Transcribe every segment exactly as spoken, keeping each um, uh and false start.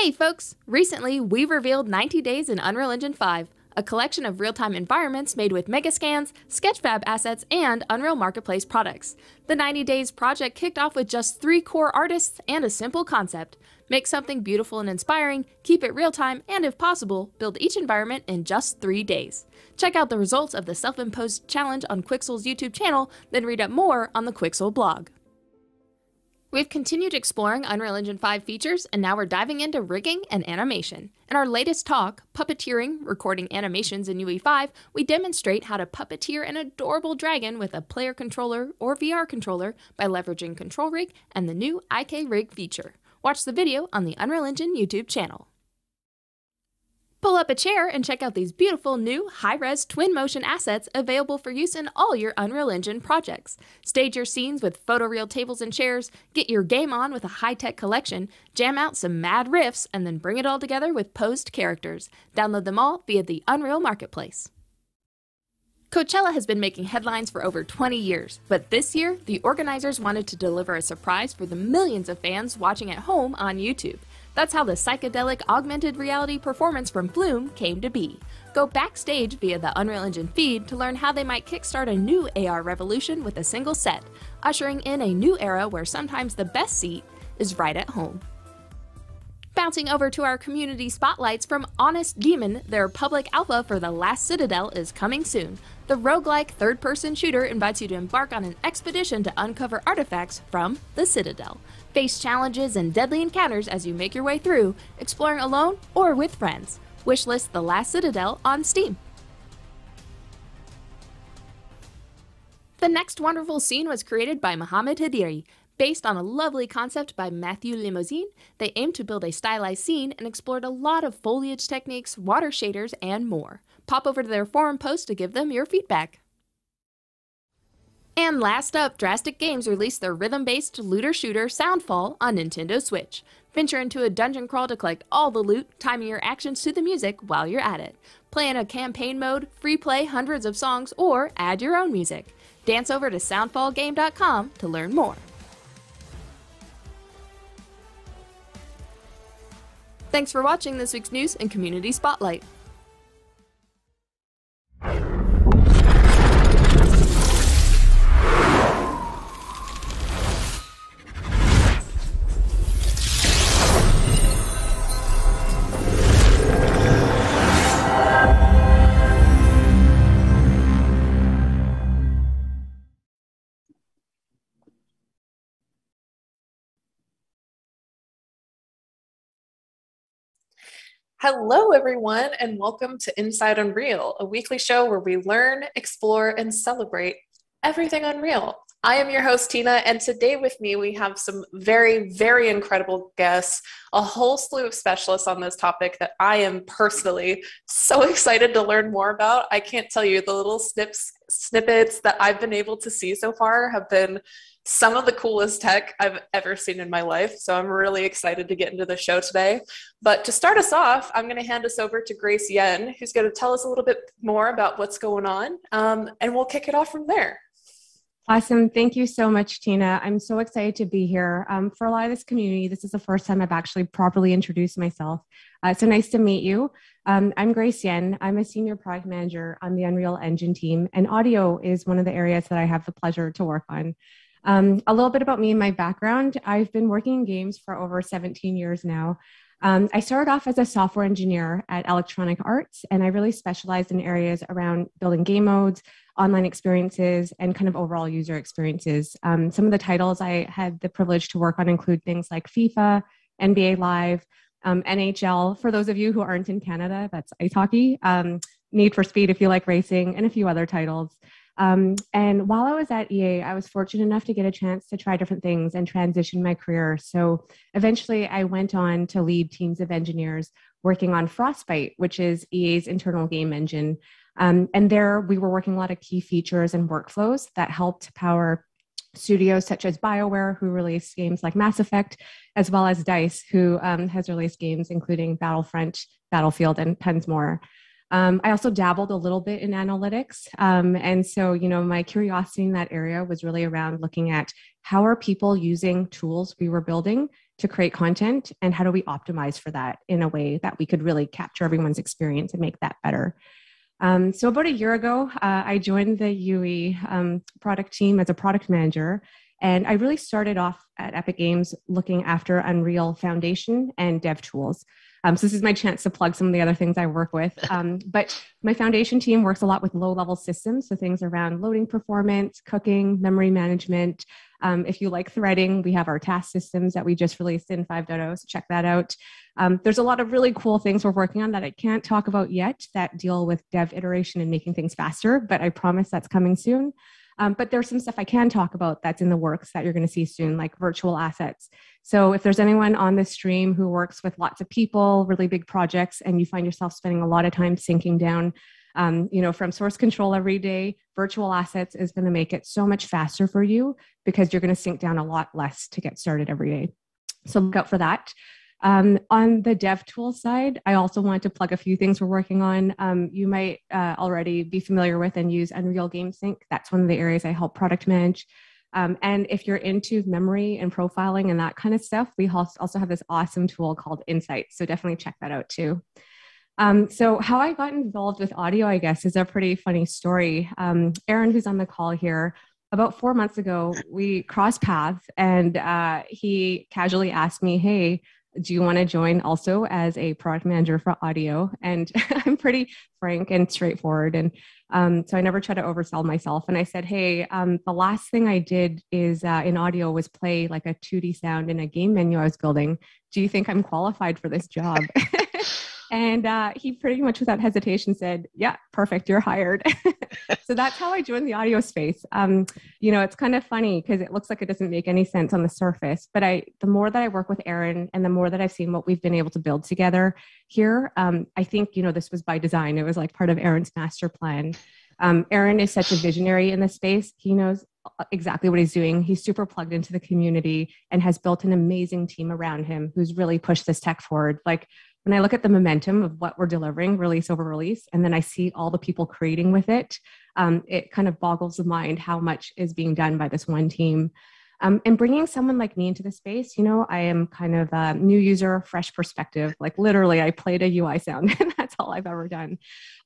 Hey folks! Recently, we revealed ninety days in Unreal Engine five, a collection of real-time environments made with Megascans, Sketchfab assets, and Unreal Marketplace products. The ninety days project kicked off with just three core artists and a simple concept. Make something beautiful and inspiring, keep it real-time, and if possible, build each environment in just three days. Check out the results of the self-imposed challenge on Quixel's YouTube channel, then read up more on the Quixel blog. We've continued exploring Unreal Engine five features, and now we're diving into rigging and animation. In our latest talk, Puppeteering, Recording Animations in U E five, we demonstrate how to puppeteer an adorable dragon with a player controller or V R controller by leveraging Control Rig and the new I K Rig feature. Watch the video on the Unreal Engine YouTube channel. Pull up a chair and check out these beautiful new high-res Twinmotion assets available for use in all your Unreal Engine projects. Stage your scenes with photoreal tables and chairs, get your game on with a high-tech collection, jam out some mad riffs, and then bring it all together with posed characters. Download them all via the Unreal Marketplace. Coachella has been making headlines for over twenty years, but this year, the organizers wanted to deliver a surprise for the millions of fans watching at home on YouTube. That's how the psychedelic augmented reality performance from Flume came to be. Go backstage via the Unreal Engine feed to learn how they might kickstart a new A R revolution with a single set, ushering in a new era where sometimes the best seat is right at home. Bouncing over to our community spotlights from Honest Demon, their public alpha for The Last Citadel is coming soon. The roguelike third-person shooter invites you to embark on an expedition to uncover artifacts from the Citadel. Face challenges and deadly encounters as you make your way through, exploring alone or with friends. Wishlist The Last Citadel on Steam. The next wonderful scene was created by Mohamed Hadiri. Based on a lovely concept by Matthew Limousine, they aimed to build a stylized scene and explored a lot of foliage techniques, water shaders, and more. Pop over to their forum post to give them your feedback. And last up, Drastic Games released their rhythm-based looter shooter Soundfall on Nintendo Switch. Venture into a dungeon crawl to collect all the loot, timing your actions to the music while you're at it. Play in a campaign mode, free play hundreds of songs, or add your own music. Dance over to Soundfall Game dot com to learn more. Thanks for watching this week's news and community spotlight. Hello, everyone, and welcome to Inside Unreal, a weekly show where we learn, explore, and celebrate everything Unreal. I am your host, Tina, and today with me we have some very, very incredible guests, a whole slew of specialists on this topic that I am personally so excited to learn more about. I can't tell you, the little snips, snippets that I've been able to see so far have been some of the coolest tech I've ever seen in my life, so I'm really excited to get into the show today. But to start us off, I'm going to hand us over to Grace Yen, who's going to tell us a little bit more about what's going on, um, and we'll kick it off from there. Awesome. Thank you so much, Tina. I'm so excited to be here. Um, for a lot of this community, this is the first time I've actually properly introduced myself. Uh, so nice to meet you. Um, I'm Grace Yen. I'm a senior product manager on the Unreal Engine team, and audio is one of the areas that I have the pleasure to work on. Um, a little bit about me and my background. I've been working in games for over seventeen years now. Um, I started off as a software engineer at Electronic Arts, and I really specialized in areas around building game modes, online experiences, and kind of overall user experiences. Um, some of the titles I had the privilege to work on include things like FIFA, N B A Live, um, N H L, for those of you who aren't in Canada, that's ice hockey, um, Need for Speed if you like racing, and a few other titles. Um, and while I was at E A, I was fortunate enough to get a chance to try different things and transition my career. So eventually I went on to lead teams of engineers working on Frostbite, which is E A's internal game engine. Um, and there we were working a lot of key features and workflows that helped power studios such as BioWare, who released games like Mass Effect, as well as Dice, who um, has released games including Battlefront, Battlefield, and tons more. Um, I also dabbled a little bit in analytics. Um, and so, you know, my curiosity in that area was really around looking at how are people using tools we were building to create content, and how do we optimize for that in a way that we could really capture everyone's experience and make that better. Um, so about a year ago, uh, I joined the U E um, product team as a product manager. And I really started off at Epic Games looking after Unreal Foundation and dev tools. Um, so this is my chance to plug some of the other things I work with. Um, but my foundation team works a lot with low-level systems, so things around loading performance, cooking, memory management. Um, if you like threading, we have our task systems that we just released in five point oh, so check that out. Um, there's a lot of really cool things we're working on that I can't talk about yet that deal with dev iteration and making things faster, but I promise that's coming soon. Um, but there's some stuff I can talk about that's in the works that you're going to see soon, like virtual assets. So if there's anyone on this stream who works with lots of people, really big projects, and you find yourself spending a lot of time sinking down, um, you know, from source control every day, virtual assets is going to make it so much faster for you because you're going to sink down a lot less to get started every day. So look out for that. Um, on the dev tool side, I also want to plug a few things we're working on. Um, you might uh, already be familiar with and use Unreal Game Sync. That's one of the areas I help product manage. Um, and if you're into memory and profiling and that kind of stuff, we also have this awesome tool called Insights. So definitely check that out too. Um, so how I got involved with audio, I guess, is a pretty funny story. Um, Erin, who's on the call here, about four months ago, we crossed paths and uh, he casually asked me, hey, do you want to join also as a product manager for audio? And I'm pretty frank and straightforward. And um, so I never try to oversell myself. And I said, hey, um, the last thing I did is uh, in audio was play like a two D sound in a game menu I was building. Do you think I'm qualified for this job? And uh, he pretty much without hesitation said, yeah, perfect, you're hired. So that's how I joined the audio space. Um, you know, it's kind of funny because it looks like it doesn't make any sense on the surface. But I, the more that I work with Erin and the more that I've seen what we've been able to build together here, um, I think, you know, this was by design. It was like part of Erin's master plan. Um, Erin is such a visionary in this space. He knows exactly what he's doing. He's super plugged into the community and has built an amazing team around him who's really pushed this tech forward. Like, when I look at the momentum of what we're delivering release over release, and then I see all the people creating with it, um, it kind of boggles the mind how much is being done by this one team. Um, and bringing someone like me into the space, you know, I am kind of a new user, fresh perspective. Like literally, I played a U I sound and that's all I've ever done.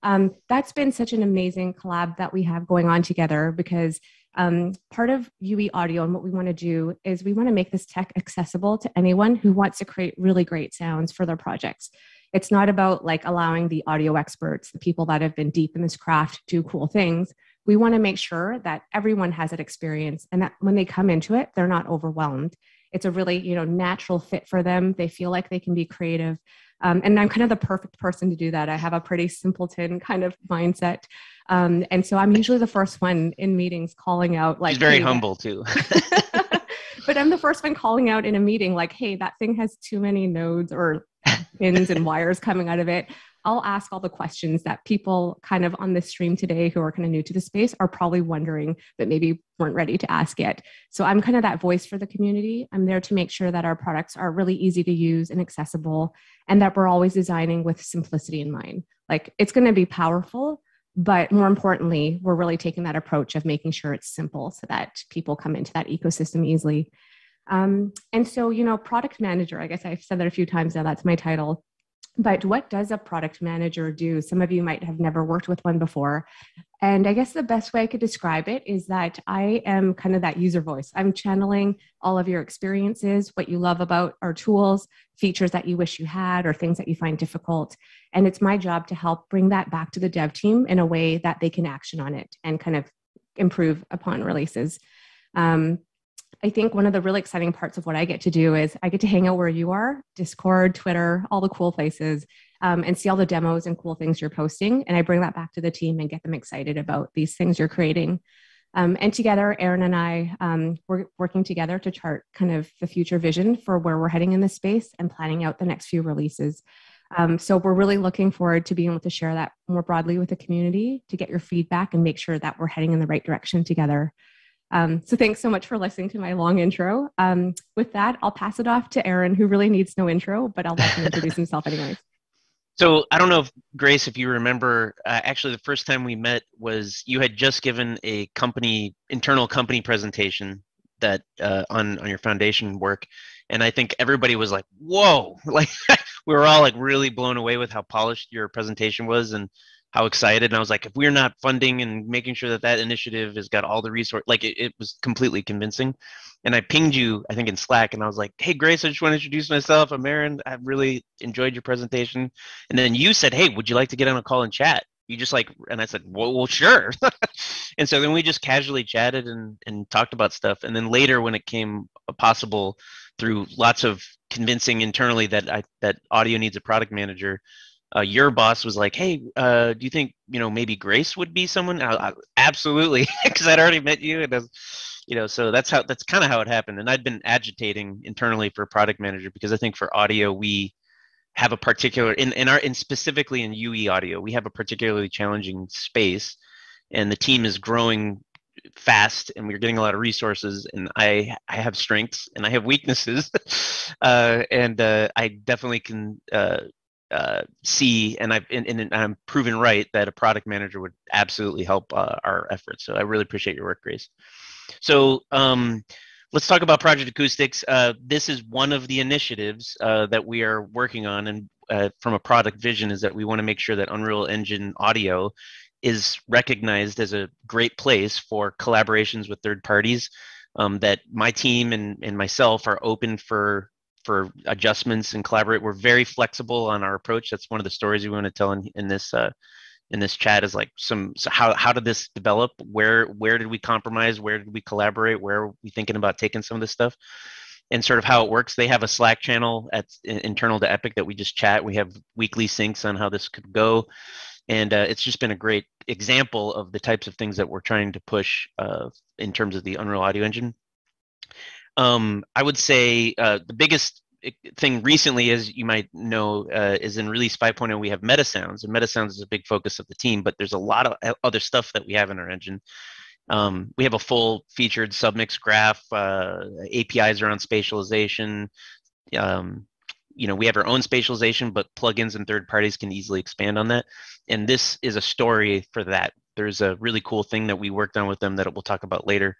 Um, that's been such an amazing collab that we have going on together because Um, part of U E Audio and what we want to do is we want to make this tech accessible to anyone who wants to create really great sounds for their projects. It's not about like allowing the audio experts, the people that have been deep in this craft, do cool things. We want to make sure that everyone has that experience and that when they come into it, they're not overwhelmed. It's a really, you know, natural fit for them. They feel like they can be creative. Um, and I'm kind of the perfect person to do that. I have a pretty simpleton kind of mindset. Um, and so I'm usually the first one in meetings calling out like— She's very hey, humble too. But I'm the first one calling out in a meeting like, hey, that thing has too many nodes or pins and wires coming out of it. I'll ask all the questions that people kind of on this stream today who are kind of new to the space are probably wondering, but maybe weren't ready to ask yet. So I'm kind of that voice for the community. I'm there to make sure that our products are really easy to use and accessible, and that we're always designing with simplicity in mind. Like it's going to be powerful, but more importantly, we're really taking that approach of making sure it's simple so that people come into that ecosystem easily. Um, and so, you know, product manager, I guess I've said that a few times now, that's my title. But what does a product manager do? Some of you might have never worked with one before. And I guess the best way I could describe it is that I am kind of that user voice. I'm channeling all of your experiences, what you love about our tools, features that you wish you had, or things that you find difficult. And it's my job to help bring that back to the dev team in a way that they can action on it and kind of improve upon releases. Um, I think one of the really exciting parts of what I get to do is I get to hang out where you are, Discord, Twitter, all the cool places, um, and see all the demos and cool things you're posting. And I bring that back to the team and get them excited about these things you're creating. Um, and together, Erin and I, um, we're working together to chart kind of the future vision for where we're heading in this space and planning out the next few releases. Um, so we're really looking forward to being able to share that more broadly with the community, to get your feedback and make sure that we're heading in the right direction together. Um, so thanks so much for listening to my long intro. Um, with that, I'll pass it off to Erin, who really needs no intro, but I'll let him introduce himself anyways. So I don't know, if, Grace, if you remember, uh, actually the first time we met was you had just given a company, internal company presentation that uh, on, on your foundation work. And I think everybody was like, whoa, like we were all like really blown away with how polished your presentation was and how excited. And I was like, if we're not funding and making sure that that initiative has got all the resource, like it, it was completely convincing. And I pinged you, I think in Slack, and I was like, hey, Grace, I just want to introduce myself. I'm Erin. I really enjoyed your presentation. And then you said, hey, would you like to get on a call and chat? You just like, and I said, well, well sure. And so then we just casually chatted and, and talked about stuff. And then later when it came possible through lots of convincing internally that I, that audio needs a product manager, Uh, your boss was like, hey, uh, do you think, you know, maybe Grace would be someone? I, I, absolutely, because I'd already met you. And I was, you know, so that's how, that's kind of how it happened. And I'd been agitating internally for product manager, because I think for audio, we have a particular, in, in our, and specifically in U E audio, we have a particularly challenging space, and the team is growing fast and we're getting a lot of resources, and I, I have strengths and I have weaknesses. uh, and uh, I definitely can, uh, Uh, see, and I've and, and I'm proven right that a product manager would absolutely help uh, our efforts. So I really appreciate your work, Grace. So um, let's talk about Project Acoustics. Uh, this is one of the initiatives uh, that we are working on, and uh, from a product vision is that we want to make sure that Unreal Engine Audio is recognized as a great place for collaborations with third parties, um, that my team and, and myself are open for for adjustments and collaborate. We're very flexible on our approach. That's one of the stories we want to tell in, in this uh, in this chat is like some, so how, how did this develop? Where, where did we compromise? Where did we collaborate? Where are we thinking about taking some of this stuff? And sort of how it works. They have a Slack channel at, in, internal to Epic that we just chat. We have weekly syncs on how this could go. And uh, it's just been a great example of the types of things that we're trying to push uh, in terms of the Unreal Audio Engine. Um, I would say uh, the biggest thing recently, as you might know, uh, is in Release five point oh, we have MetaSounds, and MetaSounds is a big focus of the team, but there's a lot of other stuff that we have in our engine. Um, we have a full-featured submix graph, uh, A P Is around spatialization. Um, you know, we have our own spatialization, but plugins and third parties can easily expand on that. And this is a story for that. There's a really cool thing that we worked on with them that we'll talk about later.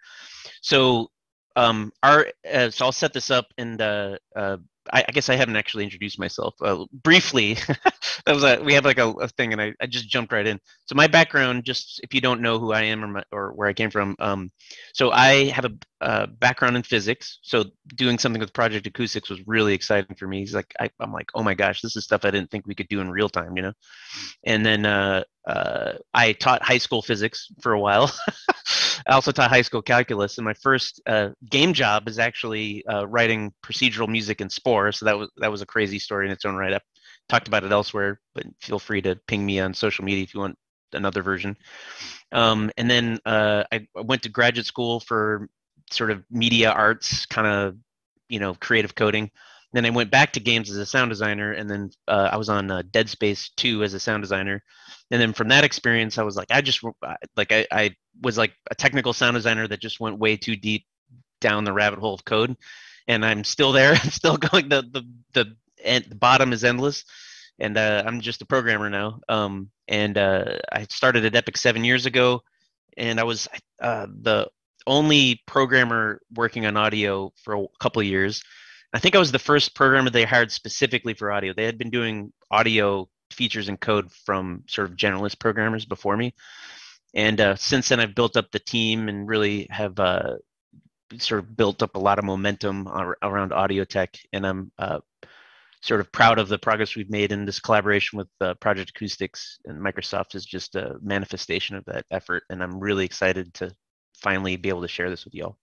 So. Um, our, uh, so I'll set this up, and uh, uh, I, I guess I haven't actually introduced myself uh, briefly. That was a, we have like a, a thing, and I, I just jumped right in. So my background, just if you don't know who I am or, my, or where I came from, um, so I have a uh, background in physics. So doing something with Project Acoustics was really exciting for me. He's like, I, I'm like, oh my gosh, this is stuff I didn't think we could do in real time, you know. And then uh, uh, I taught high school physics for a while. I also taught high school calculus, and my first uh, game job is actually uh, writing procedural music and score. So that was that was a crazy story in its own right. I've talked about it elsewhere, but feel free to ping me on social media if you want another version. Um, and then uh, I, I went to graduate school for sort of media arts, kind of you know creative coding. Then I went back to games as a sound designer, and then uh, I was on uh, Dead Space two as a sound designer. And then from that experience, I was like, I just like I, I was like a technical sound designer that just went way too deep down the rabbit hole of code, and I'm still there. I'm still going. The the the, and the bottom is endless, and uh, I'm just a programmer now. Um, and uh, I started at Epic seven years ago, and I was uh, the only programmer working on audio for a couple of years. I think I was the first programmer they hired specifically for audio. They had been doing audio features and code from sort of generalist programmers before me. And uh, since then, I've built up the team and really have uh, sort of built up a lot of momentum ar around audio tech. And I'm uh, sort of proud of the progress we've made, in this collaboration with uh, Project Acoustics and Microsoft is just a manifestation of that effort. And I'm really excited to finally be able to share this with y'all.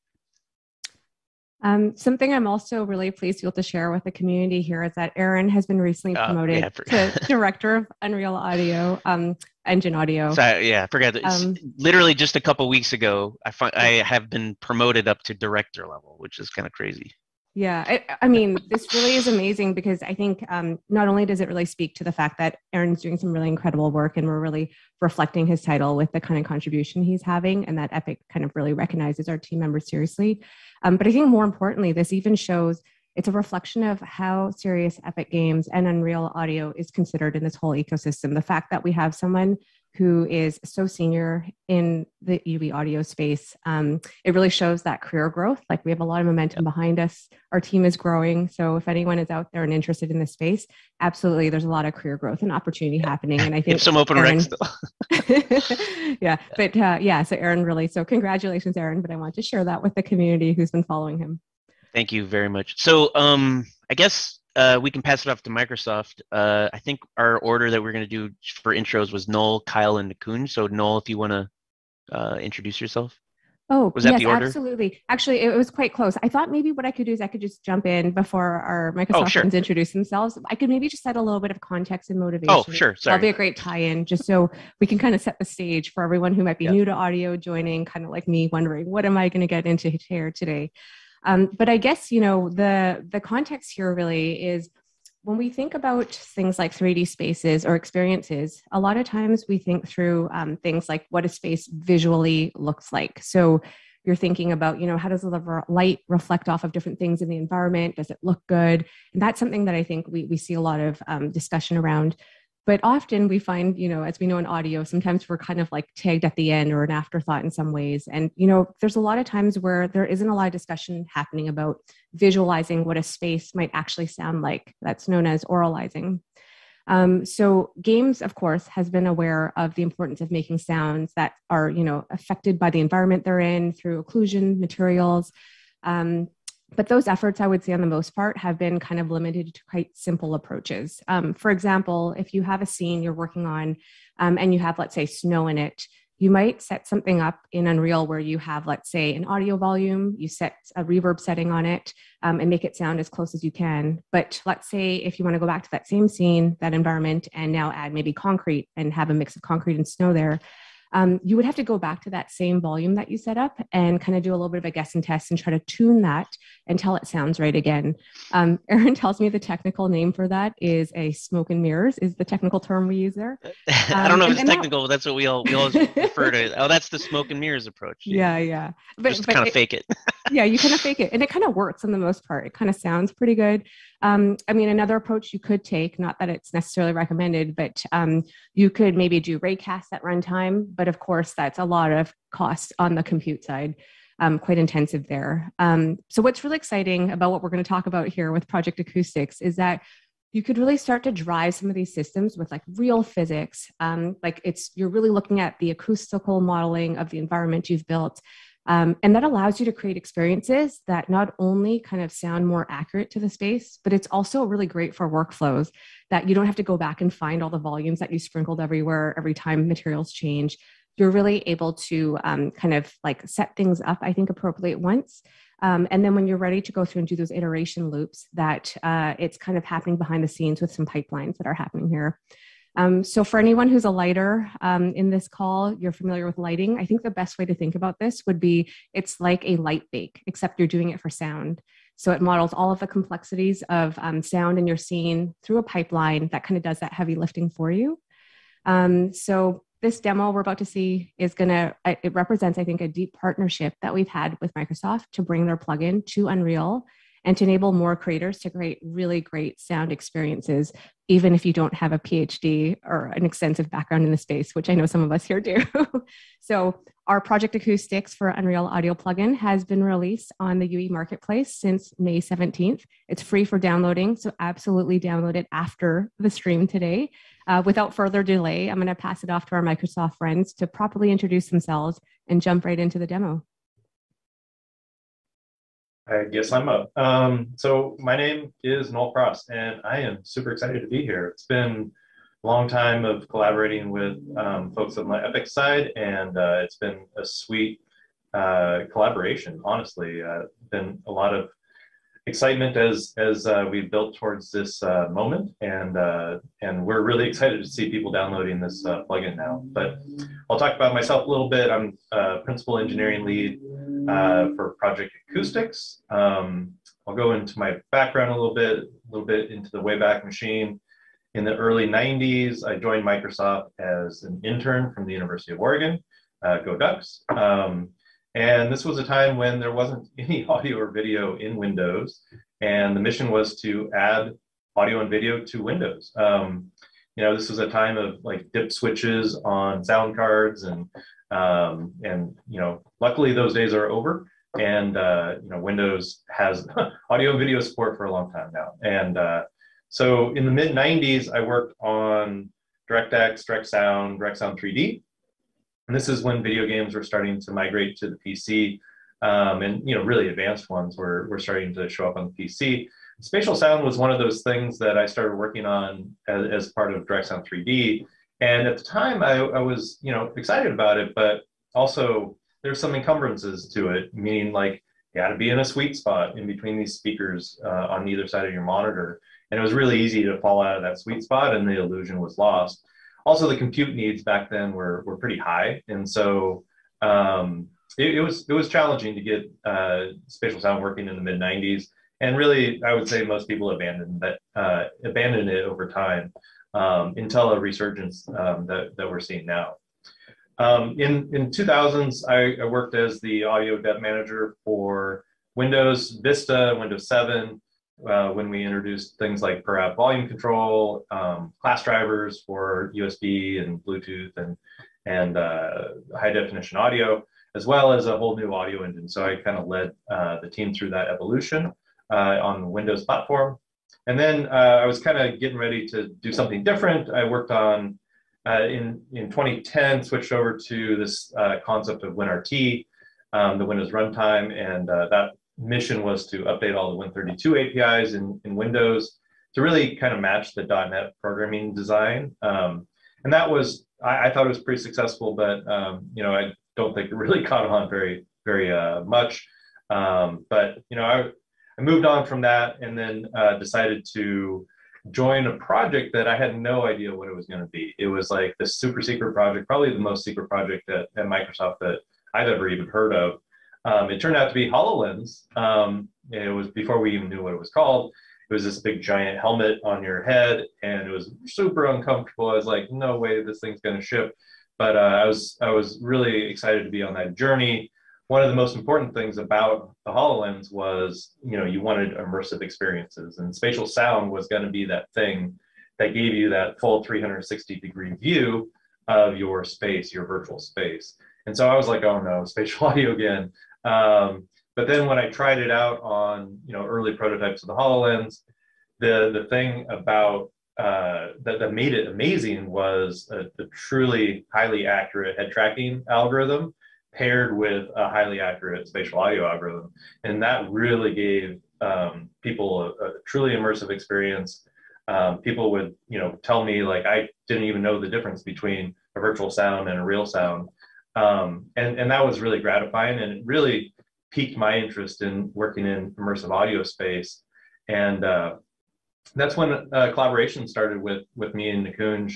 Um, something I'm also really pleased to be able to share with the community here is that Erin has been recently promoted uh, yeah, to Director of Unreal Audio, um, Engine Audio. Sorry, yeah, I forgot. Um, literally just a couple weeks ago, I, find, I have been promoted up to director level, which is kind of crazy. Yeah, I, I mean, this really is amazing, because I think um, not only does it really speak to the fact that Erin's doing some really incredible work, and we're really reflecting his title with the kind of contribution he's having, and that Epic kind of really recognizes our team members seriously. Um, but I think more importantly, this even shows It's a reflection of how serious Epic Games and Unreal Audio is considered in this whole ecosystem. The fact that we have someone who is so senior in the U B audio space, um, it really shows that career growth. Like, we have a lot of momentum behind us. Our team is growing. So if anyone is out there and interested in this space, absolutely, there's a lot of career growth and opportunity happening. And I think some open Erin, recs though. yeah, but uh, yeah, so Erin really, so congratulations, Erin, but I want to share that with the community who's been following him. Thank you very much. So um, I guess uh, we can pass it off to Microsoft. Uh, I think our order that we're going to do for intros was Noel, Kyle, and Nakun. So Noel, if you want to uh, introduce yourself. Oh, was that yes, the order? Absolutely. Actually, it was quite close. I thought maybe what I could do is I could just jump in before our Microsoft oh, sure. friends introduce themselves. I could maybe just set a little bit of context and motivation. Oh, sure. Sorry. That'll be a great tie-in, just so we can kind of set the stage for everyone who might be yeah. new to audio joining, kind of like me, wondering, what am I going to get into here today? Um, but I guess, you know, the, the context here really is when we think about things like three D spaces or experiences, a lot of times we think through um, things like what a space visually looks like. So you're thinking about, you know, how does the light reflect off of different things in the environment? Does it look good? And that's something that I think we, we see a lot of um, discussion around. But often we find, you know, as we know in audio, sometimes we're kind of like tagged at the end or an afterthought in some ways. And, you know, there's a lot of times where there isn't a lot of discussion happening about visualizing what a space might actually sound like. That's known as oralizing. Um, so games, of course, has been aware of the importance of making sounds that are, you know, affected by the environment they're in through occlusion, materials. Um, But those efforts, I would say, on the most part, have been kind of limited to quite simple approaches. Um, for example, if you have a scene you're working on um, and you have, let's say, snow in it, you might set something up in Unreal where you have, let's say, an audio volume, you set a reverb setting on it um, and make it sound as close as you can. But let's say if you want to go back to that same scene, that environment, and now add maybe concrete and have a mix of concrete and snow there, Um, you would have to go back to that same volume that you set up and kind of do a little bit of a guessing test and try to tune that until it sounds right again. Um, Erin tells me the technical name for that is a smoke and mirrors is the technical term we use there. Um, I don't know if it's technical, that, but that's what we all we always refer to. Oh, that's the smoke and mirrors approach. Yeah, yeah. yeah. But, Just but kind of it, fake it. yeah, you kind of fake it. And it kind of works on the most part. It kind of sounds pretty good. Um, I mean, another approach you could take, not that it's necessarily recommended, but um, you could maybe do raycast at runtime. But of course, that's a lot of cost on the compute side, um, quite intensive there. Um, so what's really exciting about what we're going to talk about here with Project Acoustics is that you could really start to drive some of these systems with like real physics. Um, like it's, you're really looking at the acoustical modeling of the environment you've built. Um, and that allows you to create experiences that not only kind of sound more accurate to the space, but it's also really great for workflows that you don't have to go back and find all the volumes that you sprinkled everywhere every time materials change. You're really able to um, kind of like set things up, I think, appropriately at once. Um, and then when you're ready to go through and do those iteration loops, that uh, it's kind of happening behind the scenes with some pipelines that are happening here. Um, so for anyone who's a lighter um, in this call, you're familiar with lighting. I think the best way to think about this would be it's like a light bake, except you're doing it for sound. So it models all of the complexities of um, sound in your scene through a pipeline that kind of does that heavy lifting for you. Um, so this demo we're about to see is going to, it represents, I think, a deep partnership that we've had with Microsoft to bring their plugin to Unreal and to enable more creators to create really great sound experiences, even if you don't have a P H D or an extensive background in the space, which I know some of us here do. So our Project Acoustics for Unreal Audio plugin has been released on the U E Marketplace since May seventeenth. It's free for downloading, so absolutely download it after the stream today. Uh, without further delay, I'm going to pass it off to our Microsoft friends to properly introduce themselves and jump right into the demo. I guess I'm up. Um, so my name is Noel Frost, and I am super excited to be here. It's been a long time of collaborating with um, folks on the Epic side, and uh, it's been a sweet uh, collaboration, honestly. Uh, been a lot of excitement as as uh, we built towards this uh, moment, and uh, and we're really excited to see people downloading this uh, plugin now. But I'll talk about myself a little bit. I'm uh, Principal Engineering Lead Uh, for Project Acoustics. Um, I'll go into my background a little bit, a little bit into the Wayback Machine. In the early nineties, I joined Microsoft as an intern from the University of Oregon, uh, Go Ducks. Um, And this was a time when there wasn't any audio or video in Windows. And the mission was to add audio and video to Windows. Um, you know, this was a time of like dip switches on sound cards and, um, and you know, luckily those days are over. And, uh, you know, Windows has audio and video support for a long time now. And uh, so in the mid nineties, I worked on DirectX, DirectSound, DirectSound three D. And this is when video games were starting to migrate to the P C, um, and you know, really advanced ones were, were starting to show up on the P C. Spatial sound was one of those things that I started working on as, as part of DirectSound three D. And at the time, I, I was you know excited about it, but also there's some encumbrances to it, meaning like you got to be in a sweet spot in between these speakers uh, on either side of your monitor. And it was really easy to fall out of that sweet spot, and the illusion was lost. Also, the compute needs back then were were pretty high, and so um, it, it was it was challenging to get uh, spatial sound working in the mid nineties. And really, I would say most people abandoned that uh, abandoned it over time um, until a resurgence um, that that we're seeing now. Um, in in two thousands, I, I worked as the audio dev manager for Windows Vista, Windows seven. Uh, when we introduced things like per app volume control, um, class drivers for U S B and Bluetooth and, and uh, high definition audio, as well as a whole new audio engine. So I kind of led uh, the team through that evolution uh, on the Windows platform. And then uh, I was kind of getting ready to do something different. I worked on, uh, in, in twenty ten, switched over to this uh, concept of WinRT, um, the Windows runtime, and uh, that mission was to update all the Win thirty-two A P Is in, in Windows to really kind of match the dot net programming design. Um, and that was, I, I thought it was pretty successful, but um, you know, I don't think it really caught on very, very uh, much. Um, but you know, I, I moved on from that, and then uh, decided to join a project that I had no idea what it was going to be. It was like this super secret project, probably the most secret project at, at Microsoft that I've ever even heard of. Um, it turned out to be HoloLens. Um, it was before we even knew what it was called. It was this big giant helmet on your head, and it was super uncomfortable. I was like, no way this thing's going to ship. But uh, I was I was really excited to be on that journey. One of the most important things about the HoloLens was, you know, you wanted immersive experiences, and spatial sound was going to be that thing that gave you that full three sixty degree view of your space, your virtual space. And so I was like, oh no, spatial audio again. Um, but then when I tried it out on, you know, early prototypes of the HoloLens, the, the thing about uh, that, that made it amazing was a, a truly highly accurate head tracking algorithm paired with a highly accurate spatial audio algorithm. And that really gave um, people a, a truly immersive experience. Um, people would, you know, tell me like, I didn't even know the difference between a virtual sound and a real sound. Um, and, and that was really gratifying, and it really piqued my interest in working in immersive audio space. And uh, that's when uh, collaboration started with, with me and Nikunj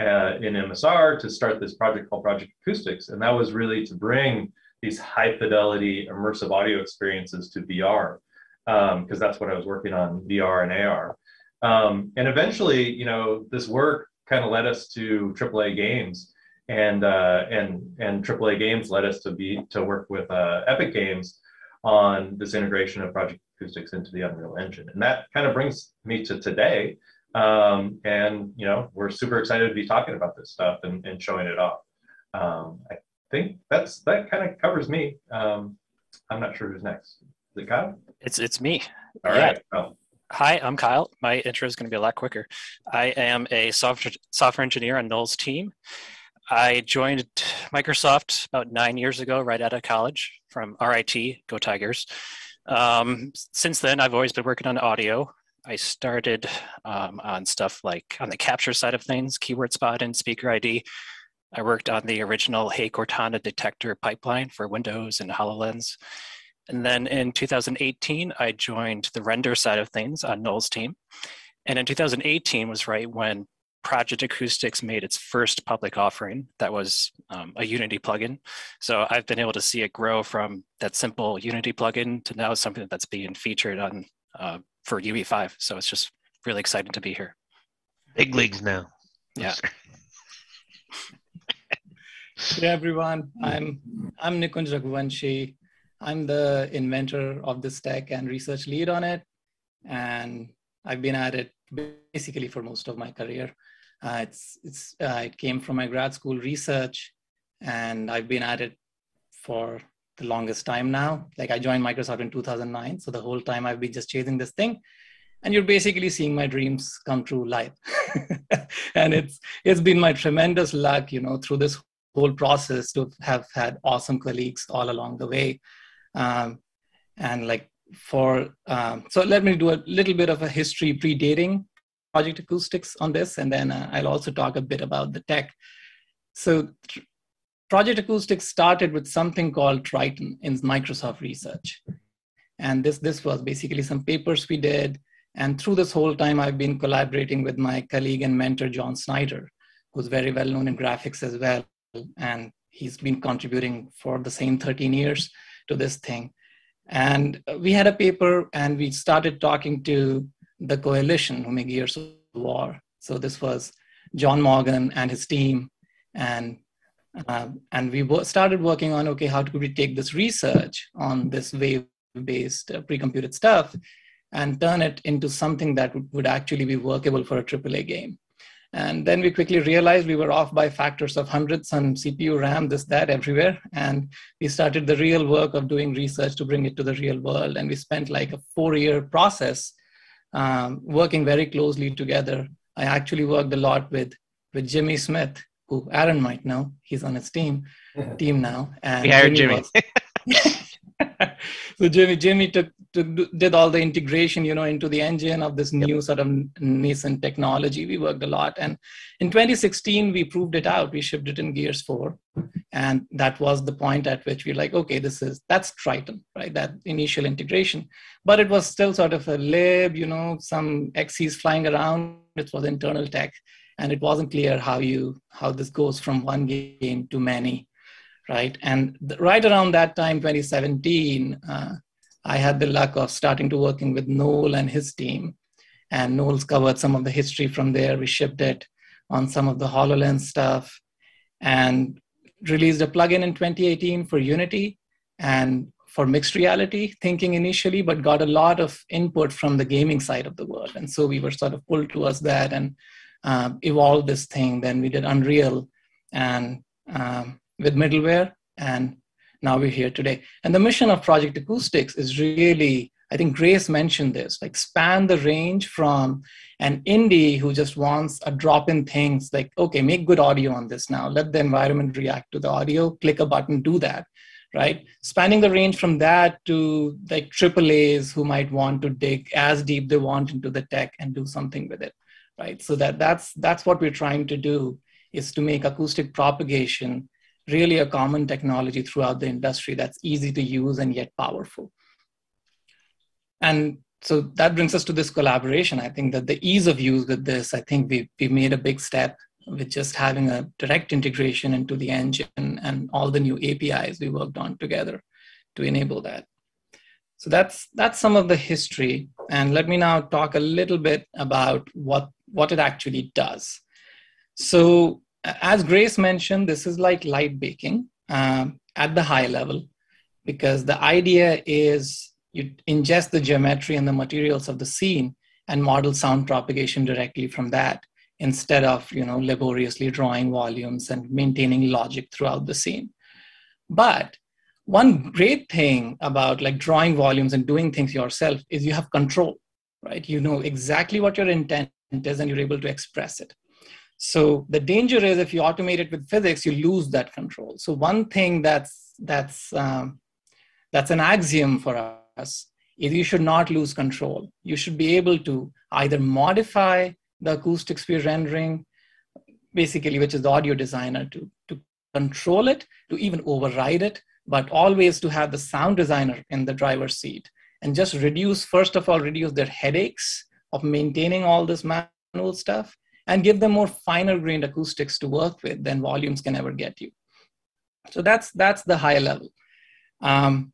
uh, in M S R to start this project called Project Acoustics. And that was really to bring these high fidelity immersive audio experiences to V R, because um, that's what I was working on, V R and A R. Um, and eventually, you know, this work kind of led us to triple A Games. And uh, and and triple A Games led us to be to work with uh, Epic Games on this integration of Project Acoustics into the Unreal Engine, and that kind of brings me to today. Um, and you know, we're super excited to be talking about this stuff and, and showing it off. Um, I think that's that kind of covers me. Um, I'm not sure who's next. Is it Kyle? It's it's me. All yeah. right. Oh. Hi, I'm Kyle. My intro is going to be a lot quicker. I am a software software engineer on Noel's team. I joined Microsoft about nine years ago, right out of college from R I T, go Tigers. Um, since then, I've always been working on audio. I started um, on stuff like on the capture side of things, keyword spot and speaker I D. I worked on the original Hey Cortana detector pipeline for Windows and HoloLens. And then in two thousand eighteen, I joined the render side of things on Noel's team. And in two thousand eighteen was right when Project Acoustics made its first public offering. That was um, a Unity plugin. So I've been able to see it grow from that simple Unity plugin to now something that's being featured on uh, for U E five. So it's just really exciting to be here. Big leagues now. Yeah. Hey everyone, I'm I'm Nikunj Raghuvanshi. I'm the inventor of this tech and research lead on it, and I've been at it basically for most of my career. Uh, it's it's uh, it came from my grad school research, and I've been at it for the longest time now. Like I joined Microsoft in two thousand nine, so the whole time I've been just chasing this thing, and you're basically seeing my dreams come true live. And it's it's been my tremendous luck, you know, through this whole process to have had awesome colleagues all along the way. Um, and like for, um, so let me do a little bit of a history predating Project Acoustics on this, and then uh, I'll also talk a bit about the tech. So Project Acoustics started with something called Triton in Microsoft research. And this, this was basically some papers we did. And through this whole time, I've been collaborating with my colleague and mentor, John Snyder, who's very well known in graphics as well. And he's been contributing for the same thirteen years to this thing. And we had a paper and we started talking to the coalition who made Gears of War. So this was John Morgan and his team. And, uh, and we started working on, okay, how could we take this research on this wave-based uh, pre-computed stuff and turn it into something that would actually be workable for a triple A game. And then we quickly realized we were off by factors of hundreds on C P U, RAM, this, that, everywhere. And we started the real work of doing research to bring it to the real world. And we spent like a four-year process um, working very closely together. I actually worked a lot with, with Jimmy Smith, who Aaron might know. He's on his team, yeah. team now. And we hired Jimmy. Jimmy. So Jimmy, Jimmy took, took, did all the integration, you know, into the engine of this new sort of nascent technology. We worked a lot. And in twenty sixteen, we proved it out. We shipped it in Gears four. And that was the point at which we're like, okay, this is, that's Triton, right? That initial integration. But it was still sort of a lib, you know, some X Es flying around. It was internal tech. And it wasn't clear how you, how this goes from one game to many. Right. And the, right around that time, twenty seventeen, uh, I had the luck of starting to working with Noel and his team. And Noel's covered some of the history from there. We shipped it on some of the HoloLens stuff and released a plugin in twenty eighteen for Unity and for mixed reality thinking initially, but got a lot of input from the gaming side of the world. And so we were sort of pulled towards that and uh, evolved this thing. Then we did Unreal and um, with middleware, and now we're here today. And the mission of Project Acoustics is really, I think Grace mentioned this, like span the range from an indie who just wants a drop in things like, okay, make good audio on this now, let the environment react to the audio, click a button, do that, right? Spanning the range from that to like triple A's who might want to dig as deep they want into the tech and do something with it, right? So that, that's, that's what we're trying to do, is to make acoustic propagation really a common technology throughout the industry that's easy to use and yet powerful. And so that brings us to this collaboration. I think that the ease of use with this, I think we we made a big step with just having a direct integration into the engine and all the new A P Is we worked on together to enable that. So that's, that's some of the history. And let me now talk a little bit about what, what it actually does. So as Grace mentioned, this is like light baking um, at the high level, because the idea is you ingest the geometry and the materials of the scene and model sound propagation directly from that, instead of, you know, laboriously drawing volumes and maintaining logic throughout the scene. But one great thing about like drawing volumes and doing things yourself is you have control, right? You know exactly what your intent is and you're able to express it. So the danger is if you automate it with physics, you lose that control. So one thing that's, that's, um, that's an axiom for us is you should not lose control. You should be able to either modify the acoustics we're rendering, basically, which is the audio designer, to, to control it, to even override it, but always to have the sound designer in the driver's seat and just reduce, first of all, reduce their headaches of maintaining all this manual stuff, and give them more finer grained acoustics to work with than volumes can ever get you. So that's, that's the high level. Um,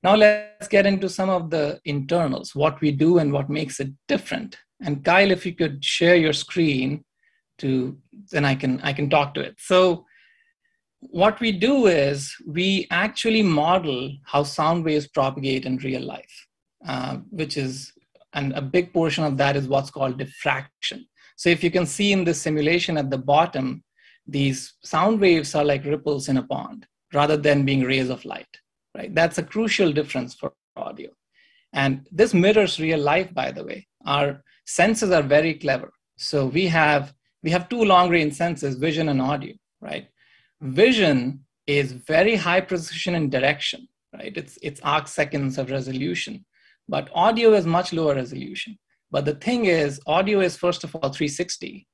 now let's get into some of the internals, what we do and what makes it different. And Kyle, if you could share your screen to, then I can, I can talk to it. So what we do is we actually model how sound waves propagate in real life, uh, which is, and a big portion of that is what's called diffraction. So if you can see in this simulation at the bottom, these sound waves are like ripples in a pond rather than being rays of light, right? That's a crucial difference for audio. And this mirrors real life, by the way. Our senses are very clever. So we have, we have two long-range senses, vision and audio, right? Vision is very high precision in direction, right? It's, it's arc seconds of resolution, but audio is much lower resolution. But the thing is, audio is first of all three sixty,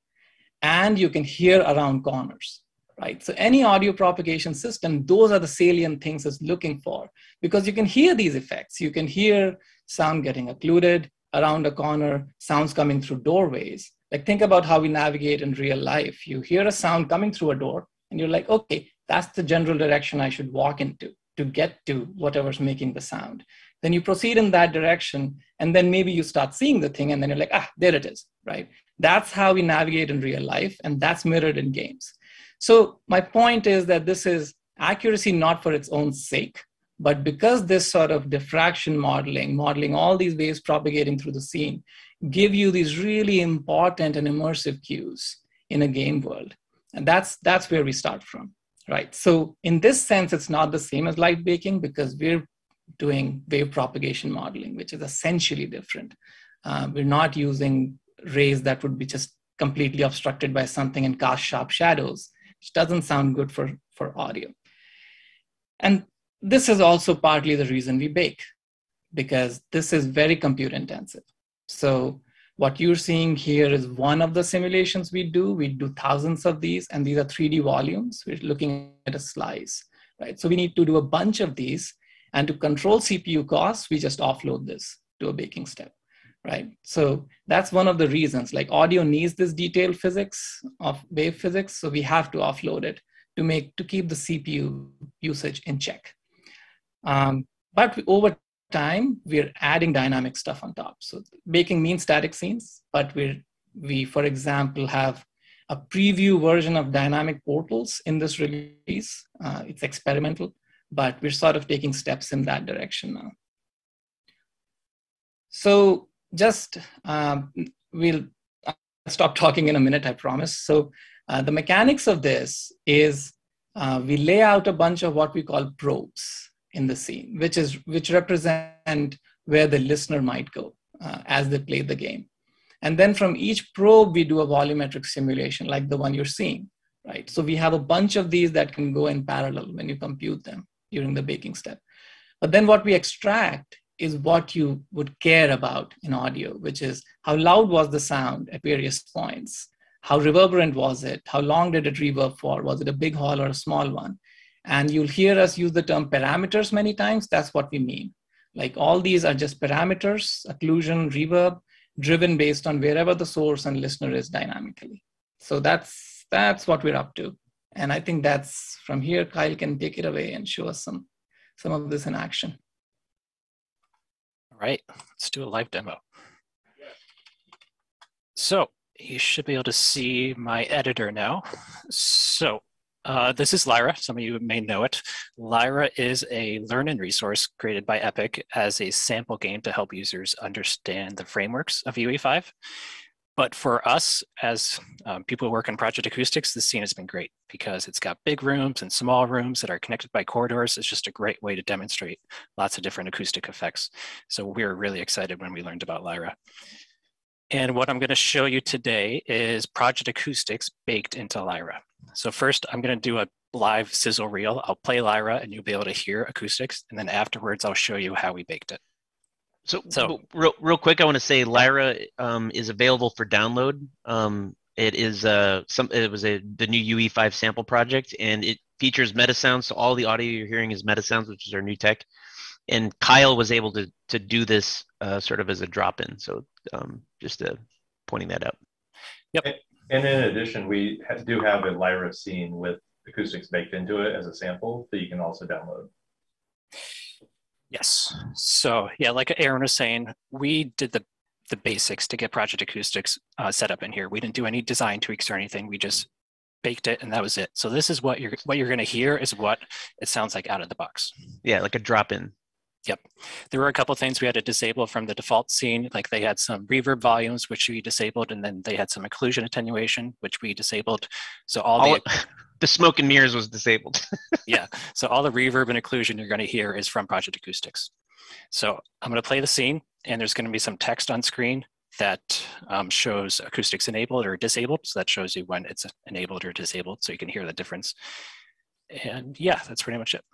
and you can hear around corners, right? So any audio propagation system, those are the salient things it's looking for, because you can hear these effects. You can hear sound getting occluded around a corner, sounds coming through doorways. Like, think about how we navigate in real life. You hear a sound coming through a door and you're like, okay, that's the general direction I should walk into to get to whatever's making the sound. Then you proceed in that direction, and then maybe you start seeing the thing, and then you're like, ah, there it is, right? That's how we navigate in real life, and that's mirrored in games. So my point is that this is accuracy not for its own sake, but because this sort of diffraction modeling, modeling all these waves propagating through the scene, give you these really important and immersive cues in a game world. And that's, that's where we start from, right? So in this sense, it's not the same as light baking, because we're doing wave propagation modeling, which is essentially different. Uh, we're not using rays that would be just completely obstructed by something and cast sharp shadows, which doesn't sound good for, for audio. And this is also partly the reason we bake, because this is very compute intensive. So what you're seeing here is one of the simulations we do. We do thousands of these, and these are three D volumes. We're looking at a slice, right? So we need to do a bunch of these, and to control C P U costs, we just offload this to a baking step, right? So that's one of the reasons, like, audio needs this detailed physics of wave physics, so we have to offload it to make, to keep the C P U usage in check. Um, but we, over time, we're adding dynamic stuff on top. So baking means static scenes, but we're, we, for example, have a preview version of dynamic portals in this release. Uh, it's experimental, but we're sort of taking steps in that direction now. So just, um, we'll stop talking in a minute, I promise. So uh, the mechanics of this is uh, we lay out a bunch of what we call probes in the scene, which is which represent where the listener might go uh, as they play the game. And then from each probe, we do a volumetric simulation like the one you're seeing, right? So we have a bunch of these that can go in parallel when you compute them during the baking step. But then what we extract is what you would care about in audio, which is how loud was the sound at various points? How reverberant was it? How long did it reverb for? Was it a big hall or a small one? And you'll hear us use the term parameters many times. That's what we mean. Like, all these are just parameters, occlusion, reverb, driven based on wherever the source and listener is dynamically. So that's, that's what we're up to. And I think that's, from here, Kyle can take it away and show us some, some of this in action. All right, let's do a live demo. So you should be able to see my editor now. So uh, this is Lyra. Some of you may know it. Lyra is a learn-in resource created by Epic as a sample game to help users understand the frameworks of U E five. But for us, as um, people who work in Project Acoustics, this scene has been great because it's got big rooms and small rooms that are connected by corridors. It's just a great way to demonstrate lots of different acoustic effects. So we were really excited when we learned about Lyra. And what I'm going to show you today is Project Acoustics baked into Lyra. So first, I'm going to do a live sizzle reel. I'll play Lyra, and you'll be able to hear acoustics. And then afterwards, I'll show you how we baked it. So, so real, real quick, I want to say Lyra um, is available for download. Um, it is uh, some. It was a the new U E five sample project, and it features MetaSounds. So all the audio you're hearing is MetaSounds, which is our new tech. And Kyle was able to to do this uh, sort of as a drop-in. So um, just uh, pointing that out. Yep. And in addition, we do have a Lyra scene with acoustics baked into it as a sample that you can also download. Yes. So yeah, like Erin was saying, we did the, the basics to get Project Acoustics uh, set up in here. We didn't do any design tweaks or anything. We just baked it, and that was it. So this is what you're what you're going to hear is what it sounds like out of the box. Yeah, like a drop-in. Yep. There were a couple of things we had to disable from the default scene. Like they had some reverb volumes, which we disabled, and then they had some occlusion attenuation, which we disabled. So all, all the... The smoke and mirrors was disabled. Yeah. So all the reverb and occlusion you're going to hear is from Project Acoustics. So I'm going to play the scene, and there's going to be some text on screen that um, shows acoustics enabled or disabled. So that shows you when it's enabled or disabled, so you can hear the difference. And yeah, that's pretty much it.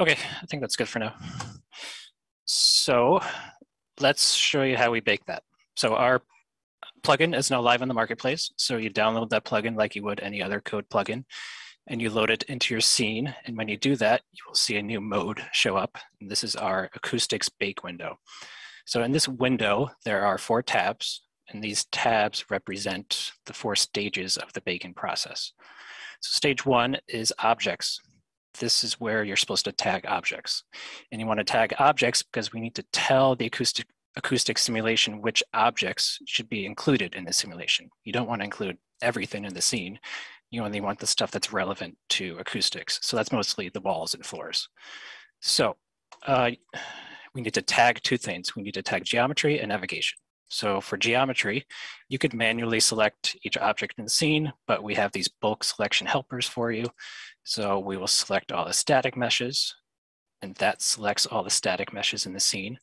Okay, I think that's good for now. So let's show you how we bake that. So our plugin is now live on the marketplace. So you download that plugin like you would any other code plugin, and you load it into your scene. And when you do that, you will see a new mode show up. And this is our acoustics bake window. So in this window, there are four tabs, and these tabs represent the four stages of the baking process. So stage one is objects. This is where you're supposed to tag objects. And you want to tag objects because we need to tell the acoustic, acoustic simulation which objects should be included in the simulation. You don't want to include everything in the scene. You only want the stuff that's relevant to acoustics. So that's mostly the walls and floors. So uh, we need to tag two things. We need to tag geometry and navigation. So for geometry, you could manually select each object in the scene, but we have these bulk selection helpers for you. So we will select all the static meshes, and that selects all the static meshes in the scene.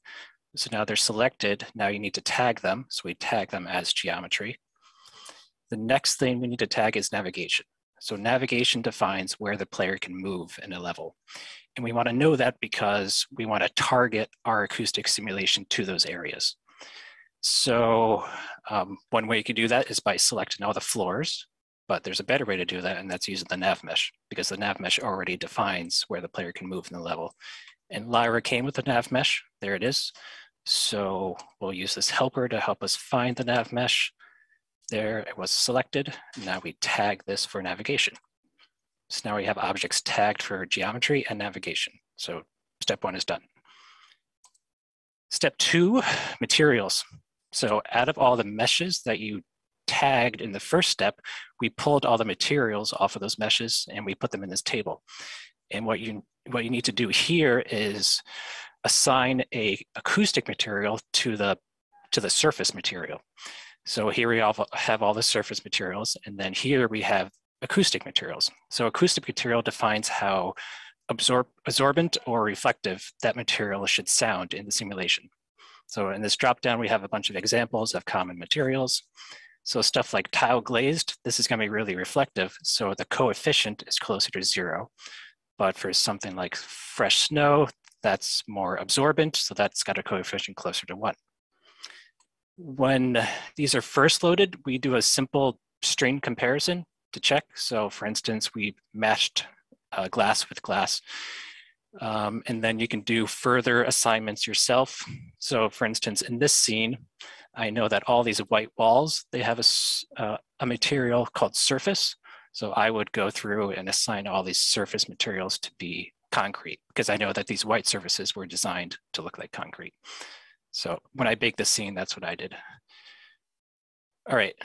So now they're selected. Now you need to tag them. So we tag them as geometry. The next thing we need to tag is navigation. So navigation defines where the player can move in a level. And we want to know that because we want to target our acoustic simulation to those areas. So um, one way you can do that is by selecting all the floors, but there's a better way to do that, and that's using the nav mesh, because the nav mesh already defines where the player can move in the level. And Lyra came with the nav mesh. There it is. So we'll use this helper to help us find the nav mesh. There it was selected. Now we tag this for navigation. So now we have objects tagged for geometry and navigation. So step one is done. Step two, materials. So out of all the meshes that you tagged in the first step, we pulled all the materials off of those meshes and we put them in this table. And what you, what you need to do here is assign a acoustic material to the, to the surface material. So here we have all the surface materials, and then here we have acoustic materials. So acoustic material defines how absorb, absorbent or reflective that material should sound in the simulation. So in this dropdown, we have a bunch of examples of common materials. So stuff like tile glazed, this is going to be really reflective. So the coefficient is closer to zero. But for something like fresh snow, that's more absorbent. So that's got a coefficient closer to one. When these are first loaded, we do a simple string comparison to check. So for instance, we matched uh, glass with glass. Um, and then you can do further assignments yourself. So for instance, in this scene, I know that all these white walls, they have a, uh, a material called surface. So I would go through and assign all these surface materials to be concrete, because I know that these white surfaces were designed to look like concrete. So when I baked the scene, that's what I did. All right,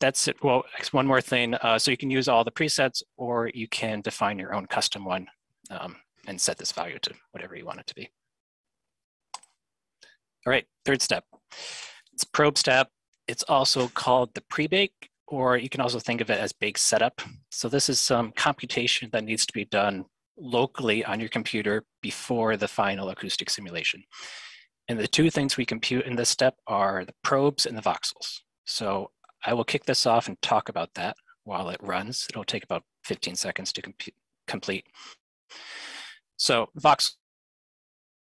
that's it. Well, one more thing. Uh, so you can use all the presets, or you can define your own custom one um, and set this value to whatever you want it to be. All right, third step. It's probe step. It's also called the pre-bake, or you can also think of it as bake setup. So this is some computation that needs to be done locally on your computer before the final acoustic simulation. And the two things we compute in this step are the probes and the voxels. So I will kick this off and talk about that while it runs. It'll take about fifteen seconds to comp complete. So voxels.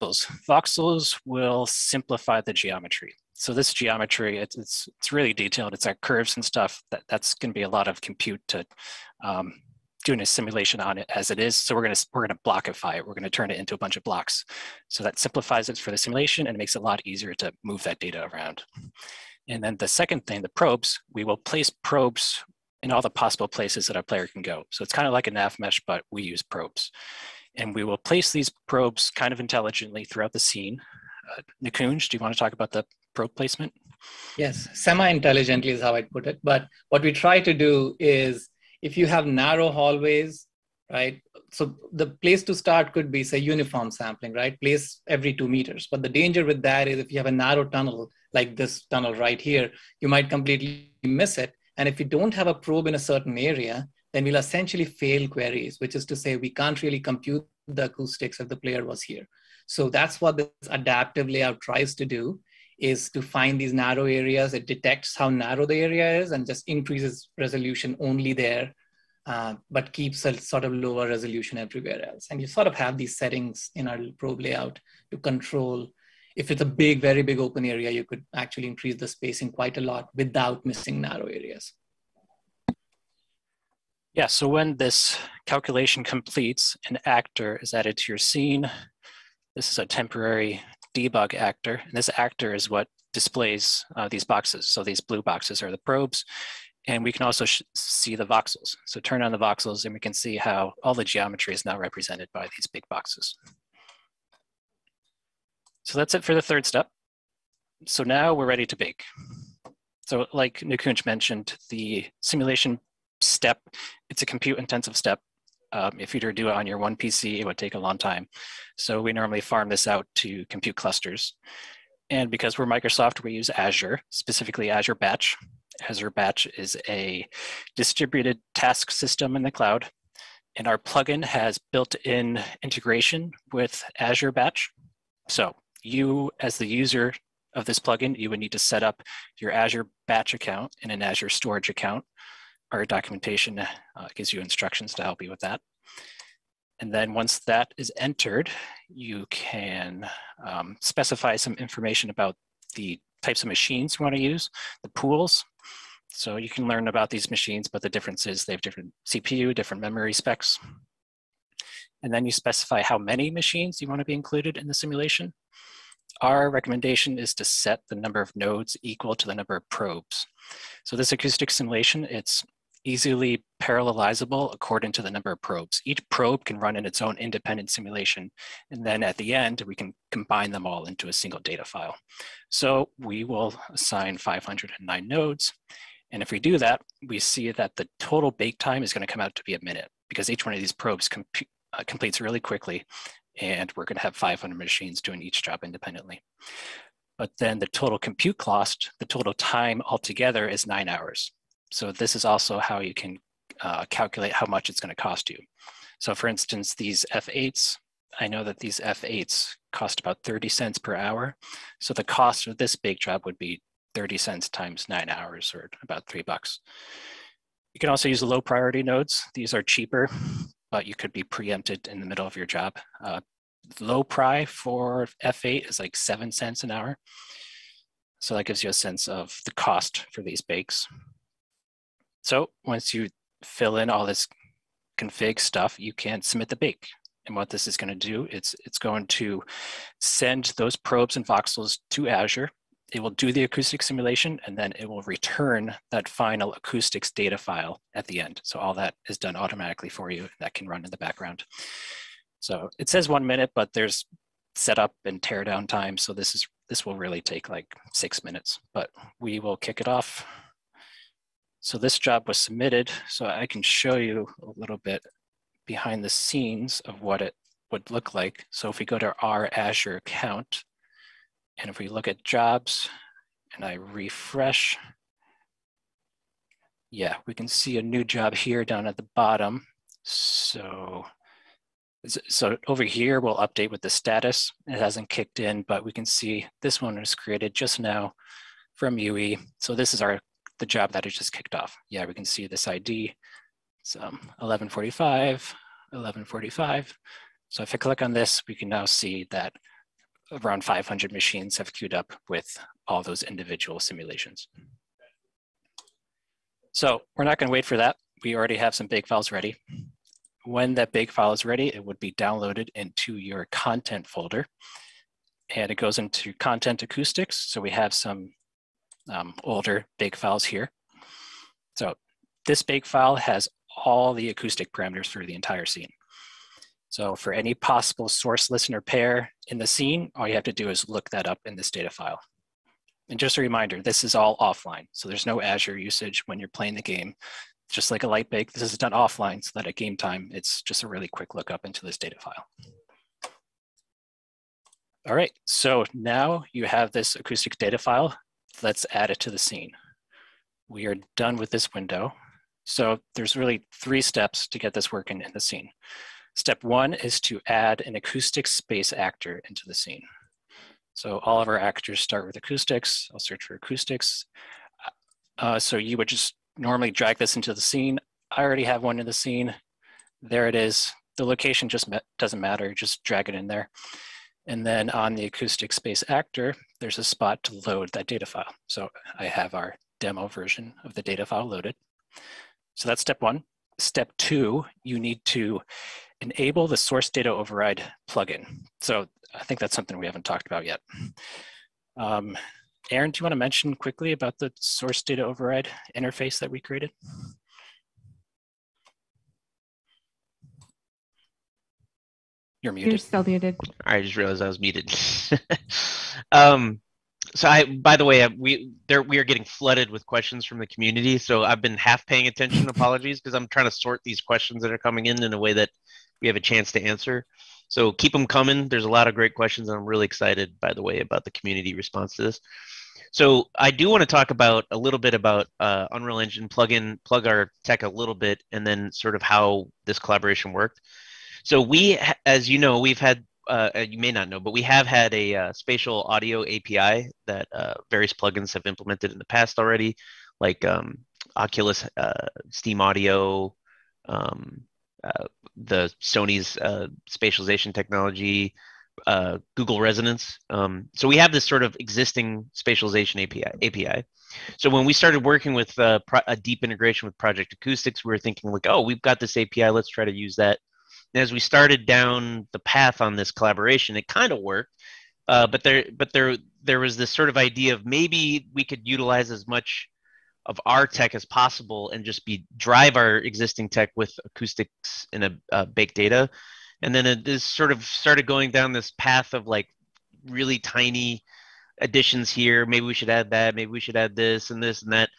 Voxels will simplify the geometry. So this geometry, it's, it's, it's really detailed. It's like curves and stuff. That, that's gonna be a lot of compute to um, doing a simulation on it as it is. So we're gonna, we're gonna blockify it. We're gonna turn it into a bunch of blocks. So that simplifies it for the simulation and makes it a lot easier to move that data around. And then the second thing, the probes, we will place probes in all the possible places that our player can go. So it's kind of like a nav mesh, but we use probes. And we will place these probes kind of intelligently throughout the scene. Uh, Nikunj, do you want to talk about the probe placement? Yes, semi-intelligently is how I'd put it. But what we try to do is, if you have narrow hallways, right? So the place to start could be, say, uniform sampling, right? Place every two meters. But the danger with that is if you have a narrow tunnel, like this tunnel right here, you might completely miss it. And if you don't have a probe in a certain area, then we'll essentially fail queries, which is to say we can't really compute the acoustics if the player was here. So that's what this adaptive layout tries to do, is to find these narrow areas. It detects how narrow the area is and just increases resolution only there, uh, but keeps a sort of lower resolution everywhere else. And you sort of have these settings in our probe layout to control. If it's a big, very big open area, you could actually increase the spacing quite a lot without missing narrow areas. Yeah, so when this calculation completes, an actor is added to your scene. This is a temporary debug actor. And this actor is what displays uh, these boxes. So these blue boxes are the probes. And we can also sh see the voxels. So turn on the voxels and we can see how all the geometry is now represented by these big boxes. So that's it for the third step. So now we're ready to bake. So like Nikunj mentioned, the simulation step, it's a compute intensive step. Um, if you were to do it on your one P C, it would take a long time. So we normally farm this out to compute clusters. And because we're Microsoft, we use Azure, specifically Azure Batch. Azure Batch is a distributed task system in the cloud. And our plugin has built-in integration with Azure Batch. So you, as the user of this plugin, you would need to set up your Azure Batch account and an Azure Storage account. Our documentation uh, gives you instructions to help you with that. And then once that is entered, you can um, specify some information about the types of machines you want to use, the pools. So you can learn about these machines, but the difference is they have different C P U, different memory specs. And then you specify how many machines you want to be included in the simulation. Our recommendation is to set the number of nodes equal to the number of probes. So this acoustic simulation, it's easily parallelizable according to the number of probes. Each probe can run in its own independent simulation. And then at the end, we can combine them all into a single data file. So we will assign five hundred nine nodes. And if we do that, we see that the total bake time is going to come out to be a minute, because each one of these probes comp uh, completes really quickly. And we're going to have five hundred machines doing each job independently. But then the total compute cost, the total time altogether is nine hours. So this is also how you can uh, calculate how much it's going to cost you. So for instance, these F eights, I know that these F eights cost about thirty cents per hour. So the cost of this big job would be thirty cents times nine hours, or about three bucks. You can also use low priority nodes. These are cheaper, but you could be preempted in the middle of your job. Uh, low pri for F eight is like seven cents an hour. So that gives you a sense of the cost for these bakes. So once you fill in all this config stuff, you can submit the bake. And what this is going to do, it's, it's going to send those probes and voxels to Azure. It will do the acoustic simulation, and then it will return that final acoustics data file at the end. So all that is done automatically for you. That can run in the background. So it says one minute, but there's setup and teardown time. So this is This will really take like six minutes, but we will kick it off. So this job was submitted, so I can show you a little bit behind the scenes of what it would look like. So if we go to our Azure account, and if we look at jobs, and I refresh, yeah, we can see a new job here down at the bottom. So, so over here, we'll update with the status. It hasn't kicked in, but we can see this one was created just now from U E. So this is our the job that it just kicked off. Yeah, we can see this I D. It's um, eleven forty-five, eleven forty-five. So if I click on this, we can now see that around five hundred machines have queued up with all those individual simulations. So we're not going to wait for that. We already have some big files ready. When that big file is ready, it would be downloaded into your content folder. And it goes into Content Acoustics. So we have some um, older big files here. So this big file has all the acoustic parameters for the entire scene. So for any possible source listener pair in the scene, all you have to do is look that up in this data file. And just a reminder, this is all offline. So there's no Azure usage when you're playing the game. Just like a light bake, this is done offline so that at game time, it's just a really quick look up into this data file. All right, so now you have this acoustic data file. Let's add it to the scene. We are done with this window. So there's really three steps to get this working in the scene. Step one is to add an acoustic space actor into the scene. So all of our actors start with acoustics. I'll search for acoustics. Uh, so you would just normally drag this into the scene. I already have one in the scene. There it is. The location just doesn't matter, just drag it in there. And then on the acoustic space actor, there's a spot to load that data file. So I have our demo version of the data file loaded. So that's step one. Step two, you need to enable the source data override plugin. So I think that's something we haven't talked about yet. Um, Erin, do you want to mention quickly about the source data override interface that we created? You're muted. You're still muted. I just realized I was muted. um, So I, by the way, we there we are getting flooded with questions from the community. So I've been half paying attention. Apologies, because I'm trying to sort these questions that are coming in in a way that we have a chance to answer. So keep them coming. There's a lot of great questions, and I'm really excited, by the way, about the community response to this. So I do want to talk about a little bit about uh, Unreal Engine plugin, plug our tech a little bit, and then sort of how this collaboration worked. So we, as you know, we've had. Uh, you may not know, but we have had a uh, spatial audio A P I that uh, various plugins have implemented in the past already, like um, Oculus, uh, Steam Audio, um, uh, the Sony's uh, spatialization technology, uh, Google Resonance. Um, so we have this sort of existing spatialization A P I. A P I. So when we started working with uh, pro a deep integration with Project Acoustics, we were thinking like, oh, we've got this A P I, let's try to use that. And as we started down the path on this collaboration, it kind of worked, uh, but there, but there, there was this sort of idea of maybe we could utilize as much of our tech as possible and just be drive our existing tech with acoustics and a uh, baked data, and then it this sort of started going down this path of like really tiny additions here. Maybe we should add that. Maybe we should add this and this and that.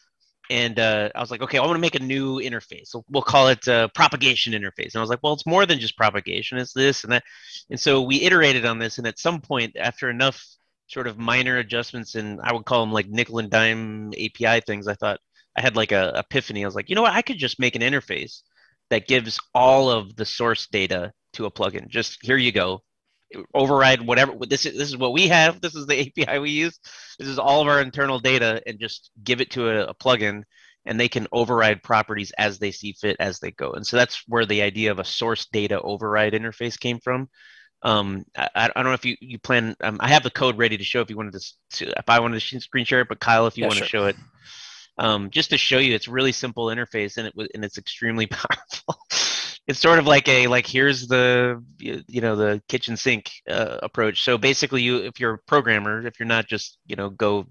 And uh, I was like, okay, I want to make a new interface. So we'll call it uh, propagation interface. And I was like, well, it's more than just propagation. It's this and that. And so we iterated on this. And at some point, after enough sort of minor adjustments, and I would call them like nickel and dime A P I things, I thought I had like a epiphany. I was like, you know what? I could just make an interface that gives all of the source data to a plugin. Just here you go. Override whatever. This is, this is what we have. This is the A P I we use. This is all of our internal data, and just give it to a, a plugin, and they can override properties as they see fit as they go. And so that's where the idea of a source data override interface came from. Um, I, I don't know if you, you plan, um, I have the code ready to show if you wanted to, if I wanted to screen share it, but Kyle, if you yeah, want sure. to show it, um, just to show you, it's a really simple interface, and it was, and it's extremely powerful. It's sort of like a like here's the you know the kitchen sink uh, approach. So basically, you if you're a programmer, if you're not just you know go,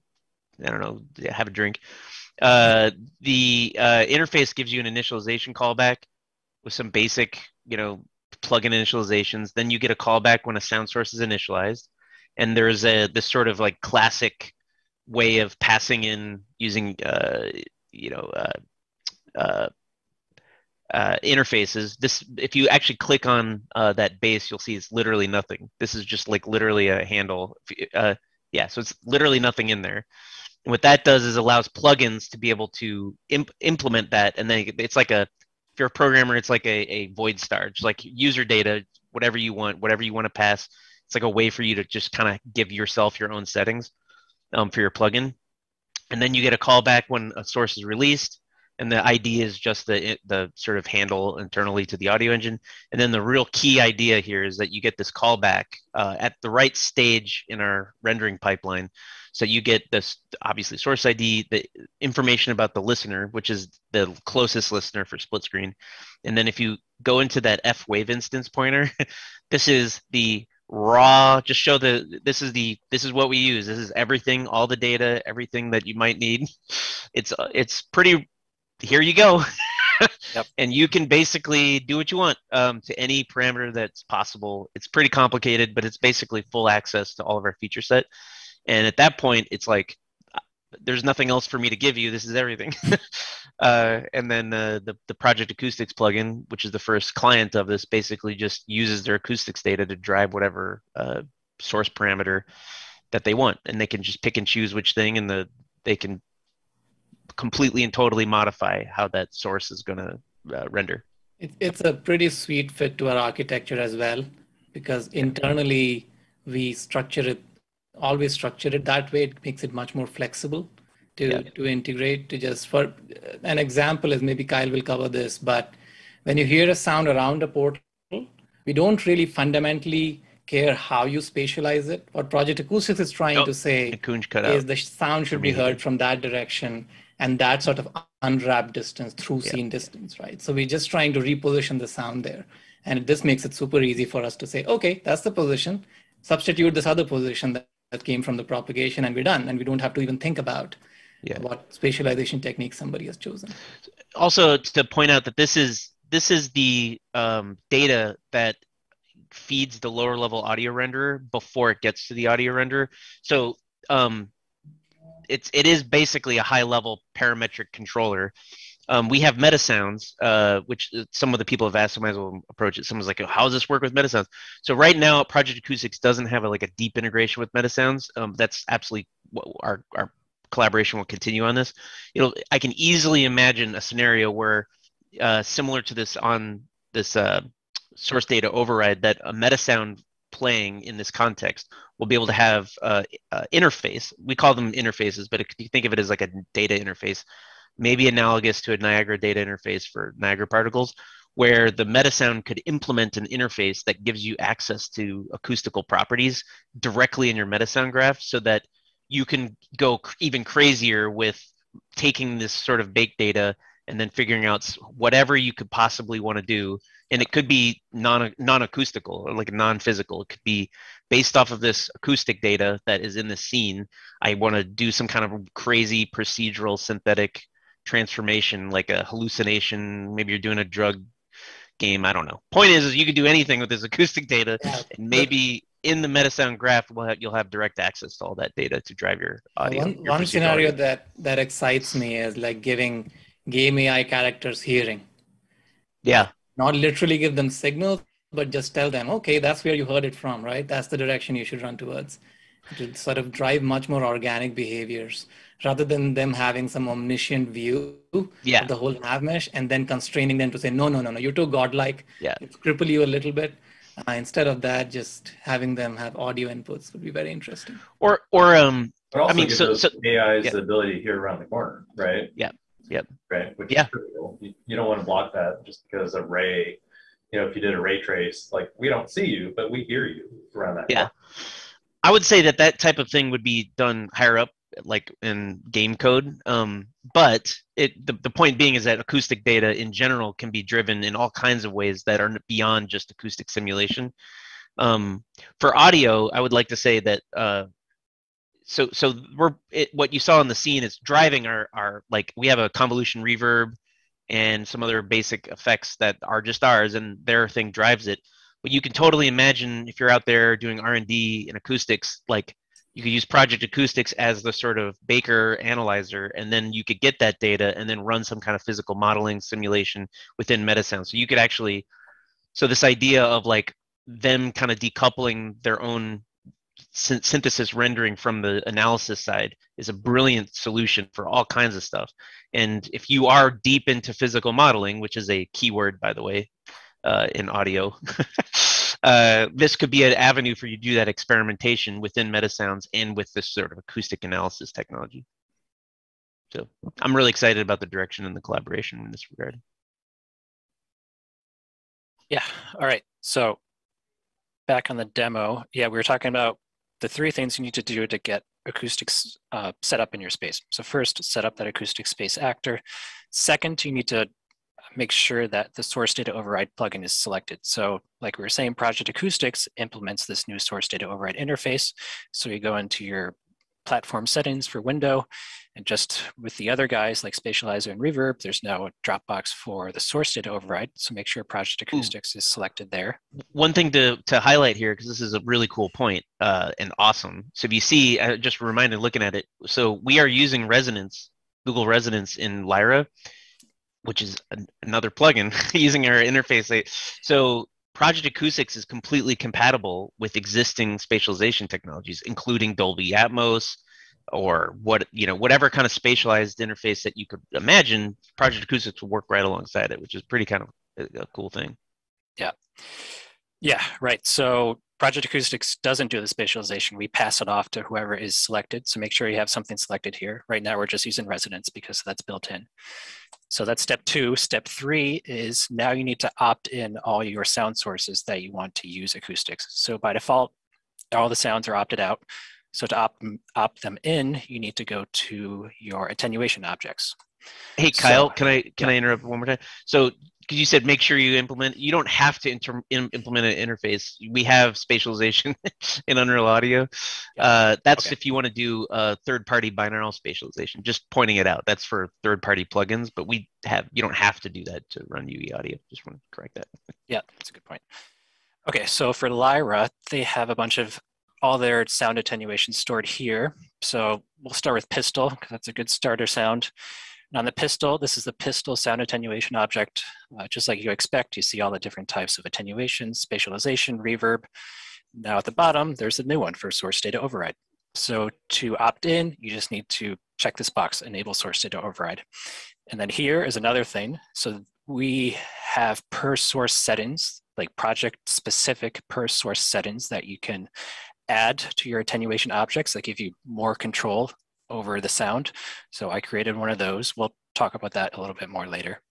I don't know, have a drink. Uh, the uh, interface gives you an initialization callback with some basic you know plugin initializations. Then you get a callback when a sound source is initialized, And there's a this sort of like classic way of passing in using uh, you know uh, uh, uh, interfaces. This, if you actually click on uh, that base, you'll see it's literally nothing. This is just like literally a handle. Uh, yeah, so it's literally nothing in there. And what that does is allows plugins to be able to imp implement that, and then it's like a, if you're a programmer, it's like a, a void star, just like user data, whatever you want, whatever you want to pass. It's like a way for you to just kind of give yourself your own settings um, for your plugin. And then you get a callback when a source is released, and the I D is just the, the sort of handle internally to the audio engine. And then the real key idea here is that you get this callback uh, at the right stage in our rendering pipeline. So you get this, obviously, source I D, the information about the listener, which is the closest listener for split screen. And then if you go into that F wave instance pointer, this is the raw, just show the, this is the, this is what we use. This is everything, all the data, everything that you might need. It's, it's pretty, here you go. Yep. And you can basically do what you want um, to any parameter that's possible. It's pretty complicated, but it's basically full access to all of our feature set. And at that point, it's like, there's nothing else for me to give you. This is everything. uh, and then uh, the, the Project Acoustics plugin, which is the first client of this, basically just uses their acoustics data to drive whatever uh, source parameter that they want. And they can just pick and choose which thing, and the, they can completely and totally modify how that source is going to uh, render. It, it's a pretty sweet fit to our architecture as well, because internally we structure it always structure it that way. It makes it much more flexible to, yeah. to integrate to just for an example is maybe Kyle will cover this, but when you hear a sound around a portal, we don't really fundamentally care how you spatialize it. What Project Acoustics is trying oh, to say cut is out. The sound should be heard from that direction and that sort of unwrapped distance through yeah. scene distance, right? So we're just trying to reposition the sound there. And this makes it super easy for us to say, okay, that's the position, substitute this other position that that came from the propagation, and we're done. And we don't have to even think about yeah. what spatialization technique somebody has chosen. Also, to point out that this is this is the um, data that feeds the lower level audio renderer before it gets to the audio renderer. So um, it's it is basically a high level parametric controller. Um, we have MetaSounds, uh, which some of the people have asked, so might as well approach it. Someone's like, oh, how does this work with MetaSounds? So right now, Project Acoustics doesn't have a, like a deep integration with MetaSounds. Um, that's absolutely what our, our collaboration will continue on this. It'll, I can easily imagine a scenario where, uh, similar to this on this uh, source data override, that a MetaSound playing in this context will be able to have uh, uh, interface. We call them interfaces, but it, you think of it as like a data interface, maybe analogous to a Niagara data interface for Niagara particles, where the MetaSound could implement an interface that gives you access to acoustical properties directly in your MetaSound graph, so that you can go even crazier with taking this sort of baked data and then figuring out whatever you could possibly want to do. And it could be non, non-acoustical, or like non-physical. It could be based off of this acoustic data that is in the scene. I want to do some kind of crazy procedural synthetic transformation, like a hallucination. Maybe you're doing a drug game, I don't know. Point is, is you can do anything with this acoustic data, yeah. and maybe in the MetaSound graph we'll have, you'll have direct access to all that data to drive your audio. One, your one scenario audio. that that excites me is like giving game A I characters hearing. Yeah. Not literally give them signals, but just tell them, okay, that's where you heard it from, right? That's the direction you should run towards. To sort of drive much more organic behaviors, rather than them having some omniscient view yeah. of the whole nav mesh and then constraining them to say, no, no, no, no, you're too godlike. Yeah. It's cripple you a little bit. Uh, instead of that, just having them have audio inputs would be very interesting. Or, or um, but also I mean, so, so A I is yeah. the ability to hear around the corner, right? Yeah. Yep. Right. Which yeah. is critical. You, you don't want to block that just because a ray, you know, if you did a ray trace, like we don't see you, but we hear you around that. Yeah. Corner. I would say that that type of thing would be done higher up, like in game code, um, but it, the, the point being is that acoustic data in general can be driven in all kinds of ways that are beyond just acoustic simulation. Um, for audio, I would like to say that uh, so so we're it, what you saw in the scene is driving our, our like we have a convolution reverb and some other basic effects that are just ours, and their thing drives it. But you can totally imagine if you're out there doing R and D in acoustics, like you could use Project Acoustics as the sort of Baker analyzer, and then you could get that data and then run some kind of physical modeling simulation within MetaSounds. So you could actually, so this idea of like them kind of decoupling their own synthesis rendering from the analysis side is a brilliant solution for all kinds of stuff. And if you are deep into physical modeling, which is a keyword, by the way, uh, in audio, uh, this could be an avenue for you to do that experimentation within MetaSounds and with this sort of acoustic analysis technology. So I'm really excited about the direction and the collaboration in this regard. Yeah. All right. So back on the demo, yeah, we were talking about the three things you need to do to get acoustics uh, set up in your space. So first, set up that acoustic space actor. Second, you need to make sure that the source data override plugin is selected. So like we were saying, Project Acoustics implements this new source data override interface. So you go into your platform settings for window, and just with the other guys like Spatializer and Reverb, there's now a Dropbox for the source data override. So make sure Project Acoustics mm. is selected there. One thing to, to highlight here, because this is a really cool point uh, and awesome. So if you see, I just reminded looking at it, so we are using Resonance, Google Resonance in Lyra, which is an, another plugin using our interface. So Project Acoustics is completely compatible with existing spatialization technologies, including Dolby Atmos or what you know, whatever kind of spatialized interface that you could imagine. Project Acoustics will work right alongside it, which is pretty kind of a, a cool thing. Yeah, yeah, right. So Project Acoustics doesn't do the spatialization. We pass it off to whoever is selected. So make sure you have something selected here. Right now, we're just using Resonance because that's built in. So that's step two. Step three is now you need to opt in all your sound sources that you want to use acoustics. So by default, all the sounds are opted out. So to opt, opt them in, you need to go to your attenuation objects. Hey, Kyle, so, can I can yeah. I interrupt one more time? So because you said make sure you implement, you don't have to inter, in, implement an interface. We have spatialization in Unreal Audio. Yeah. Uh, that's okay. If you want to do uh, third-party binaural spatialization. Just pointing it out. That's for third-party plugins, but we have you don't have to do that to run U E Audio. Just want to correct that. Yeah, that's a good point. Okay, so for Lyra, they have a bunch of all their sound attenuation stored here. So we'll start with Pistol, because that's a good starter sound. And on the Pistol, this is the Pistol sound attenuation object. Uh, just like you expect, you see all the different types of attenuation, spatialization, reverb. Now at the bottom, there's a new one for source data override. So to opt in, you just need to check this box, enable source data override. And then here is another thing. So we have per source settings, like project specific per source settings that you can add to your attenuation objects that give you more control over the sound. So I created one of those. We'll talk about that a little bit more later.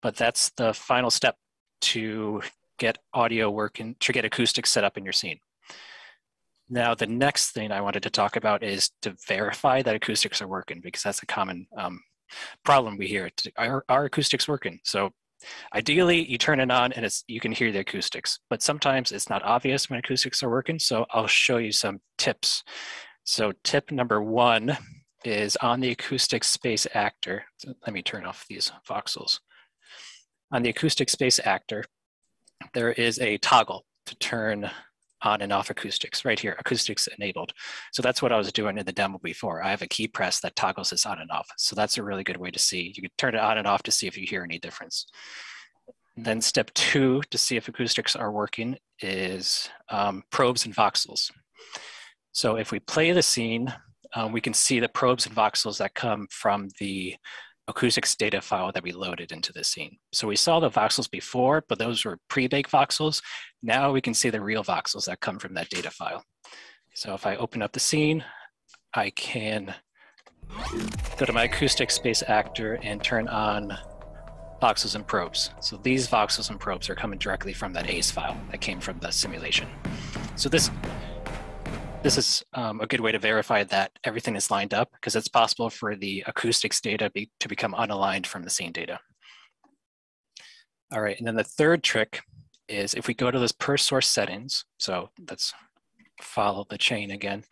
But that's the final step to get audio working, to get acoustics set up in your scene. Now, the next thing I wanted to talk about is to verify that acoustics are working, because that's a common um, problem we hear. Are, are acoustics working? So ideally, you turn it on and it's, you can hear the acoustics, but sometimes it's not obvious when acoustics are working. So I'll show you some tips. So tip number one is on the acoustic space actor. So let me turn off these voxels. On the acoustic space actor, there is a toggle to turn on and off acoustics right here, acoustics enabled. So that's what I was doing in the demo before. I have a key press that toggles this on and off. So that's a really good way to see. You can turn it on and off to see if you hear any difference. Then step two to see if acoustics are working is um, probes and voxels. So if we play the scene, um, we can see the probes and voxels that come from the acoustics data file that we loaded into the scene. So we saw the voxels before, but those were pre-baked voxels. Now we can see the real voxels that come from that data file. So if I open up the scene, I can go to my acoustic space actor and turn on voxels and probes. So these voxels and probes are coming directly from that A C E file that came from the simulation. So this This is um, a good way to verify that everything is lined up, because it's possible for the acoustics data be, to become unaligned from the scene data. All right, and then the third trick is if we go to those per source settings, so let's follow the chain again.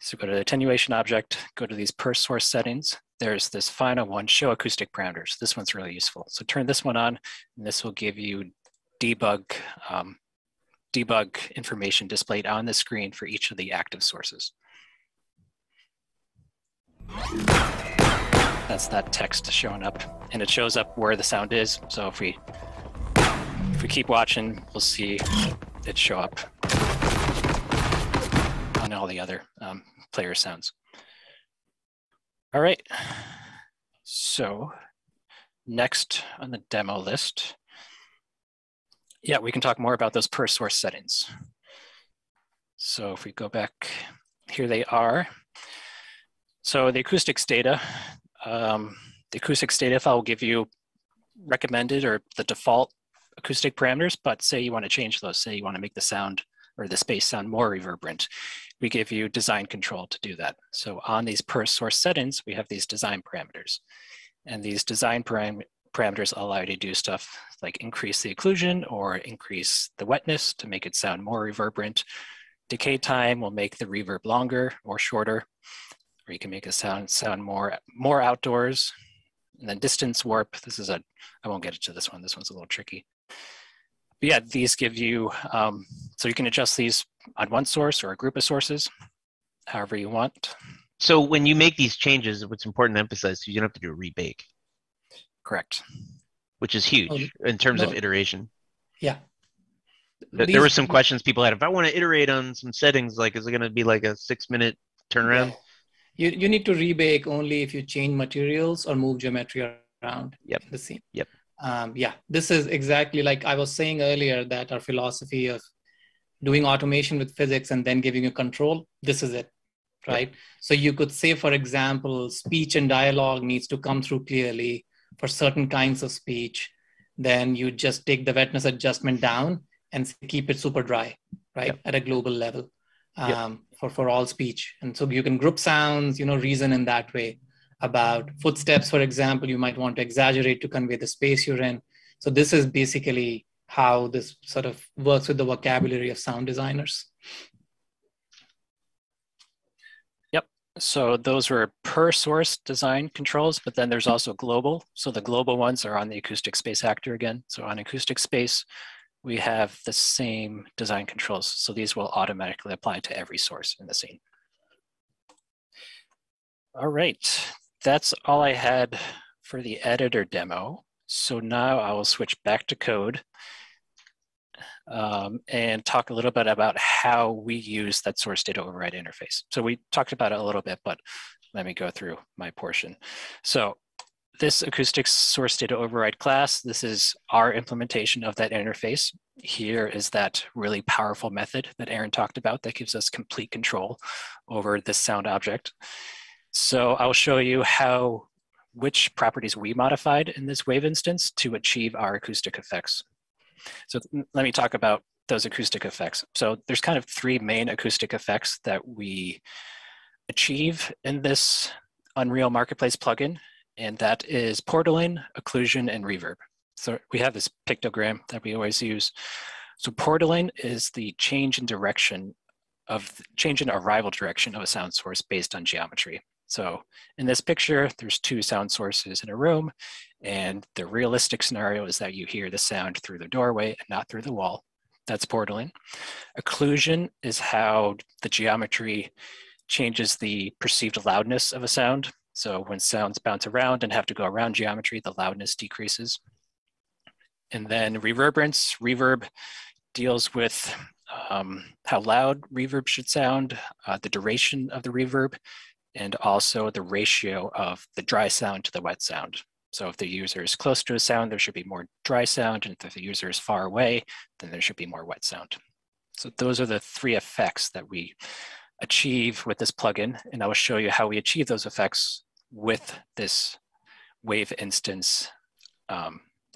So go to the attenuation object, go to these per source settings. There's this final one, show acoustic parameters. This one's really useful. So turn this one on, and this will give you debug um, debug information displayed on the screen for each of the active sources. That's that text showing up, and it shows up where the sound is. So if we if we keep watching, we'll see it show up on all the other um, player sounds. All right, so next on the demo list, yeah, we can talk more about those per source settings. So if we go back, here they are. So the acoustics data, um, the acoustics data file will give you recommended or the default acoustic parameters, but say you want to change those, say you want to make the sound or the space sound more reverberant, we give you design control to do that. So on these per source settings, we have these design parameters. And these design param parameters allow you to do stuff like increase the occlusion or increase the wetness to make it sound more reverberant. Decay time will make the reverb longer or shorter, or you can make it sound sound more, more outdoors. And then distance warp, this is a, I won't get into this one, this one's a little tricky. But yeah, these give you, um, so you can adjust these on one source or a group of sources, however you want. So when you make these changes, what's important to emphasize, you don't have to do a rebake. Correct. Which is huge oh, in terms no. of iteration. Yeah. There these, were some questions people had. If I want to iterate on some settings, like is it going to be like a six minute turnaround? Yeah. You, you need to rebake only if you change materials or move geometry around yep. in the scene. Yep. Um, yeah, this is exactly like I was saying earlier that our philosophy of doing automation with physics and then giving you control, this is it. Right. So you could say, for example, speech and dialogue needs to come through clearly for certain kinds of speech. Then you just take the wetness adjustment down and keep it super dry, right? Yep. At a global level um, yep. for, for all speech. And so you can group sounds, you know, reason in that way about footsteps, for example, you might want to exaggerate to convey the space you're in. So this is basically how this sort of works with the vocabulary of sound designers. So those were per source design controls, but then there's also global. So the global ones are on the acoustic space actor again. So on acoustic space, we have the same design controls. So these will automatically apply to every source in the scene. All right, that's all I had for the editor demo. So now I will switch back to code Um, and talk a little bit about how we use that source data override interface. So we talked about it a little bit, but let me go through my portion. So this acoustics source data override class, this is our implementation of that interface. Here is that really powerful method that Erin talked about that gives us complete control over this sound object. So I'll show you how, which properties we modified in this wave instance to achieve our acoustic effects. So let me talk about those acoustic effects. So there's kind of three main acoustic effects that we achieve in this Unreal Marketplace plugin, and that is portaling, occlusion, and reverb. So we have this pictogram that we always use. So portaling is the change in direction of change in arrival direction of a sound source based on geometry. So in this picture, there's two sound sources in a room, and the realistic scenario is that you hear the sound through the doorway and not through the wall. That's portaling. Occlusion is how the geometry changes the perceived loudness of a sound. So when sounds bounce around and have to go around geometry, the loudness decreases. And then reverberance, reverb deals with um, how loud reverb should sound, uh, the duration of the reverb, and also the ratio of the dry sound to the wet sound. So if the user is close to a sound, there should be more dry sound, and if the user is far away, then there should be more wet sound. So those are the three effects that we achieve with this plugin, and I will show you how we achieve those effects with this wave instance um,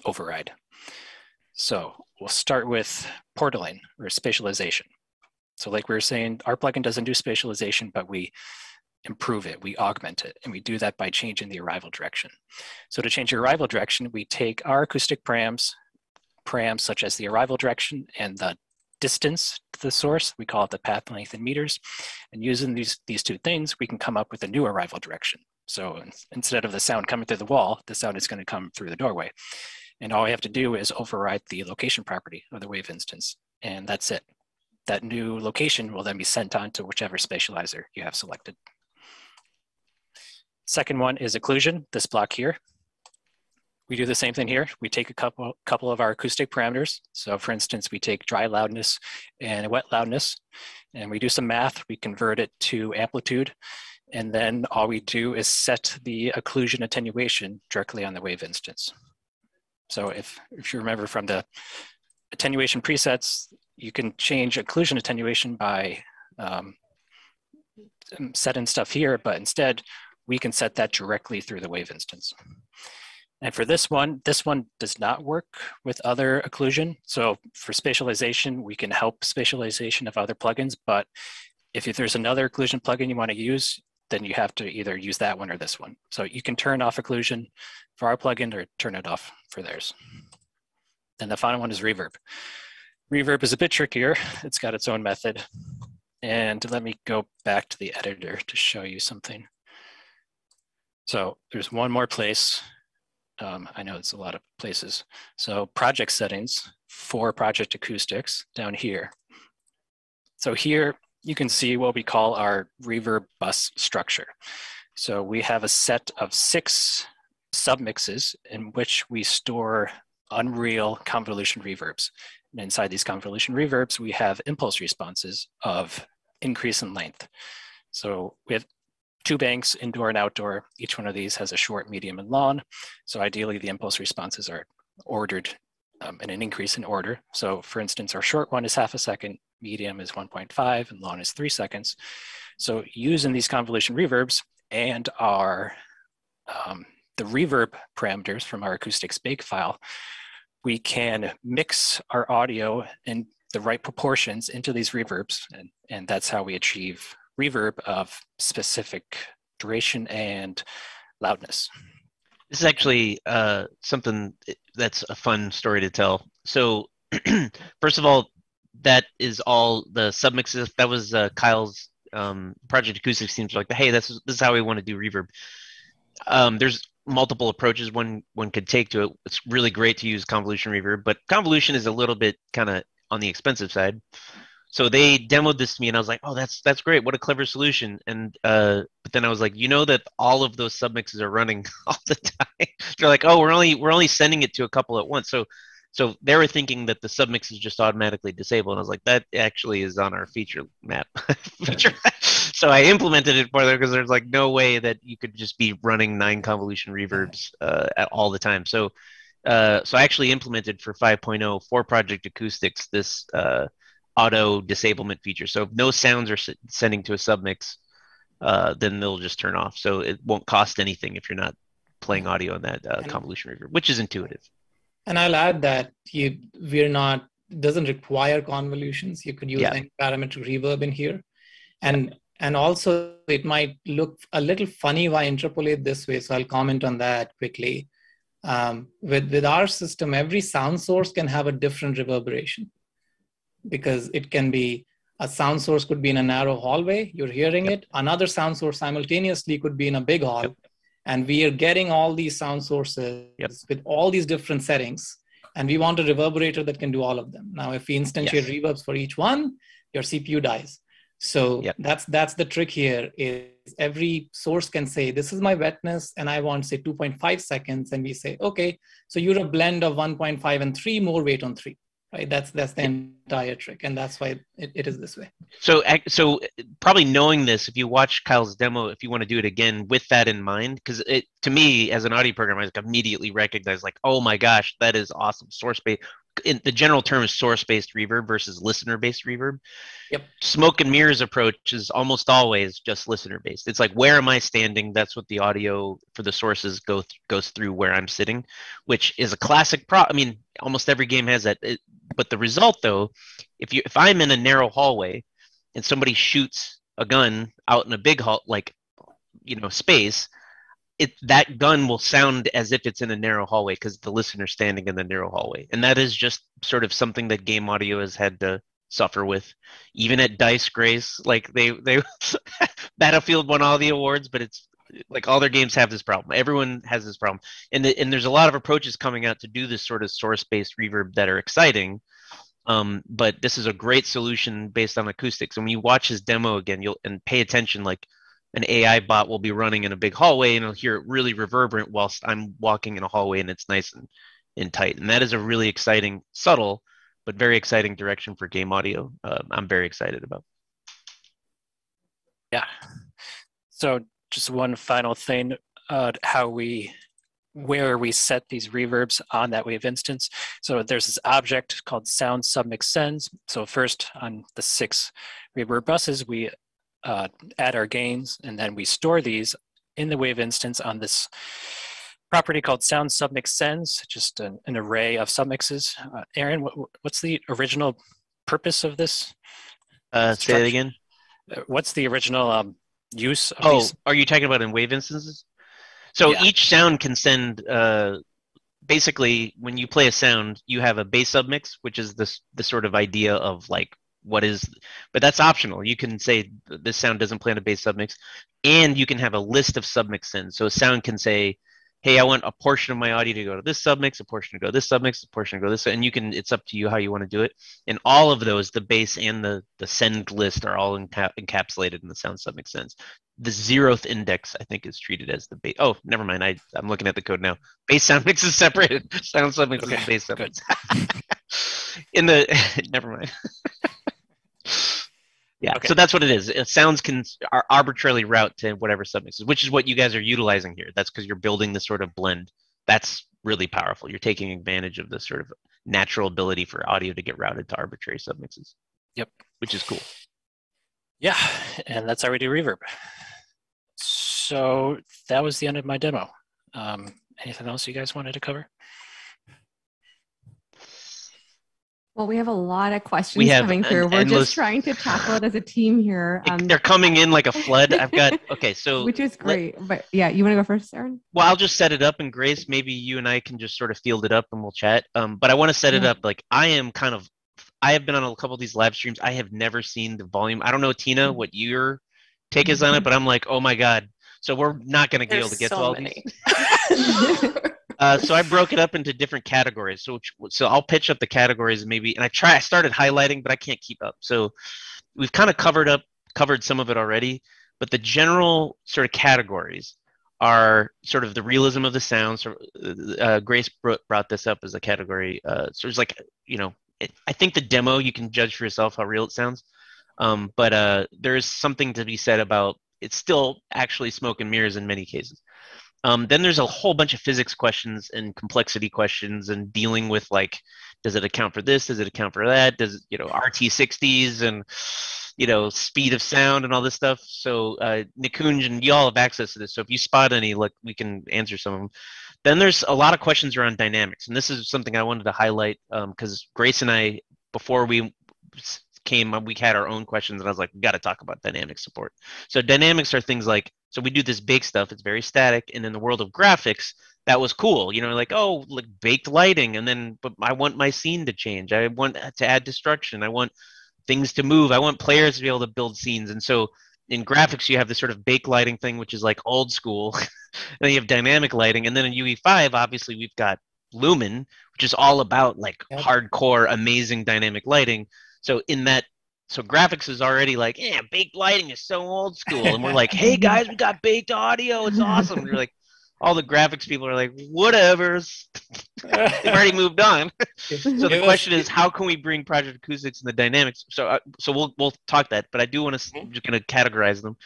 override. So we'll start with portaling or spatialization. So like we were saying, our plugin doesn't do spatialization, but we improve it, we augment it, and we do that by changing the arrival direction. So to change the arrival direction, we take our acoustic params, params such as the arrival direction and the distance to the source, we call it the path length in meters, and using these, these two things, we can come up with a new arrival direction. So in, instead of the sound coming through the wall, the sound is going to come through the doorway. And all we have to do is override the location property of the wave instance. and that's it. That new location will then be sent on to whichever spatializer you have selected. Second one is occlusion, this block here. We do the same thing here. We take a couple, couple of our acoustic parameters. So for instance, we take dry loudness and wet loudness, and we do some math. We convert it to amplitude, and then all we do is set the occlusion attenuation directly on the wave instance. So if, if you remember from the attenuation presets, you can change occlusion attenuation by um, setting stuff here, but instead, we can set that directly through the wave instance. And for this one, this one does not work with other occlusion. So for spatialization, we can help spatialization of other plugins, but if, if there's another occlusion plugin you want to use, then you have to either use that one or this one. So you can turn off occlusion for our plugin or turn it off for theirs. And the final one is reverb. Reverb is a bit trickier. It's got its own method. And let me go back to the editor to show you something. So there's one more place. Um, I know it's a lot of places. So project settings for Project Acoustics down here. So here you can see what we call our reverb bus structure. So we have a set of six submixes in which we store Unreal convolution reverbs. And inside these convolution reverbs, we have impulse responses of increase in length. So we have two banks, indoor and outdoor. Each one of these has a short, medium, and long. So ideally, the impulse responses are ordered um, in an increase in order. So for instance, our short one is half a second, medium is one point five, and long is three seconds. So using these convolution reverbs and our um, the reverb parameters from our acoustics bake file, we can mix our audio in the right proportions into these reverbs, and, and that's how we achieve reverb of specific duration and loudness. This is actually uh, something that's a fun story to tell. So first of all, that is all the submixes. That was uh, Kyle's um, Project Acoustics seems like, hey, this is, this is how we want to do reverb. Um, there's multiple approaches one one could take to it. It's really great to use convolution reverb, but convolution is a little bit kind of on the expensive side. So they demoed this to me, and I was like, "Oh, that's that's great! What a clever solution!" And uh, but then I was like, "You know that all of those submixes are running all the time." They're like, "Oh, we're only we're only sending it to a couple at once." So, so they were thinking that the submix is just automatically disabled. And I was like, "That actually is on our feature map." feature map. So I implemented it for them because there's like no way that you could just be running nine convolution reverbs uh, at all the time. So, uh, so I actually implemented for five point oh for Project Acoustics this. Uh, auto disablement feature. So if no sounds are sending to a submix, uh, then they'll just turn off. So it won't cost anything if you're not playing audio on that uh, convolution reverb, which is intuitive. And I'll add that you, we're not, doesn't require convolutions. You could use yeah. any parametric reverb in here. And, and also it might look a little funny if I interpolate this way. So I'll comment on that quickly. Um, with, with our system, every sound source can have a different reverberation. Because it can be, a sound source could be in a narrow hallway, you're hearing yep. it. Another sound source simultaneously could be in a big hall. Yep. And we are getting all these sound sources yep. with all these different settings. And we want a reverberator that can do all of them. Now, if we instantiate yes. reverbs for each one, your C P U dies. So yep. that's that's the trick here is every source can say, this is my wetness, and I want, say, two point five seconds. And we say, okay, so you're a blend of one point five and three, more weight on three. Right, that's that's the entire trick, and that's why it, it is this way. So, so probably knowing this, if you watch Kyle's demo, if you want to do it again with that in mind, because it to me as an audio programmer, I like immediately recognize like, oh my gosh, that is awesome. Source-based, in the general term is source-based reverb versus listener-based reverb. Yep. Smoke and mirrors approach is almost always just listener-based. It's like, where am I standing? That's what the audio for the sources go th goes through where I'm sitting, which is a classic pro. I mean, almost every game has that. It, But the result, though, if you if I'm in a narrow hallway and somebody shoots a gun out in a big hall, like, you know, space, it that gun will sound as if it's in a narrow hallway because the listener's standing in the narrow hallway. And that is just sort of something that game audio has had to suffer with. Even at Dice, Grace, like they they Battlefield won all the awards, but it's like all their games have this problem. Everyone has this problem. And, the, and there's a lot of approaches coming out to do this sort of source-based reverb that are exciting. Um, but this is a great solution based on acoustics. And when you watch his demo again, you'll and pay attention, like an A I bot will be running in a big hallway and you'll hear it really reverberant whilst I'm walking in a hallway and it's nice and, and tight. And that is a really exciting, subtle, but very exciting direction for game audio. Uh, I'm very excited about. Yeah. So just one final thing, uh, how we, where we set these reverbs on that wave instance. So there's this object called sound submix sends. So first on the six reverb buses, we uh, add our gains, and then we store these in the wave instance on this property called sound submix sends, just an, an array of submixes. Uh, Erin, what, what's the original purpose of this? Uh, say that again. What's the original um, use of oh, these? Are you talking about in wave instances? So yeah. Each sound can send, uh, basically, when you play a sound, you have a bass submix, which is this the sort of idea of like what is, but that's optional. You can say this sound doesn't play on a bass submix, and you can have a list of submix sends. So a sound can say, hey, I want a portion of my audio to go to this submix, a portion to go to this submix, a portion to go to this, and you can, it's up to you how you want to do it. And all of those, the bass and the, the send list are all enca encapsulated in the sound submix sends. The zeroth index, I think, is treated as the base. Oh, never mind. I, I'm looking at the code now. Base sound mix is separated. Sound sub mix okay, is base sound mix. In the, never mind. Yeah, okay. So that's what it is. It sounds can are arbitrarily route to whatever submixes, which is what you guys are utilizing here. That's because you're building this sort of blend. That's really powerful. You're taking advantage of this sort of natural ability for audio to get routed to arbitrary submixes. Yep. Which is cool. Yeah, and that's how we do reverb. So that was the end of my demo. Um, anything else you guys wanted to cover? Well, we have a lot of questions coming through. We're just trying to tackle it as a team here. Um, they're coming in like a flood. I've got, okay, so. Which is great, let, but yeah, you wanna go first, Erin? Well, I'll just set it up, and Grace, maybe you and I can just sort of field it up and we'll chat. Um, but I wanna set it yeah. up, like I am kind of, I have been on a couple of these live streams. I have never seen the volume. I don't know, Tina, what your take is on it, but I'm like, oh my God. So we're not going to be able to get so to all many. These. uh, so I broke it up into different categories. So, so I'll pitch up the categories maybe, and I try, I started highlighting, but I can't keep up. So we've kind of covered up, covered some of it already, but the general sort of categories are sort of the realism of the sound. So, uh, Grace brought this up as a category. Uh, so it's like, you know, I think the demo, you can judge for yourself how real it sounds, um, but uh, there is something to be said about it's still actually smoke and mirrors in many cases. Um, then there's a whole bunch of physics questions and complexity questions and dealing with like, does it account for this? Does it account for that? Does it, you know, R T sixties and, you know, speed of sound and all this stuff. So uh, Nikunj and y'all have access to this. So if you spot any, look, we can answer some of them. Then there's a lot of questions around dynamics. And this is something I wanted to highlight because um, Grace and I, before we came, we had our own questions. And I was like, we got to talk about dynamic support. So dynamics are things like, so we do this big stuff. It's very static. And in the world of graphics, that was cool. You know, like, oh, like baked lighting. And then, but I want my scene to change. I want to add destruction. I want things to move. I want players to be able to build scenes. And so in graphics, you have this sort of baked lighting thing, which is like old school. And then you have dynamic lighting. And then in U E five, obviously, we've got Lumen, which is all about like yep. hardcore, amazing dynamic lighting. So in that, so graphics is already like, yeah, baked lighting is so old school. And we're like, hey, guys, we got baked audio. It's awesome. And you're like, all the graphics people are like, whatevers. They've already moved on. So the question is, how can we bring Project Acoustics and the dynamics? So, uh, so we'll we'll talk that. But I do want to just kind of categorize them.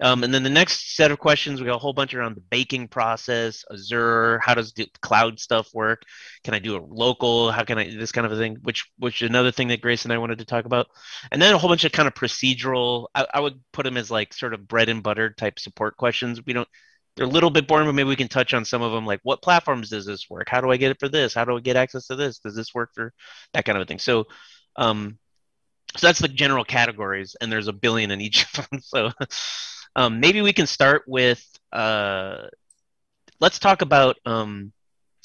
Um, and then the next set of questions, we got a whole bunch around the baking process, Azure, how does the cloud stuff work? Can I do a local? How can I this kind of a thing? Which which is another thing that Grace and I wanted to talk about. And then a whole bunch of kind of procedural. I, I would put them as like sort of bread and butter type support questions. We don't. They're a little bit boring, but maybe we can touch on some of them, like what platforms does this work? How do I get it for this? How do I get access to this? Does this work for that kind of a thing? So, um, so that's the general categories, and there's a billion in each of them. So um, maybe we can start with, uh, let's talk about, um,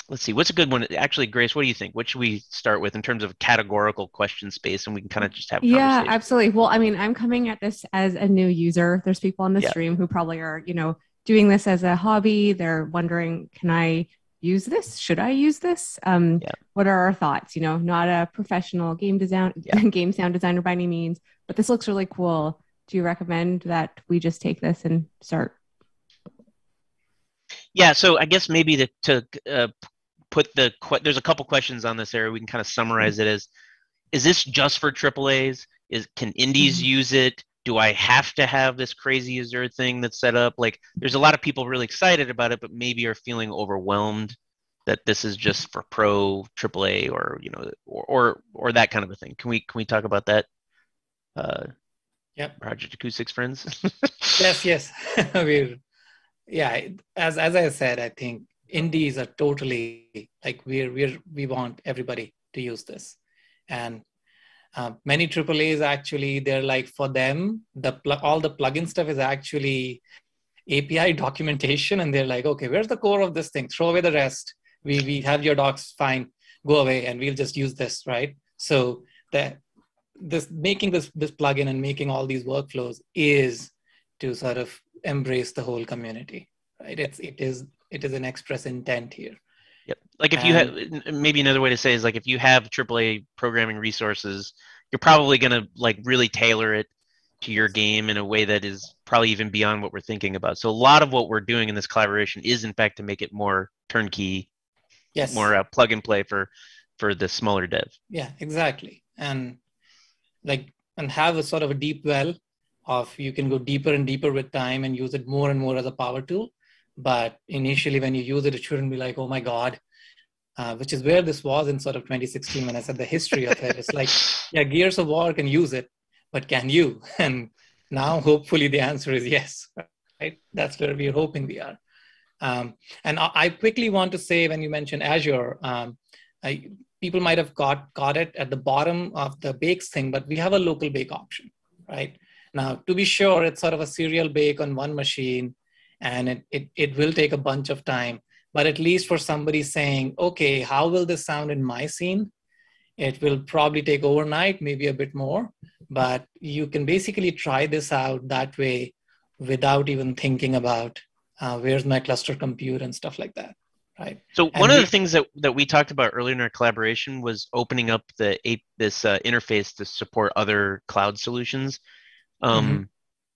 let's see, what's a good one? Actually, Grace, what do you think? What should we start with in terms of categorical question space? And we can kind of just have a yeah, conversation. Absolutely. Well, I mean, I'm coming at this as a new user. There's people on the yeah. stream who probably are, you know, doing this as a hobby. They're wondering, can I use this? Should I use this? Um, yeah. What are our thoughts? You know, not a professional game design, yeah. game sound designer by any means, but this looks really cool. Do you recommend that we just take this and start? Yeah, so I guess maybe the, to uh, put the qu- there's a couple questions on this area. We can kind of summarize mm-hmm. it as: is this just for triple A's? Is can indies mm-hmm. use it? Do I have to have this crazy Azure thing that's set up? Like, there's a lot of people really excited about it, but maybe are feeling overwhelmed that this is just for pro triple A or you know or or, or that kind of a thing. Can we can we talk about that? Uh, yep. Project Acoustics friends. yes, yes. We're, yeah. As as I said, I think indies are totally like we're we're we want everybody to use this, and. Uh, many triple A's actually, they're like for them, the pl- all the plugin stuff is actually A P I documentation, and they're like, okay, where's the core of this thing? Throw away the rest. We we have your docs, fine, go away, and we'll just use this, right? So that this making this this plugin and making all these workflows is to sort of embrace the whole community, right? It's it is it is an express intent here. Yep. Like if you have, maybe another way to say is like if you have triple A programming resources, you're probably going to like really tailor it to your game in a way that is probably even beyond what we're thinking about. So a lot of what we're doing in this collaboration is in fact to make it more turnkey, yes, more uh, plug and play for, for the smaller dev. Yeah, exactly. And like, and have a sort of a deep well of you can go deeper and deeper with time and use it more and more as a power tool. But initially when you use it, it shouldn't be like, oh my God, uh, which is where this was in sort of twenty sixteen when I said the history of it. It's like, yeah, Gears of War can use it, but can you? And now hopefully the answer is yes, right? That's where we're hoping we are. Um, and I quickly want to say when you mentioned Azure, um, I, people might have got, got it at the bottom of the bakes thing, but we have a local bake option, right? Now, to be sure, it's sort of a serial bake on one machine, and it, it it will take a bunch of time, but at least for somebody saying, okay, how will this sound in my scene? It will probably take overnight, maybe a bit more, but you can basically try this out that way without even thinking about uh, where's my cluster compute and stuff like that, right? So and one we, of the things that, that we talked about earlier in our collaboration was opening up the this uh, interface to support other cloud solutions. Um, mm-hmm.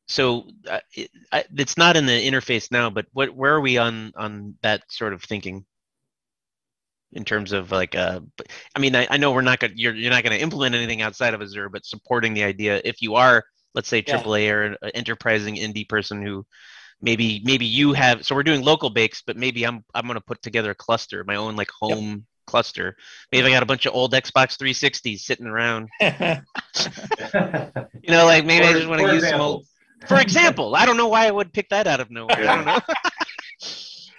So uh, it, I, it's not in the interface now, but what where are we on on that sort of thinking in terms of like uh, I mean I, I know we're not gonna you're you're not gonna implement anything outside of Azure, but supporting the idea if you are, let's say, triple A yeah. or an enterprising indie person who maybe maybe you have, so we're doing local bakes, but maybe I'm I'm gonna put together a cluster, my own like home yep. cluster. Maybe I got a bunch of old Xbox three sixties sitting around, you know, like maybe or, I just want to use example. some old. For example, I don't know why I would pick that out of nowhere. I don't know.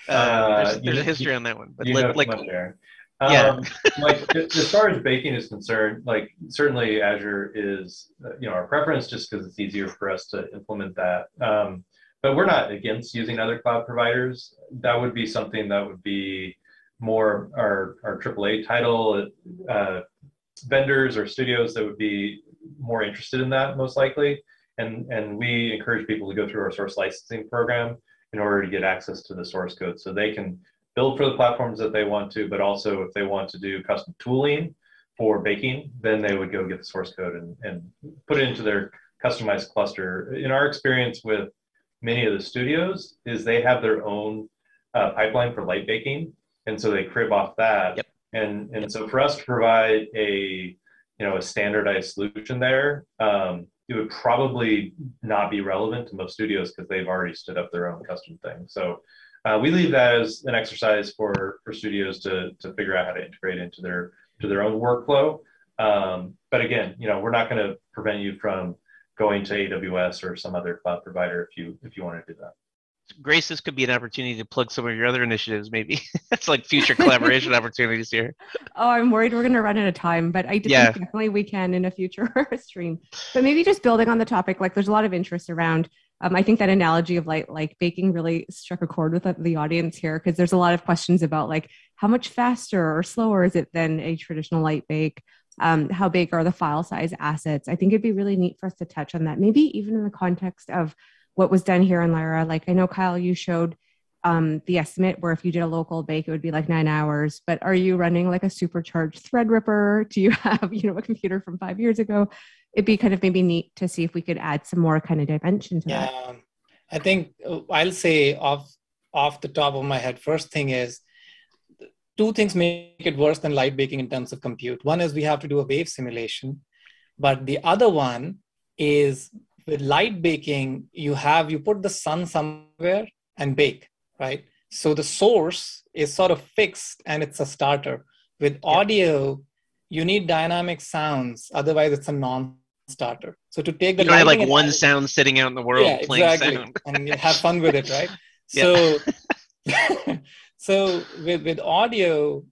uh, uh, there's there's you, a history on that one, but you like, know like much, Erin. Um, yeah. Like as far as baking is concerned, like certainly Azure is uh, you know our preference just because it's easier for us to implement that. Um, but we're not against using other cloud providers. That would be something that would be more our our triple A title uh, vendors or studios that would be more interested in that most likely. And, and we encourage people to go through our source licensing program in order to get access to the source code so they can build for the platforms that they want to, but also if they want to do custom tooling for baking, then they would go get the source code and, and put it into their customized cluster. In our experience with many of the studios is they have their own uh, pipeline for light baking, and so they crib off that. Yep. And, and yep. so for us to provide a, you know, a standardized solution there, um, it would probably not be relevant to most studios because they've already stood up their own custom thing. So uh, we leave that as an exercise for, for studios to, to figure out how to integrate into their to their own workflow. Um, but again, you know, we're not going to prevent you from going to A W S or some other cloud provider if you if you want to do that. Grace, this could be an opportunity to plug some of your other initiatives, maybe. That's like future collaboration opportunities here. Oh, I'm worried we're going to run out of time, but I do yeah. think definitely we can in a future stream. But maybe just building on the topic, like there's a lot of interest around. Um, I think that analogy of like, like baking really struck a chord with the audience here because there's a lot of questions about like how much faster or slower is it than a traditional light bake? Um, how big are the file size assets? I think it'd be really neat for us to touch on that, maybe even in the context of what was done here in Lyra. Like I know, Kyle, you showed um, the estimate where if you did a local bake, it would be like nine hours. But are you running like a supercharged Threadripper? Do you have, you know, a computer from five years ago? It'd be kind of maybe neat to see if we could add some more kind of dimension to yeah, that. I think I'll say off, off the top of my head, first thing is, two things make it worse than light baking in terms of compute. One is we have to do a wave simulation, but the other one is with light baking, you have, you put the sun somewhere and bake, right? So the source is sort of fixed and it's a starter. With audio, you need dynamic sounds. Otherwise it's a non-starter. So to take the- You don't have like one out, sound sitting out in the world yeah, playing exactly. sound. And you have fun with it, right? So, so with, with audio,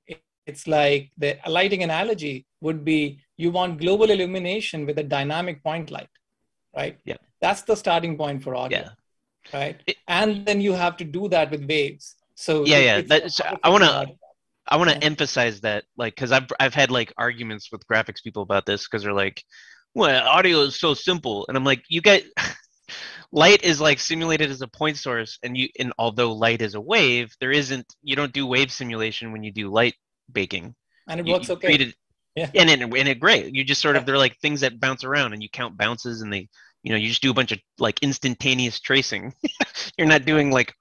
it's like the lighting analogy would be, you want global illumination with a dynamic point light, right? Yeah. That's the starting point for audio, yeah. right? It, and then you have to do that with waves. So yeah, yeah. That, so I want to, I want to yeah. emphasize that, like, because I've I've had like arguments with graphics people about this because they're like, well, audio is so simple, and I'm like, you guys. Light is like simulated as a point source, and you and although light is a wave, there isn't you don't do wave simulation when you do light baking. And it you, works you okay. It, yeah. And it, and it great. You just sort of yeah. they're like things that bounce around, and you count bounces, and they you know you just do a bunch of like instantaneous tracing. You're not doing like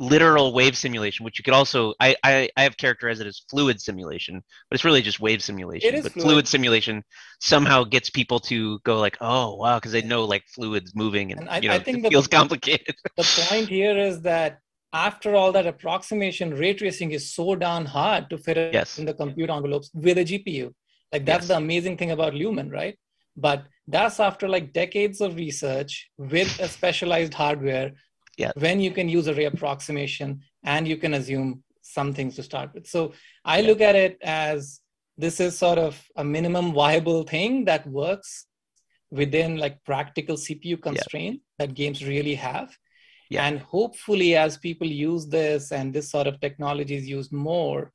literal wave simulation, which you could also I, I I have characterized it as fluid simulation, but it's really just wave simulation. It is but fluid. fluid simulation somehow gets people to go like, oh wow, because they know like fluids moving and, and I, you know, I think it the, feels complicated. The point here is that after all that approximation, ray tracing is so darn hard to fit it yes. in the compute envelopes with a G P U. Like that's yes. the amazing thing about Lumen, right? But that's after like decades of research with a specialized hardware. Yeah. When you can use a ray approximation and you can assume some things to start with. So I yeah. look at it as this is sort of a minimum viable thing that works within like practical C P U constraint yeah. that games really have. Yeah. And hopefully as people use this and this sort of technology is used more,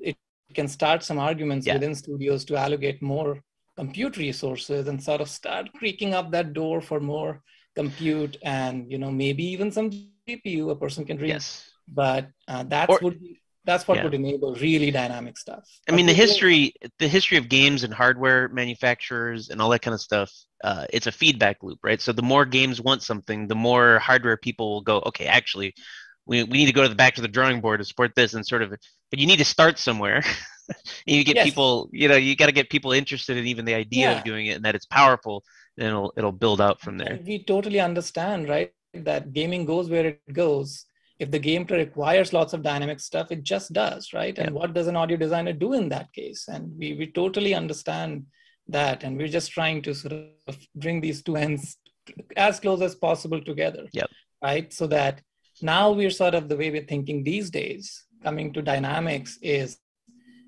it can start some arguments yeah. within studios to allocate more compute resources and sort of start creaking up that door for more compute and, you know, maybe even some G P U a person can read, yes. but uh, that's, or, would be, that's what yeah. would enable really dynamic stuff. I but mean, the history, know. the history of games and hardware manufacturers and all that kind of stuff, uh, it's a feedback loop, right? So the more games want something, the more hardware people will go, okay, actually, we, we need to go to the back to the drawing board to support this and sort of, but you need to start somewhere. you get yes. people, you know, you got to get people interested in even the idea yeah. of doing it and that it's powerful. And it'll, it'll build out from there. And we totally understand, right, that gaming goes where it goes. If the gameplay requires lots of dynamic stuff, it just does, right? Yeah. And what does an audio designer do in that case? And we, we totally understand that. And we're just trying to sort of bring these two ends as close as possible together, yeah. right? So that now we're sort of the way we're thinking these days, coming to dynamics is,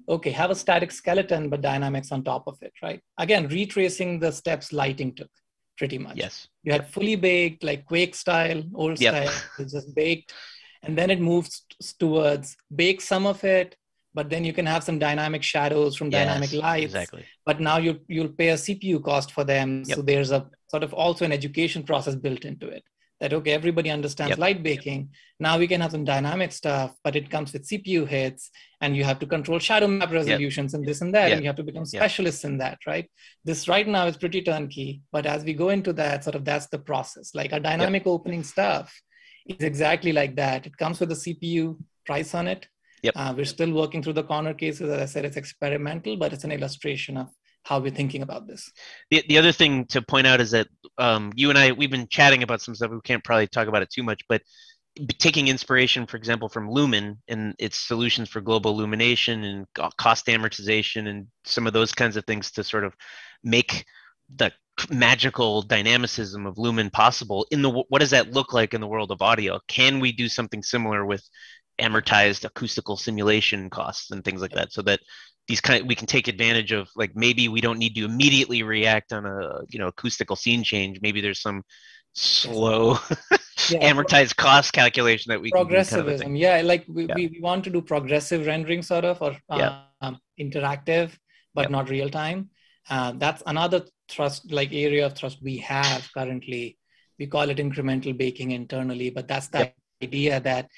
okay, have a static skeleton, but dynamics on top of it, right? Again, retracing the steps lighting took, pretty much. Yes. You had fully baked, like Quake style, old yep. style, it's just baked. And then it moves towards bake some of it, but then you can have some dynamic shadows from yes, dynamic lights. Exactly. But now you, you'll pay a C P U cost for them. Yep. So there's a sort of also an education process built into it. That, okay, everybody understands yep. light baking. Yep. Now we can have some dynamic stuff, but it comes with C P U hits and you have to control shadow map resolutions yep. and this and that, yep. and you have to become specialists yep. in that, right? This right now is pretty turnkey, but as we go into that, sort of that's the process. Like our dynamic yep. opening stuff is exactly like that. It comes with a C P U price on it. Yep. Uh, we're still working through the corner cases. As I said, it's experimental, but it's an illustration of how we're thinking about this. The, the other thing to point out is that um, you and I, we've been chatting about some stuff. We can't probably talk about it too much, but taking inspiration, for example, from Lumen and its solutions for global illumination and cost amortization and some of those kinds of things to sort of make the magical dynamicism of Lumen possible. In the what does that look like in the world of audio? Can we do something similar with amortized acoustical simulation costs and things like that so that these kind of, we can take advantage of, like, maybe we don't need to immediately react on a, you know, acoustical scene change. Maybe there's some slow yeah, amortized cost calculation that we can do. Progressivism, kind of yeah. Like we, yeah. we we want to do progressive rendering sort of, or uh, yeah. um, interactive, but yeah. not real time. Uh, that's another thrust, like area of thrust we have currently. We call it incremental baking internally, but that's the yeah. idea that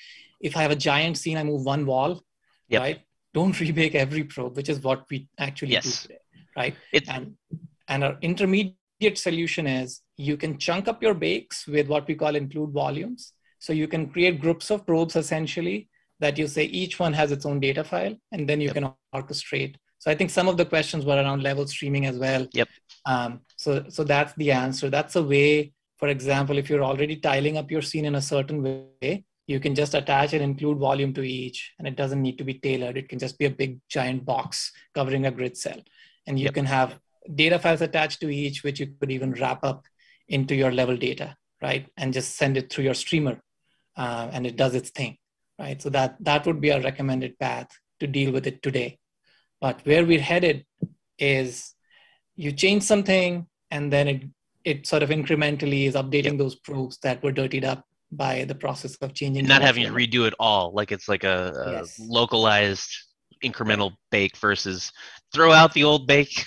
if I have a giant scene, I move one wall, yep. right? Don't remake every probe, which is what we actually yes. do today, right? It's... And, and our intermediate solution is you can chunk up your bakes with what we call include volumes. So you can create groups of probes essentially that you say each one has its own data file, and then you yep. can orchestrate. So I think some of the questions were around level streaming as well. Yep. Um, so, so that's the answer. That's a way, for example, if you're already tiling up your scene in a certain way, you can just attach and include volume to each, and it doesn't need to be tailored. It can just be a big giant box covering a grid cell. And you yep. can have data files attached to each, which you could even wrap up into your level data, right? And just send it through your streamer uh, and it does its thing, right? So that, that would be our recommended path to deal with it today. But where we're headed is you change something and then it, it sort of incrementally is updating yep. those probes that were dirtied up by the process of changing. And not having to redo it all. Like it's like a, a yes. localized incremental bake versus throw out the old bake.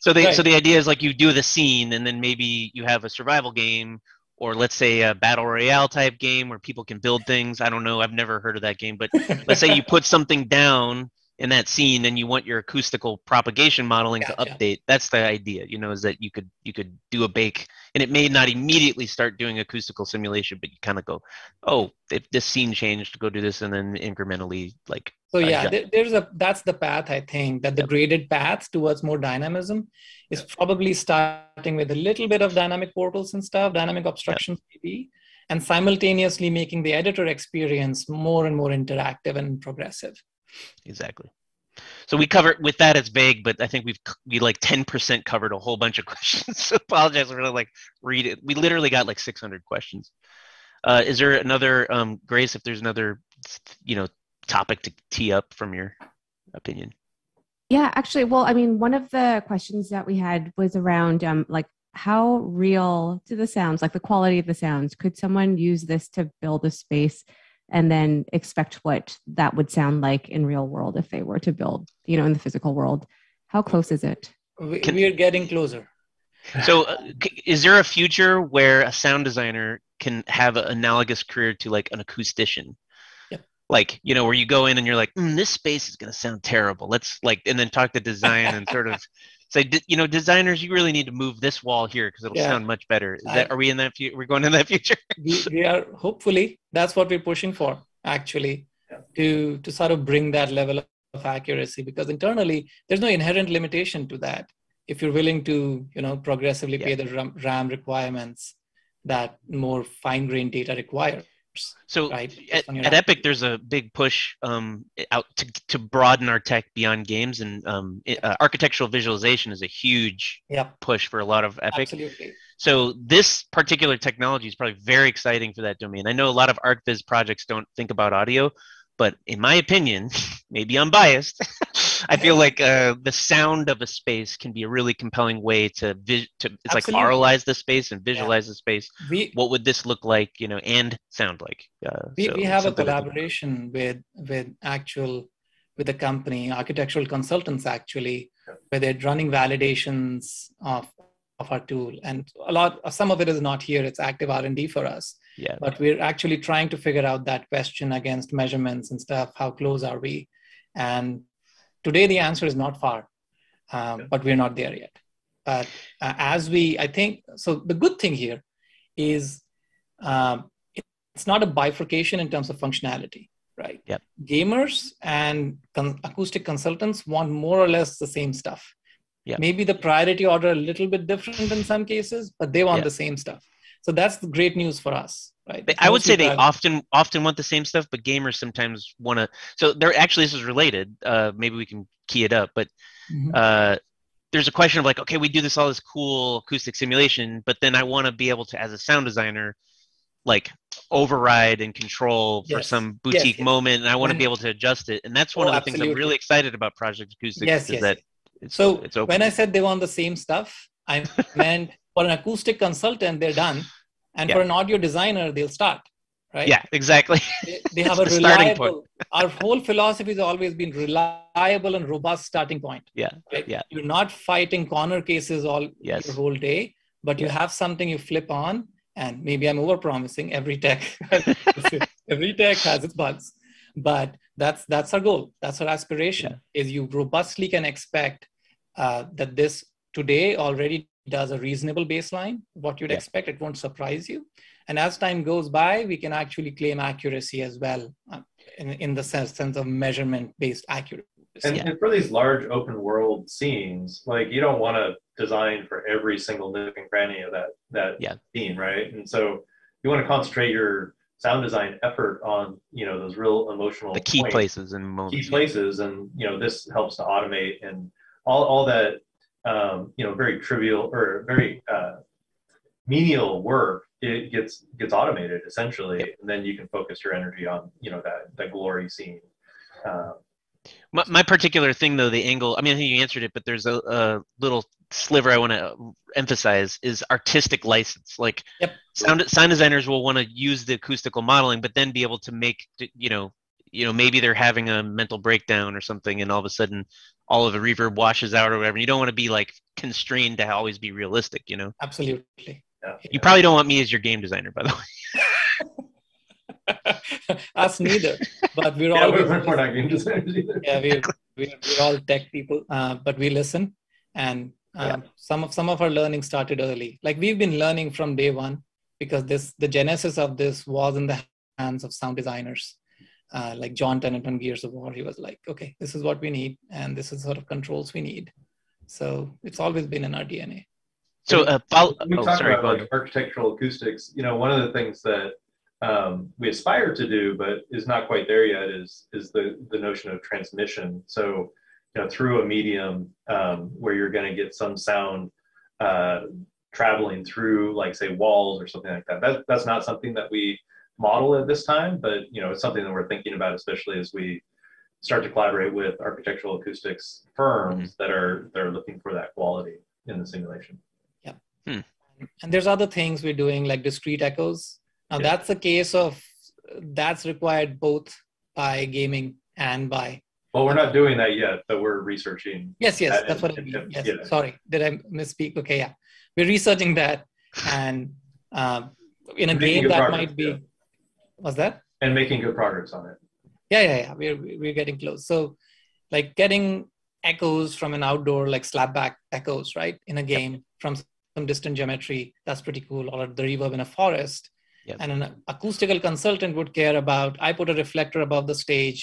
so, they, right. so the idea is like you do the scene and then maybe you have a survival game or let's say a battle royale type game where people can build things. I don't know. I've never heard of that game. But let's say you put something down in that scene and you want your acoustical propagation modeling yeah, to update. Yeah. That's the idea, you know, is that you could you could do a bake and it may not immediately start doing acoustical simulation, but you kind of go, oh, if this scene changed, go do this and then incrementally like. So yeah, there, there's a, that's the path, I think, that the yep. graded path towards more dynamism is yep. probably starting with a little bit of dynamic portals and stuff, dynamic obstructions yep. maybe, and simultaneously making the editor experience more and more interactive and progressive. Exactly. So we cover with that it's vague, but I think we've we like ten percent covered a whole bunch of questions. So apologize for like read it. We literally got like six hundred questions. Uh, is there another um, Grace? If there's another, you know, topic to tee up from your opinion? Yeah, actually, well, I mean, one of the questions that we had was around um, like how real do the sounds, like the quality of the sounds. Could someone use this to build a space? And then expect what that would sound like in real world if they were to build, you know, in the physical world. How close is it? We, we are getting closer. So uh, is there a future where a sound designer can have an analogous career to like an acoustician? Yep. Like, you know, where you go in and you're like, mm, this space is going to sound terrible. Let's like, and then talk to design and sort of say, you know, designers, you really need to move this wall here because it'll yeah. sound much better. Is I, that, are we in that future? We're going in that future? we, we are, hopefully. That's what we're pushing for, actually, yeah. to, to sort of bring that level of accuracy, because internally, there's no inherent limitation to that. If you're willing to, you know, progressively yeah. pay the RAM requirements that more fine-grained data requires. So right? at, at Epic, there's a big push um, out to, to broaden our tech beyond games, and um, it, uh, architectural visualization is a huge yep. push for a lot of Epic. Absolutely. So this particular technology is probably very exciting for that domain. I know a lot of ArcViz projects don't think about audio, but in my opinion, maybe I'm biased, I feel like uh, the sound of a space can be a really compelling way to, vis to it's Absolutely. Like oralize the space and visualize yeah. the space. We, what would this look like, you know, and sound like? Uh, we, so we have a collaboration with, with actual, with a company, architectural consultants actually, where they're running validations of, of our tool. And a lot, some of it is not here, it's active R and D for us. Yeah. But we're actually trying to figure out that question against measurements and stuff. How close are we? And today the answer is not far, um, yeah. but we're not there yet. But uh, as we, I think, so the good thing here is um, it's not a bifurcation in terms of functionality, right? Yeah. Gamers and con acoustic consultants want more or less the same stuff. Yeah. Maybe the priority order a little bit different in some cases, but they want yeah. the same stuff. So that's the great news for us, right? But I would say they often often want the same stuff, but gamers sometimes want to. So there actually, this is related. Uh, maybe we can key it up. But mm-hmm. uh, there's a question of like, okay, we do this all this cool acoustic simulation, but then I want to be able to, as a sound designer, like override and control yes. for some boutique yes, yes. moment, and I want to be able to adjust it. And that's one oh, of the absolutely. Things I'm really excited about Project Acoustics. Yes, is yes. That it's, so it's open. When I said they want the same stuff, I meant. For an acoustic consultant, they're done. And yeah. for an audio designer, they'll start, right? Yeah, exactly. They, they have a the reliable, our whole philosophy has always been reliable and robust starting point. Yeah, right? yeah. You're not fighting corner cases all yes. your whole day, but yeah. you have something you flip on, and maybe I'm over-promising every tech. Every tech has its bugs, but that's that's our goal. That's our aspiration, yeah. is you robustly can expect uh, that this today already does a reasonable baseline, what you'd yeah. expect. It won't surprise you. And as time goes by, we can actually claim accuracy as well uh, in, in the sense, sense of measurement-based accuracy. And, yeah. and for these large open world scenes, like you don't want to design for every single nook and cranny of that, that yeah. scene, right? And so you want to concentrate your sound design effort on, you know, those real emotional the key points, places and moments. Key places. And, you know, this helps to automate and all, all that, um, you know, very trivial or very uh, menial work, it gets, gets automated essentially. Yep. And then you can focus your energy on, you know, that, that glory scene. Um, My, my particular thing, though, the angle, I mean, I think you answered it, but there's a, a little sliver I want to emphasize is artistic license. Like yep. sound, sound designers will want to use the acoustical modeling, but then be able to make, you know, you know, maybe they're having a mental breakdown or something, and all of a sudden all of the reverb washes out or whatever. You don't want to be like constrained to always be realistic, you know? Absolutely. Yeah. You probably don't want me as your game designer, by the way. Us neither, but we're yeah, all we're, we're not game designers either. Yeah, we're, we're, we're all tech people, uh, but we listen, and um, yeah. some of some of our learning started early. Like we've been learning from day one, because this the genesis of this was in the hands of sound designers, uh, like John Tennant on Gears of War. He was like, okay, this is what we need, and this is the sort of controls we need. So it's always been in our D N A. So uh, follow, we oh, talk sorry, about like, architectural acoustics. You know, one of the things that Um, we aspire to do, but is not quite there yet, is is the, the notion of transmission. So, you know, through a medium um, where you're going to get some sound uh, traveling through, like, say, walls or something like that. that. That's not something that we model at this time, but, you know, it's something that we're thinking about, especially as we start to collaborate with architectural acoustics firms mm-hmm. that are that are looking for that quality in the simulation. Yeah. Hmm. And there's other things we're doing, like discrete echoes. Now that's a case of that's required both by gaming and by. Well, we're not doing that yet, but we're researching. Yes, yes, that that's and, what I mean. Yes, yeah. Sorry, did I misspeak? Okay, yeah, we're researching that, and um, in a game that might be. Yeah. What's that? And making good progress on it. Yeah, yeah, yeah. We're we're getting close. So, like getting echoes from an outdoor, like slapback echoes, right, in a game yep. from some distant geometry. That's pretty cool. Or the reverb in a forest. Yep. And an acoustical consultant would care about, I put a reflector above the stage.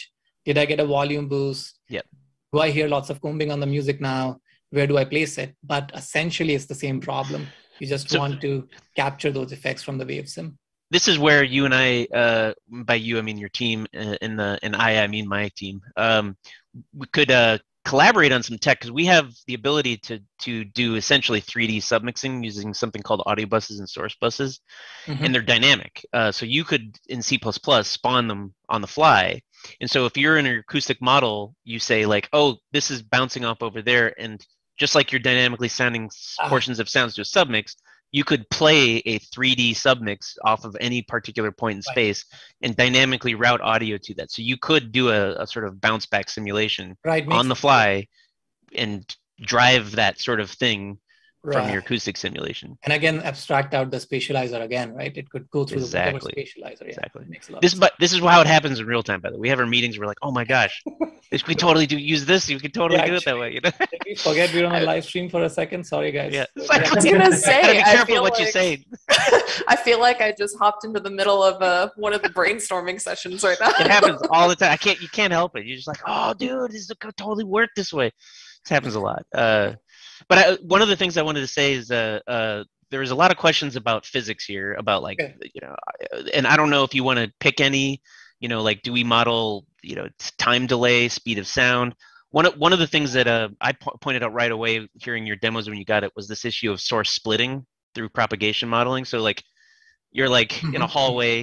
Did I get a volume boost? Yep. Do I hear lots of combing on the music now? Where do I place it? But essentially, it's the same problem. You just so, want to capture those effects from the wave sim. This is where you and I, uh, by you, I mean your team, uh, in the, and I, I mean my team, um, we could uh, collaborate on some tech, because we have the ability to to do essentially three D submixing using something called audio buses and source buses, mm-hmm. and they're dynamic. Uh, so you could, in C plus plus, spawn them on the fly. And so if you're in an acoustic model, you say like, oh, this is bouncing off over there. And just like you're dynamically sounding ah. portions of sounds to a submix, you could play a three D submix off of any particular point in space right. and dynamically route audio to that. So you could do a, a sort of bounce back simulation right, on the fly and drive that sort of thing right. from your acoustic simulation. And again, abstract out the spatializer again, right? It could go through exactly. the spatializer. Yeah, exactly. Makes a lot this, of but this is how it happens in real time, by the way. We have our meetings. We're like, oh my gosh, this, we totally do use this. You can totally yeah, do actually, it that way. You know? Did we forget we're on a live stream for a second? Sorry, guys. Yeah. I was going to say, be careful what like, you say. I feel like I just hopped into the middle of uh, one of the brainstorming sessions right now. It happens all the time. I can't, you can't help it. You're just like, oh, dude, this could totally work this way. This happens a lot. Uh, But I, one of the things I wanted to say is uh, uh, there was a lot of questions about physics here, about like, okay. you know, and I don't know if you want to pick any, you know, like, do we model, you know, time delay, speed of sound? One of, one of the things that uh, I po- pointed out right away hearing your demos when you got it was this issue of source splitting through propagation modeling. So like, you're like mm-hmm. in a hallway,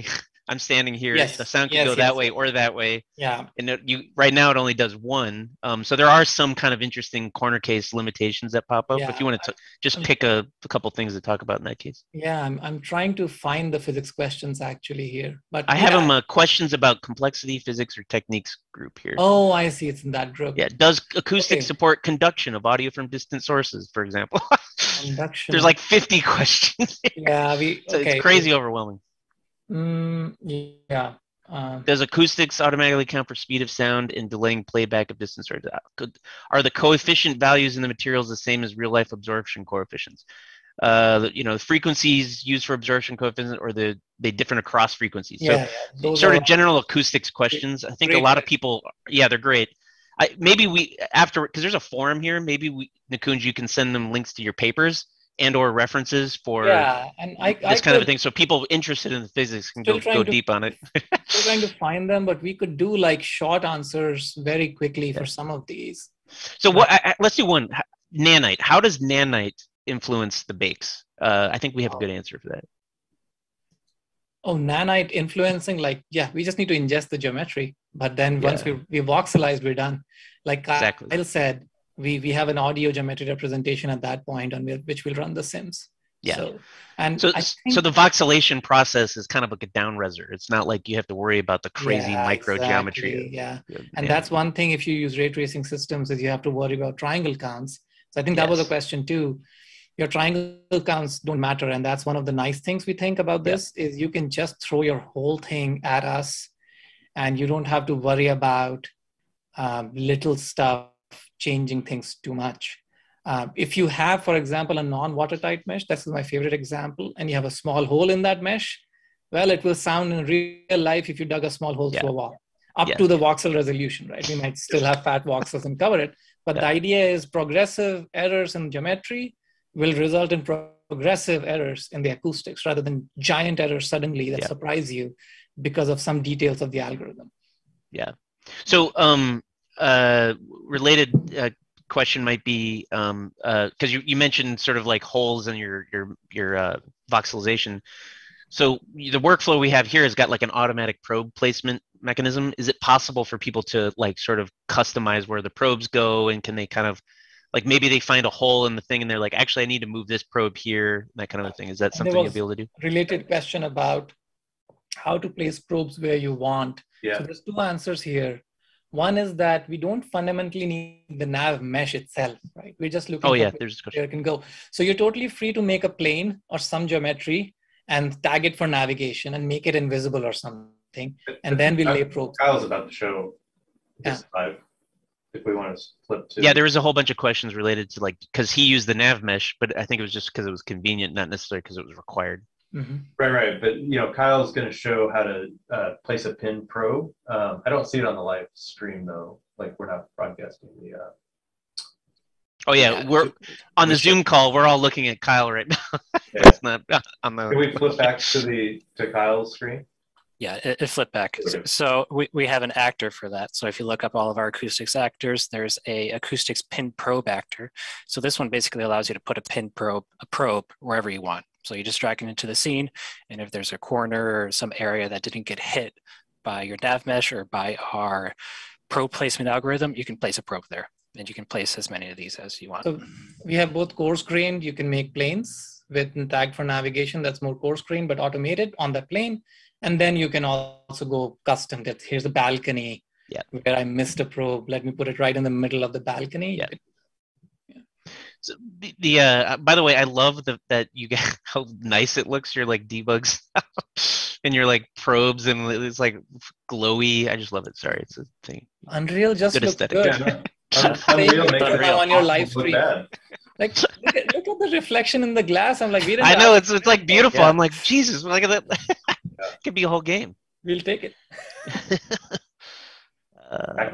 I'm standing here, yes. the sound can yes, go yes. that way or that way. Yeah. And it, you right now it only does one. Um, so there are some kind of interesting corner case limitations that pop up. Yeah, if you want to t- just pick a, a couple things to talk about in that case. Yeah, I'm I'm trying to find the physics questions actually here. But I yeah. have them uh, questions about complexity, physics, or techniques group here. Oh, I see. It's in that group. Yeah. Does acoustics okay. support conduction of audio from distant sources, for example? Conduction. There's like fifty questions. Here. Yeah. We, so okay. It's crazy overwhelming. Mm, yeah, Uh, Does acoustics automatically count for speed of sound and delaying playback of distance? Or could, are the coefficient values in the materials the same as real-life absorption coefficients? Uh, you know, the frequencies used for absorption coefficient, or the they different across frequencies. Yeah, so yeah, sort of general acoustics questions. I think a lot of people, yeah, they're great. I, maybe we, after, because there's a forum here, maybe we, Nikunj, you can send them links to your papers and or references for yeah, and I, this I kind could, of a thing. So people interested in the physics can go, go to, deep on it. We're trying to find them, but we could do like short answers very quickly yeah. for some of these. So what? I, I, let's do one. Nanite. How does nanite influence the bakes? Uh, I think we have oh. a good answer for that. Oh, nanite influencing, like, yeah, we just need to ingest the geometry. But then yeah. once we, we've voxelized, we're done. Like exactly. Kyle said, we, we have an audio geometry representation at that point on which we'll run the sims. Yeah. So, and so, so the voxelation process is kind of like a downreser. It's not like you have to worry about the crazy yeah, micro exactly, geometry. Yeah. yeah. And yeah. that's one thing if you use ray tracing systems is you have to worry about triangle counts. So I think that yes. was a question too. Your triangle counts don't matter. And that's one of the nice things we think about this yeah. is you can just throw your whole thing at us and you don't have to worry about um, little stuff changing things too much. Uh, if you have, for example, a non-watertight mesh, this is my favorite example, and you have a small hole in that mesh, well, it will sound in real life if you dug a small hole yeah. through a wall, up yeah. to the voxel resolution, right? We might still have fat voxels and cover it, but yeah. the idea is progressive errors in geometry will result in pro progressive errors in the acoustics rather than giant errors suddenly that yeah. surprise you because of some details of the algorithm. Yeah. So um, uh, related uh, question might be, um, uh, cause you, you mentioned sort of like holes in your, your, your uh, voxelization. So the workflow we have here has got like an automatic probe placement mechanism. Is it possible for people to like sort of customize where the probes go, and can they kind of, like maybe they find a hole in the thing and they're like, actually, I need to move this probe here, that kind of a thing. Is that something you'll be able to do? Related question about how to place probes where you want. Yeah. So there's two answers here. One is that we don't fundamentally need the nav mesh itself, right? We're just looking oh, yeah. there's where it can go. So you're totally free to make a plane or some geometry and tag it for navigation and make it invisible or something. And then we lay probes. Kyle's about to show this live. If we want to flip to. Yeah, there was a whole bunch of questions related to like, because he used the nav mesh, but I think it was just because it was convenient, not necessarily because it was required. Mm-hmm. Right, right. But, you know, Kyle's going to show how to uh, place a pin probe. Um, I don't see it on the live stream, though. Like, we're not broadcasting the. Uh... Oh, yeah. yeah. We're on the Zoom call. We're all looking at Kyle right now. That's yeah. not on the. Can we flip back to the to Kyle's screen? Yeah, it, it flipped back. So, so we, we have an actor for that. So if you look up all of our acoustics actors, there's a acoustics pin probe actor. So this one basically allows you to put a pin probe, a probe wherever you want. So you just drag it into the scene. And if there's a corner or some area that didn't get hit by your nav mesh or by our probe placement algorithm, you can place a probe there. And you can place as many of these as you want. So we have both coarse grained. You can make planes with tag for navigation. That's more coarse grained, but automated on the plane. And then you can also go custom. That here's a balcony yeah. where I missed a probe. Let me put it right in the middle of the balcony. Yeah. yeah. So the, the uh, by the way, I love the, that you get how nice it looks. You're like debugs and you're like probes and it's like glowy. I just love it. Sorry, it's a thing. Unreal just good looks aesthetic. Good. Unreal makes it on your live stream. Like look at, look at the reflection in the glass. I'm like, we didn't. I know it's it's like beautiful. Yeah. I'm like, Jesus, look at that. It could be a whole game. We'll take it. uh,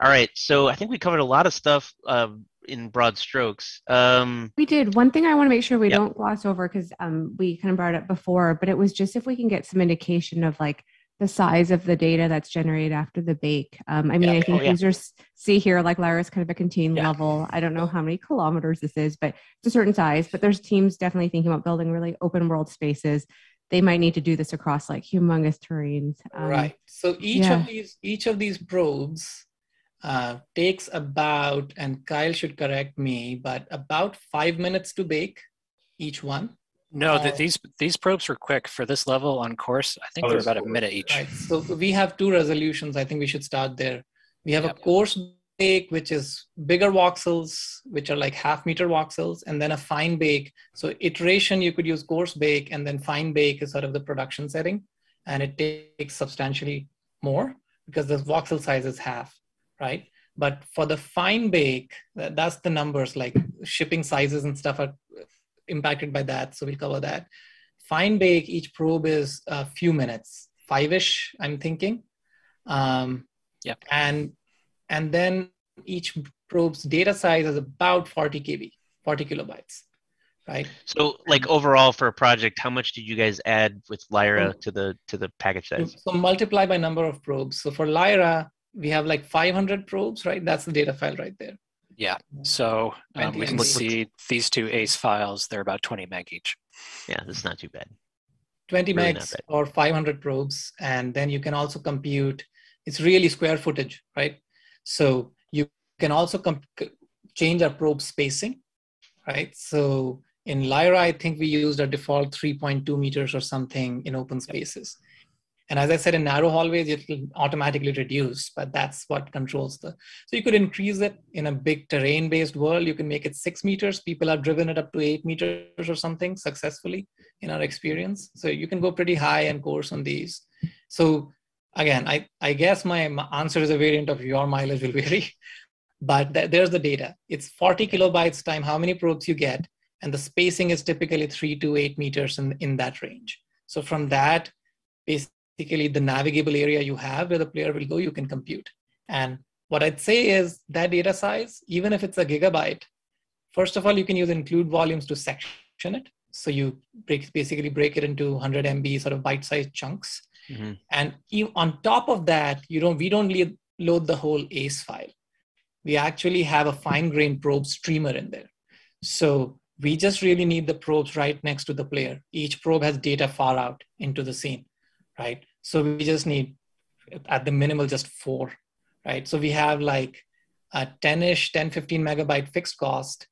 all right. So I think we covered a lot of stuff uh, in broad strokes. Um, we did. One thing I want to make sure we yeah. don't gloss over, because um, we kind of brought it up before, but it was just if we can get some indication of like the size of the data that's generated after the bake. Um, I mean, yeah. I think oh, yeah. users see here, like Lyra's kind of a contained yeah. level. I don't know how many kilometers this is, but it's a certain size. But there's teams definitely thinking about building really open world spaces. They might need to do this across like humongous terrains. Um, right. So each yeah. of these each of these probes uh, takes about, and Kyle should correct me, but about five minutes to bake each one. No, uh, the, these these probes were quick for this level on course. I think oh, they're about cool. a minute each. Right. So we have two resolutions. I think we should start there. We have yep. a coarse bake, which is bigger voxels, which are like half meter voxels, and then a fine bake. So iteration, you could use coarse bake, and then fine bake is sort of the production setting. and it takes substantially more because the voxel size is half, right? But for the fine bake, that's the numbers, like shipping sizes and stuff are impacted by that. So we'll cover that. Fine bake, each probe is a few minutes, five-ish, I'm thinking. Um, yeah. And, and then each probe's data size is about forty K B, forty kilobytes, right? So like overall for a project, how much did you guys add with Lyra to the, to the package size? So multiply by number of probes. So for Lyra, we have like five hundred probes, right? That's the data file right there. Yeah. So um, we can see these two A C E files. They're about twenty meg each. Yeah, that's not too bad. twenty megs or five hundred probes. And then you can also compute, it's really square footage, right? So you can also comp change our probe spacing, right? So in Lyra, I think we used our default three point two meters or something in open spaces. Yep. And as I said, in narrow hallways, it will automatically reduce, but that's what controls the, so you could increase it in a big terrain-based world. You can make it six meters. People have driven it up to eight meters or something successfully in our experience. So you can go pretty high and coarse on these. So again, I, I guess my, my answer is a variant of your mileage will vary, but th there's the data. It's forty kilobytes time how many probes you get. And the spacing is typically three to eight meters in, in that range. So from that, basically, Basically, the navigable area you have where the player will go, you can compute. And what I'd say is that data size, even if it's a gigabyte, first of all, you can use include volumes to section it. So you break, basically break it into one hundred M B sort of bite-sized chunks. Mm-hmm. And you, on top of that, you don't, we don't load the whole A C E file. We actually have a fine-grained probe streamer in there. So we just really need the probes right next to the player. Each probe has data far out into the scene, right? So we just need, at the minimal, just four, right? So we have like a ten-ish, ten, fifteen megabyte fixed cost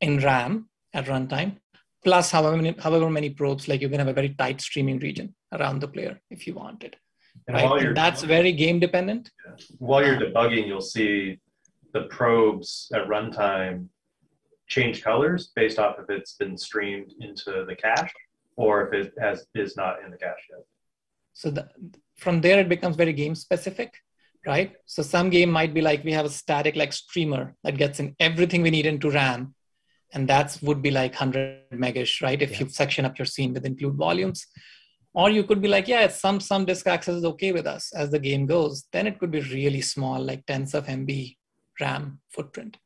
in RAM at runtime, plus however many, however many probes, like you can have a very tight streaming region around the player if you wanted. And right? while you're, and that's very game dependent. Yeah. While you're debugging, you'll see the probes at runtime change colors based off if it's been streamed into the cache or if it has, is not in the cache yet. So the, from there, it becomes very game specific, right? So some game might be like, we have a static like streamer that gets in everything we need into RAM. And that's would be like one hundred megish, right? If yeah. you section up your scene with include volumes, or you could be like, yeah, it's some, some disk access is okay with us as the game goes, then it could be really small, like tens of M B RAM footprint.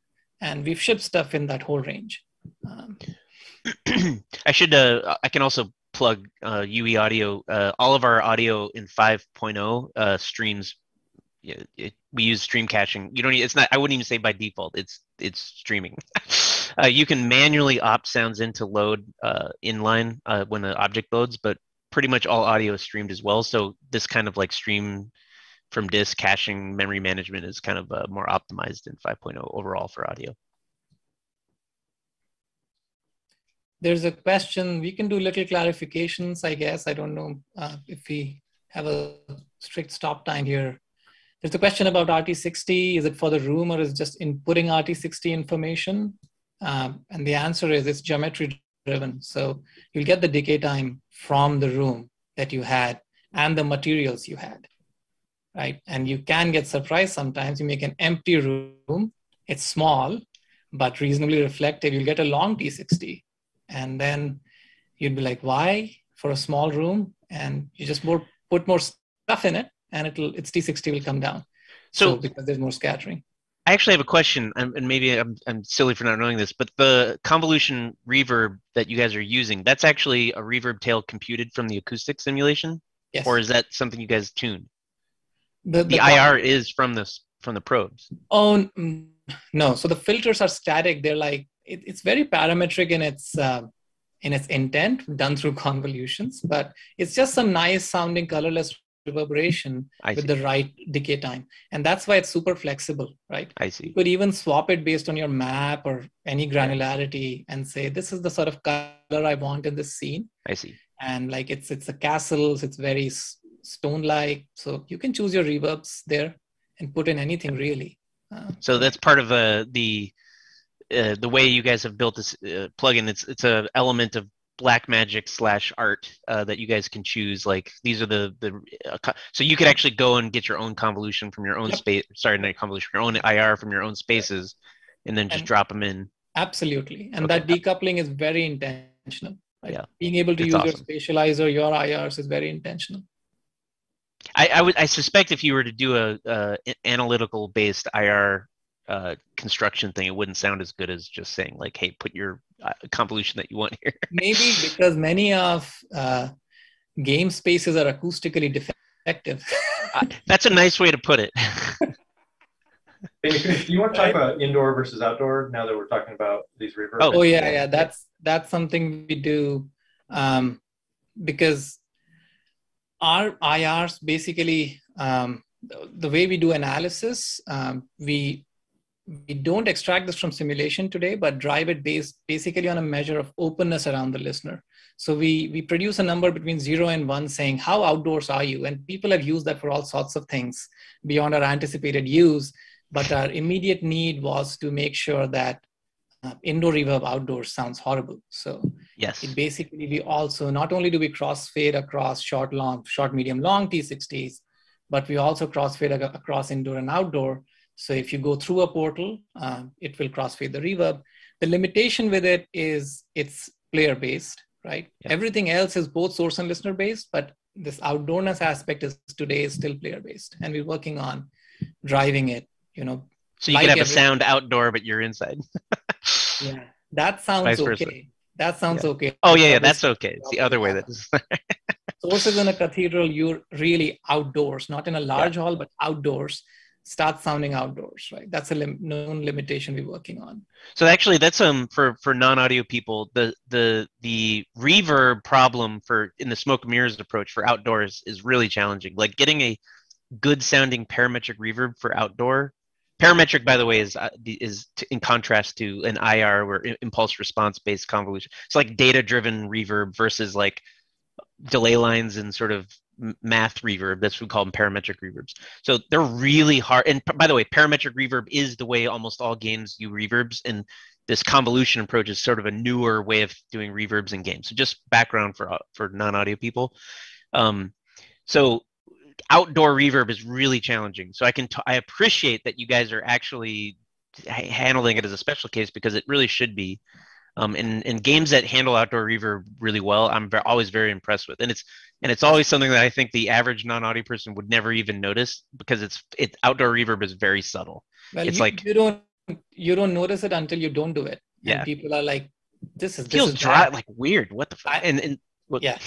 And we've shipped stuff in that whole range. Um, I should, uh, I can also plug uh, U E audio. Uh, all of our audio in five point oh uh, streams. It, it, we use stream caching. You don't. It's not. I wouldn't even say by default. It's it's streaming. uh, you can manually opt sounds in to load uh, inline uh, when the object loads, but pretty much all audio is streamed as well. So this kind of like stream from disk caching memory management is kind of uh, more optimized in five point oh overall for audio. There's a question, we can do little clarifications, I guess. I don't know uh, if we have a strict stop time here. There's a question about R T sixty. Is it for the room or is it just inputting R T sixty information? Um, and the answer is it's geometry driven. So you'll get the decay time from the room that you had and the materials you had, right? And you can get surprised sometimes. You make an empty room, it's small, but reasonably reflective. You'll get a long T sixty. And then you'd be like, why for a small room? And you just more, put more stuff in it and it'll, its T sixty will come down. So, so because there's more scattering. I actually have a question, and maybe I'm, I'm silly for not knowing this, but the convolution reverb that you guys are using, that's actually a reverb tail computed from the acoustic simulation? Yes. Or is that something you guys tune? The, the, the I R is from the, from the probes. Oh, no. So the filters are static. They're like, it's very parametric in its uh, in its intent, done through convolutions, but it's just some nice sounding colorless reverberation with the right decay time. And that's why it's super flexible, right? I see. You could even swap it based on your map or any granularity and say, this is the sort of color I want in this scene. I see. And like it's, it's a castle, so it's very stone-like. So you can choose your reverbs there and put in anything really. Uh, so that's part of uh, the... Uh, the way you guys have built this uh, plugin, it's it's an element of black magic slash art uh, that you guys can choose. Like these are the the uh, so you could actually go and get your own convolution from your own yep. space. Sorry, not convolution, your own I R from your own spaces, and then just and drop them in. Absolutely, and okay. that decoupling is very intentional. Right? Yeah, being able to it's use awesome. your spatializer, your I Rs is very intentional. I, I would I suspect if you were to do a, a analytical based I R uh, construction thing, it wouldn't sound as good as just saying like, hey, put your Uh, convolution that you want here. Maybe because many of uh, game spaces are acoustically defective. uh, that's a nice way to put it. Do you want to talk about indoor versus outdoor now that we're talking about these reverb? Oh, oh yeah, yeah. That's that's something we do um, because our I Rs basically um, the, the way we do analysis, um, we. We don't extract this from simulation today, but drive it based basically on a measure of openness around the listener. So we, we produce a number between zero and one saying, how outdoors are you? And people have used that for all sorts of things beyond our anticipated use. But our immediate need was to make sure that uh, indoor reverb outdoors sounds horrible. So yes, it basically we also, not only do we crossfade across short, long, short, medium, long T sixties, but we also crossfade ac- across indoor and outdoor. So if you go through a portal, uh, it will crossfade the reverb. The limitation with it is it's player-based, right? Yeah. Everything else is both source and listener-based, but this outdoorness aspect is today is still player-based, and we're working on driving it, you know. So you like could have every- a sound outdoor, but you're inside. yeah, that sounds Vice okay. Versa. That sounds yeah. okay. Oh, yeah, yeah, that's okay. It's the other way that is. Sources in a cathedral, you're really outdoors, not in a large yeah. hall, but outdoors. Start sounding outdoors, right? That's a lim- known limitation we're working on. So actually that's um for, for non-audio people, the the the reverb problem for in the smoke and mirrors approach for outdoors is really challenging. Like getting a good sounding parametric reverb for outdoor. Parametric, by the way, is uh, is t- in contrast to an I R or impulse response based convolution. It's like data driven reverb versus like delay lines and sort of math reverb. That's what we call them, parametric reverbs. So they're really hard. And by the way, parametric reverb is the way almost all games do reverbs. And this convolution approach is sort of a newer way of doing reverbs in games. So just background for for non-audio people. Um, so outdoor reverb is really challenging. So I can t- I appreciate that you guys are actually h- handling it as a special case because it really should be. Um, and, and games that handle outdoor reverb really well, I'm v- always very impressed with. And it's and it's always something that I think the average non-audio person would never even notice because it's it outdoor reverb is very subtle. Well, it's you, like you don't you don't notice it until you don't do it. Yeah, and people are like, "This is it feels this is dry, bad. Like weird. What the fuck?" And, and well, yeah,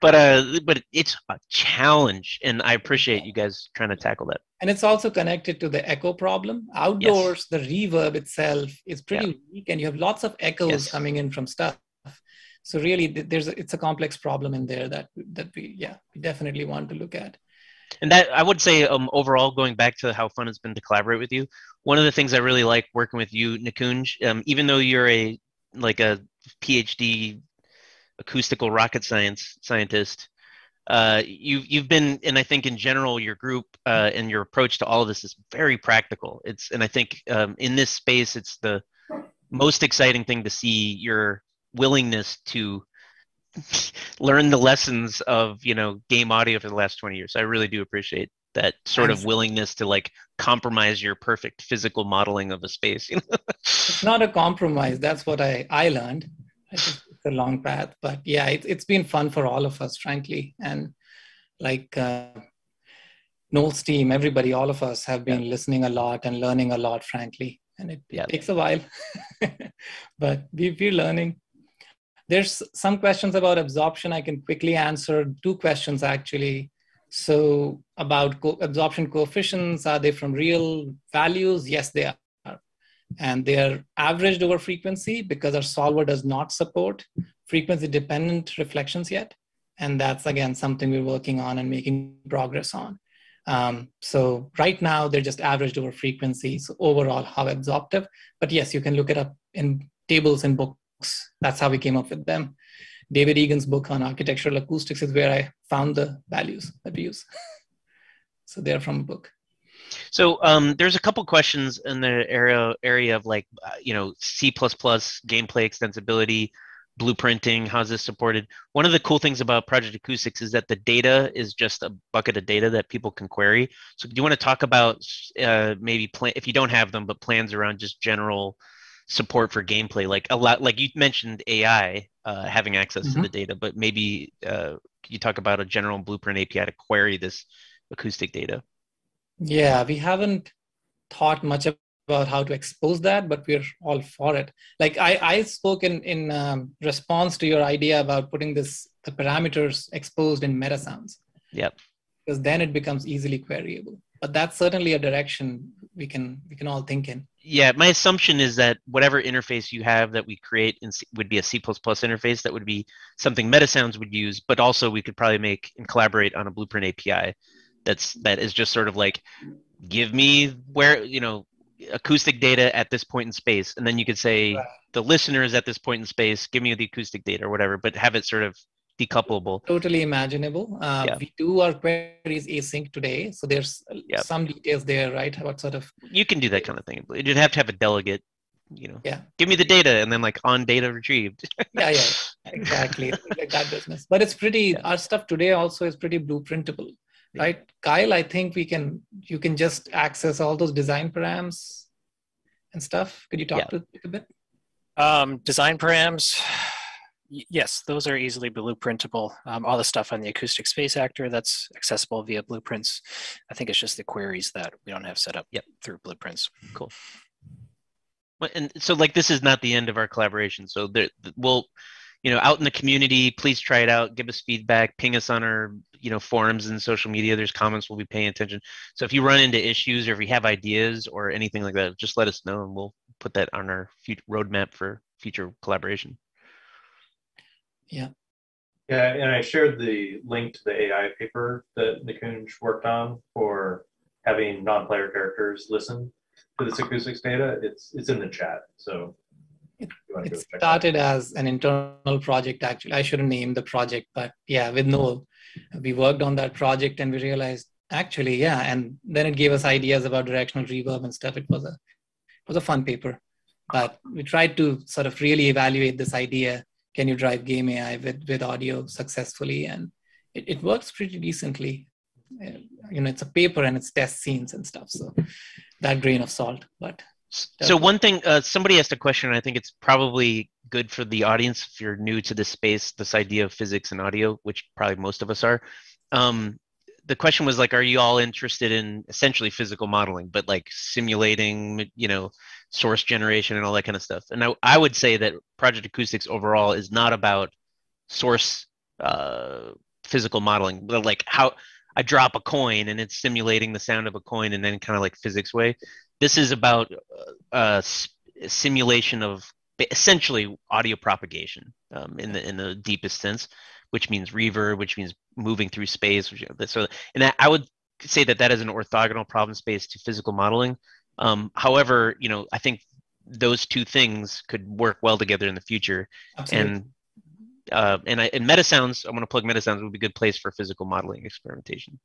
but uh, but it's a challenge, and I appreciate you guys trying to tackle that. And it's also connected to the echo problem. Outdoors, yes. the reverb itself is pretty yeah. weak, and you have lots of echoes yes. coming in from stuff. So really, there's a, it's a complex problem in there that that we yeah we definitely want to look at. And that I would say um, overall, going back to how fun it's been to collaborate with you, one of the things I really like working with you, Nikunj, um, even though you're a like a PhD acoustical rocket science scientist. Uh, you've you've been, and I think in general your group uh, and your approach to all of this is very practical. It's and I think um, in this space it's the most exciting thing to see your willingness to learn the lessons of you know game audio for the last twenty years. I really do appreciate that sort of willingness to like compromise your perfect physical modeling of a space. You know? It's not a compromise. That's what I I learned. I just- a long path, but yeah, it, it's been fun for all of us, frankly. And like uh, Noel's team, everybody, all of us have been yeah. listening a lot and learning a lot, frankly. And it yeah. takes a while, but we, we're learning. There's some questions about absorption I can quickly answer. Two questions actually. So about co- absorption coefficients, are they from real values? Yes, they are. And they are averaged over frequency because our solver does not support frequency-dependent reflections yet. And that's, again, something we're working on and making progress on. Um, so right now, they're just averaged over frequency. So overall, how absorptive. But yes, you can look it up in tables and books. That's how we came up with them. David Egan's book on architectural acoustics is where I found the values that we use. So they're from a book. So um, there's a couple questions in the area area of like, uh, you know, C plus plus gameplay extensibility, blueprinting, how's this supported? One of the cool things about Project Acoustics is that the data is just a bucket of data that people can query. So do you want to talk about uh, maybe plan, if you don't have them, but plans around just general support for gameplay? Like a lot, like you mentioned A I uh, having access mm-hmm. to the data, but maybe uh, could you talk about a general blueprint A P I to query this acoustic data? Yeah, we haven't thought much about how to expose that, but we're all for it. Like I, I spoke in, in um, response to your idea about putting this the parameters exposed in MetaSounds. Yep. Because then it becomes easily queryable. But that's certainly a direction we can we can all think in. Yeah, my assumption is that whatever interface you have that we create in C would be a C plus plus interface that would be something MetaSounds would use, but also we could probably make and collaborate on a Blueprint A P I that's that is just sort of like, give me where, you know, acoustic data at this point in space, and then you could say right. the listener is at this point in space, give me the acoustic data or whatever, but have it sort of decoupleable. Totally imaginable. Uh, yeah. We do our queries async today, so there's yep. some details there, right? What sort of... You can do that kind of thing. You'd have to have a delegate, you know. Yeah. Give me the data, and then like on data retrieved. yeah, yeah, exactly. Like that business. But it's pretty, yeah. our stuff today also is pretty blueprintable, yeah. right? Kyle, I think we can, you can just access all those design params and stuff. Could you talk yeah. to it a bit? Um, design params... Yes, those are easily blueprintable. Um, all the stuff on the acoustic space actor, that's accessible via blueprints. I think it's just the queries that we don't have set up yet through blueprints. Cool. Well, and so like this is not the end of our collaboration. So there, we'll, you know, out in the community, please try it out. Give us feedback. Ping us on our, you know, forums and social media. There's comments. We'll be paying attention. So if you run into issues or if you have ideas or anything like that, just let us know and we'll put that on our future roadmap for future collaboration. Yeah. Yeah, and I shared the link to the A I paper that Nikunj worked on for having non-player characters listen to this acoustics data. It's it's in the chat, so. It, it started that. as an internal project, actually. I shouldn't name the project, but yeah, with Noel, we worked on that project and we realized, actually, yeah, and then it gave us ideas about directional reverb and stuff. It was a, it was a fun paper, but we tried to sort of really evaluate this idea. Can you drive game A I with, with audio successfully? And it, it works pretty decently. You know, it's a paper and it's test scenes and stuff. So that grain of salt, but. So one thing, uh, somebody asked a question, and I think it's probably good for the audience if you're new to this space, this idea of physics and audio, which probably most of us are. Um, the question was like, are you all interested in essentially physical modeling, but like simulating, you know, source generation and all that kind of stuff? And I, I would say that Project Acoustics overall is not about source uh, physical modeling, but like how I drop a coin and it's simulating the sound of a coin and then kind of like physics way. This is about uh, simulation of essentially audio propagation um, in the in the deepest sense, which means reverb, which means moving through space. Which, so, and I, I would say that that is an orthogonal problem space to physical modeling. Um, however, you know, I think those two things could work well together in the future. Absolutely. And uh, and I and MetaSounds, I want to plug MetaSounds, would be a good place for physical modeling experimentation.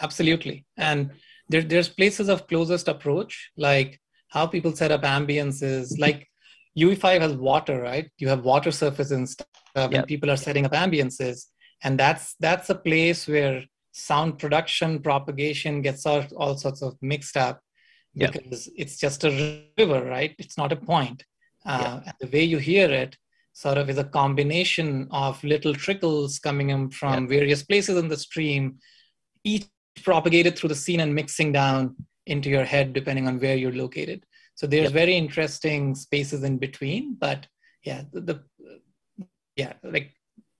Absolutely, and there, there's places of closest approach, like how people set up ambiences. Like U E five has water, right? You have water surface and stuff, and yep. people are setting up ambiences, and that's that's a place where sound production propagation gets all, all sorts of mixed up. Because yep. it's just a river, right? It's not a point. Uh, yep. And the way you hear it sort of is a combination of little trickles coming in from yep. various places in the stream, each propagated through the scene and mixing down into your head, depending on where you're located. So there's yep. very interesting spaces in between, but yeah, the, the yeah, like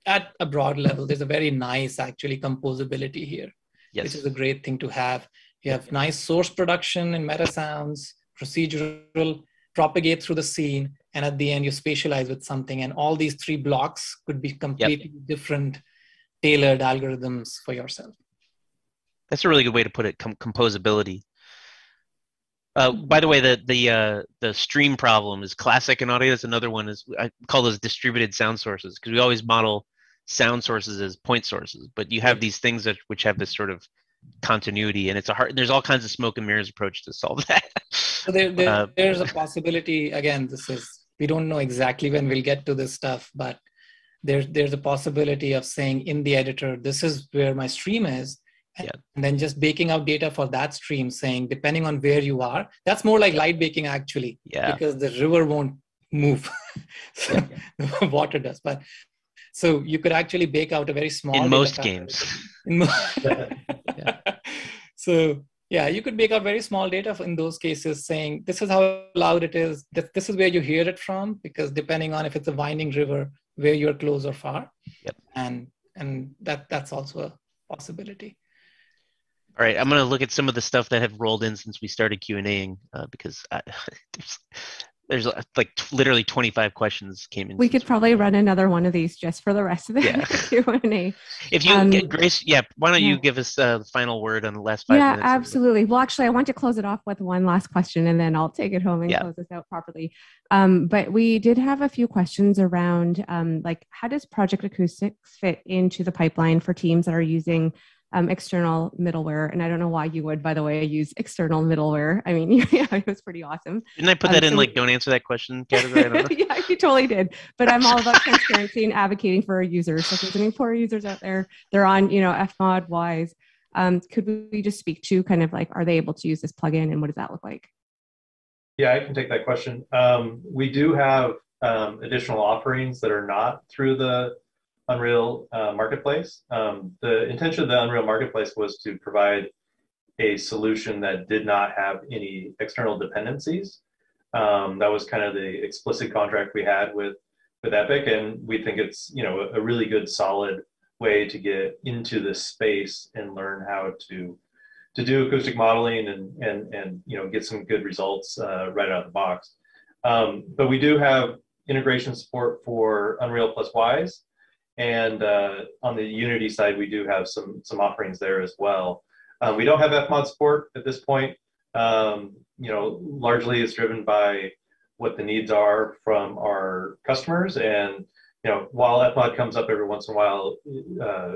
at a broad level, there's a very nice actually composability here, yes. which is a great thing to have. You have nice source production in MetaSounds, procedural, propagate through the scene, and at the end you spatialize with something. And all these three blocks could be completely yep. different tailored algorithms for yourself. That's a really good way to put it, com composability. Uh, by the way, the the, uh, the stream problem is classic in audio. That's another one. Is I call those distributed sound sources, because we always model sound sources as point sources. But you have these things that, which have this sort of continuity, and it's a hard, there's all kinds of smoke and mirrors approach to solve that. So there, there, uh, there's a possibility, again, this is, we don't know exactly when we'll get to this stuff, but There, there's a possibility of saying in the editor, this is where my stream is. Yeah. And then just baking out data for that stream, saying, depending on where you are, that's more like light baking actually, yeah. because the river won't move. so yeah, yeah. The water does. But so you could actually bake out a very small. In most games. In mo yeah. Yeah. So yeah, you could bake out very small data in those cases saying, this is how loud it is. This is where you hear it from, because depending on if it's a winding river, where you're close or far. Yep. And, and that that's also a possibility. All right, I'm going to look at some of the stuff that have rolled in since we started Q and A-ing uh, because I, there's, there's like literally twenty-five questions came in. We could probably run another one of these just for the rest of the yeah. Q and A. If you um, get Grace, yeah, why don't yeah. you give us uh, the final word on the last five yeah, minutes? Yeah, absolutely. Well, actually, I want to close it off with one last question and then I'll take it home and yeah. close this out properly. Um, but we did have a few questions around um, like, how does Project Acoustics fit into the pipeline for teams that are using Um, external middleware? And I don't know why you would, by the way, use external middleware. I mean, yeah, it was pretty awesome. Didn't I put that um, in so like, don't answer that question category? I don't know. Yeah, you totally did. But I'm all about transparency and advocating for our users. So if there's any poor users out there, they're on, you know, F M O D, WISE. Um, could we just speak to kind of like, are they able to use this plugin and what does that look like? Yeah, I can take that question. Um, we do have um, additional offerings that are not through the Unreal uh, Marketplace. Um, the intention of the Unreal Marketplace was to provide a solution that did not have any external dependencies. Um, that was kind of the explicit contract we had with, with Epic, and we think it's, you know, a really good solid way to get into this space and learn how to to do acoustic modeling and and and you know, get some good results uh, right out of the box. Um, but we do have integration support for Unreal plus WISE. And uh, on the Unity side, we do have some some offerings there as well. Um, we don't have F M O D support at this point. Um, you know, largely it's driven by what the needs are from our customers. And you know, while F M O D comes up every once in a while, uh,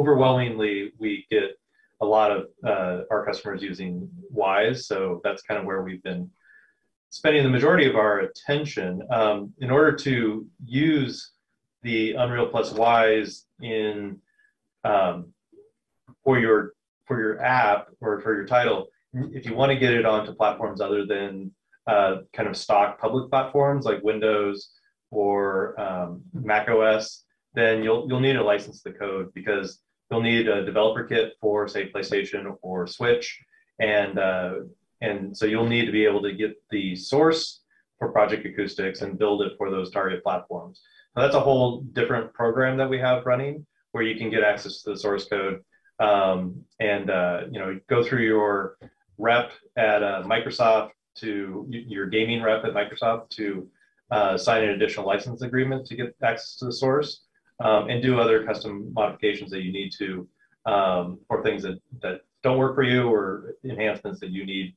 overwhelmingly we get a lot of uh, our customers using WISE. So that's kind of where we've been spending the majority of our attention. Um, in order to use the Unreal plus WISE in um, for your for your app or for your title, if you want to get it onto platforms other than uh, kind of stock public platforms like Windows or um, Mac O S, then you'll you'll need to license the code, because you'll need a developer kit for, say, PlayStation or Switch, and uh, and so you'll need to be able to get the source for Project Acoustics and build it for those target platforms. So that's a whole different program that we have running, where you can get access to the source code um, and uh, you know, go through your rep at uh, Microsoft to your gaming rep at Microsoft to uh, sign an additional license agreement to get access to the source, um, and do other custom modifications that you need to um, for things that that don't work for you, or enhancements that you need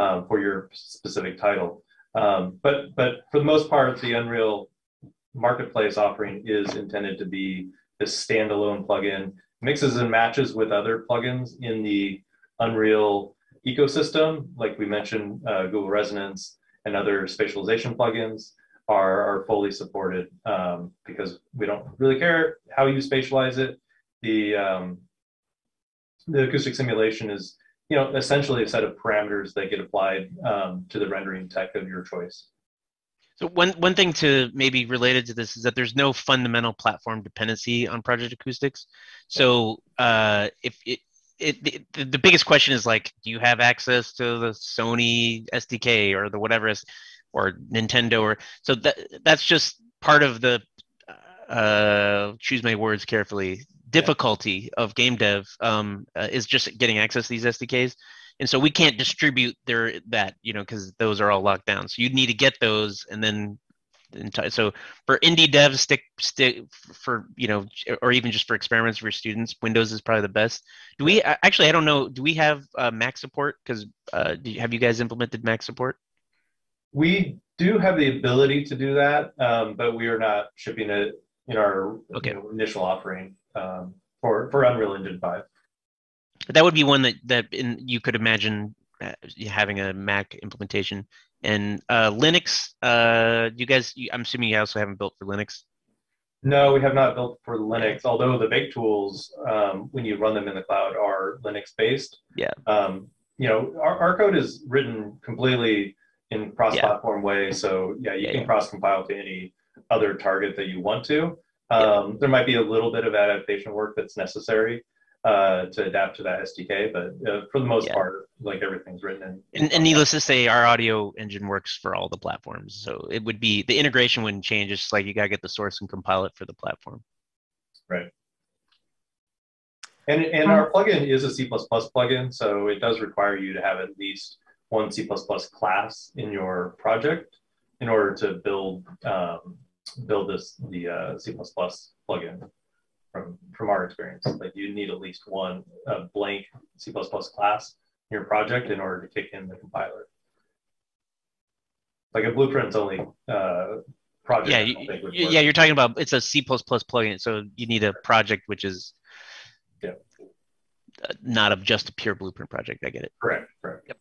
uh, for your specific title. Um, but but for the most part, the Unreal Marketplace offering is intended to be this standalone plugin, mixes and matches with other plugins in the Unreal ecosystem. Like we mentioned, uh, Google Resonance and other spatialization plugins are, are fully supported um, because we don't really care how you spatialize it. The um, the acoustic simulation is, you know, essentially a set of parameters that get applied um, to the rendering tech of your choice. So one, one thing to maybe related to this is that there's no fundamental platform dependency on Project Acoustics. So uh, if it, it, it, the biggest question is like, do you have access to the Sony S D K or the whatever, or Nintendo? Or so that that's just part of the uh, choose my words carefully difficulty of game dev um, uh, is just getting access to these S D Ks. And so we can't distribute their that, you know, because those are all locked down. So you need to get those, and then so for indie devs, stick stick for, you know, or even just for experiments for students, Windows is probably the best. Do we actually? I don't know. Do we have uh, Mac support? Because uh, have you guys implemented Mac support? We do have the ability to do that, um, but we are not shipping it in our okay. you know, initial offering um, for for Unreal Engine five. But that would be one that that in, you could imagine having a Mac implementation. And uh, Linux, uh, you guys, you, I'm assuming you also haven't built for Linux. No, we have not built for Linux, although the big tools, um, when you run them in the cloud, are Linux-based. Yeah. Um, you know, our, our code is written completely in cross-platform yeah. way, so yeah, you yeah, can yeah. cross-compile to any other target that you want to. Um, yeah. There might be a little bit of adaptation work that's necessary uh, to adapt to that S D K, but uh, for the most yeah. part, like, everything's written in. in and, and needless to say, our audio engine works for all the platforms, so it would be, the integration wouldn't change. It's just like you gotta get the source and compile it for the platform. Right. And and our plugin is a C plus plus plugin, so it does require you to have at least one C plus plus class in your project in order to build um, build this the uh, C plus plus plugin. From from our experience, like, you need at least one uh, blank C plus plus class in your project in order to kick in the compiler. Like, a Blueprint's only uh, project. Yeah, you, you, yeah, you're talking about, it's a C plus plus plugin, so you need a project which is. Yeah. Not of just a pure Blueprint project. I get it. Correct. Correct. Yep.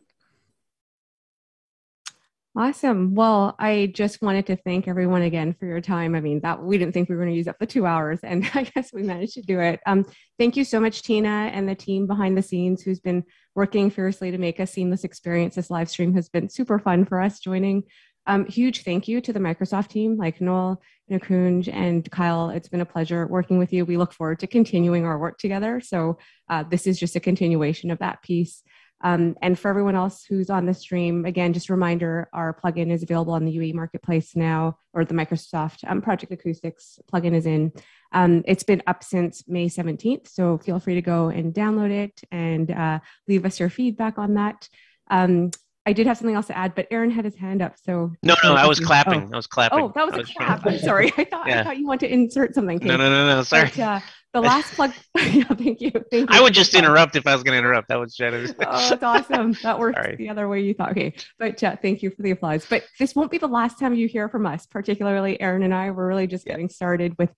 Awesome. Well, I just wanted to thank everyone again for your time. I mean, that we didn't think we were going to use up the two hours, and I guess we managed to do it. Um, thank you so much, Tina, and the team behind the scenes who's been working fiercely to make a seamless experience. This live stream has been super fun for us joining. Um, huge thank you to the Microsoft team, like Noel, Nakunj, and Kyle. It's been a pleasure working with you. We look forward to continuing our work together. So uh, this is just a continuation of that piece. Um, and for everyone else who's on the stream, again, just a reminder, our plugin is available on the U A Marketplace now, or the Microsoft um, Project Acoustics plugin is in. Um, it's been up since May seventeenth, so feel free to go and download it and uh, leave us your feedback on that. Um, I did have something else to add, but Erin had his hand up, so... No, no, I was you. clapping. Oh. I was clapping. Oh, that was, was a clap. I'm sorry. I thought, yeah. I thought you wanted to insert something. No, no, no, no, sorry. But, uh, the last plug... yeah, thank you. Thank you. I would just interrupt if I was going to interrupt. That was generous. Oh, that's awesome. That worked sorry. the other way you thought. Okay, but uh, thank you for the applause. But this won't be the last time you hear from us, particularly Erin and I. We're really just yeah. getting started with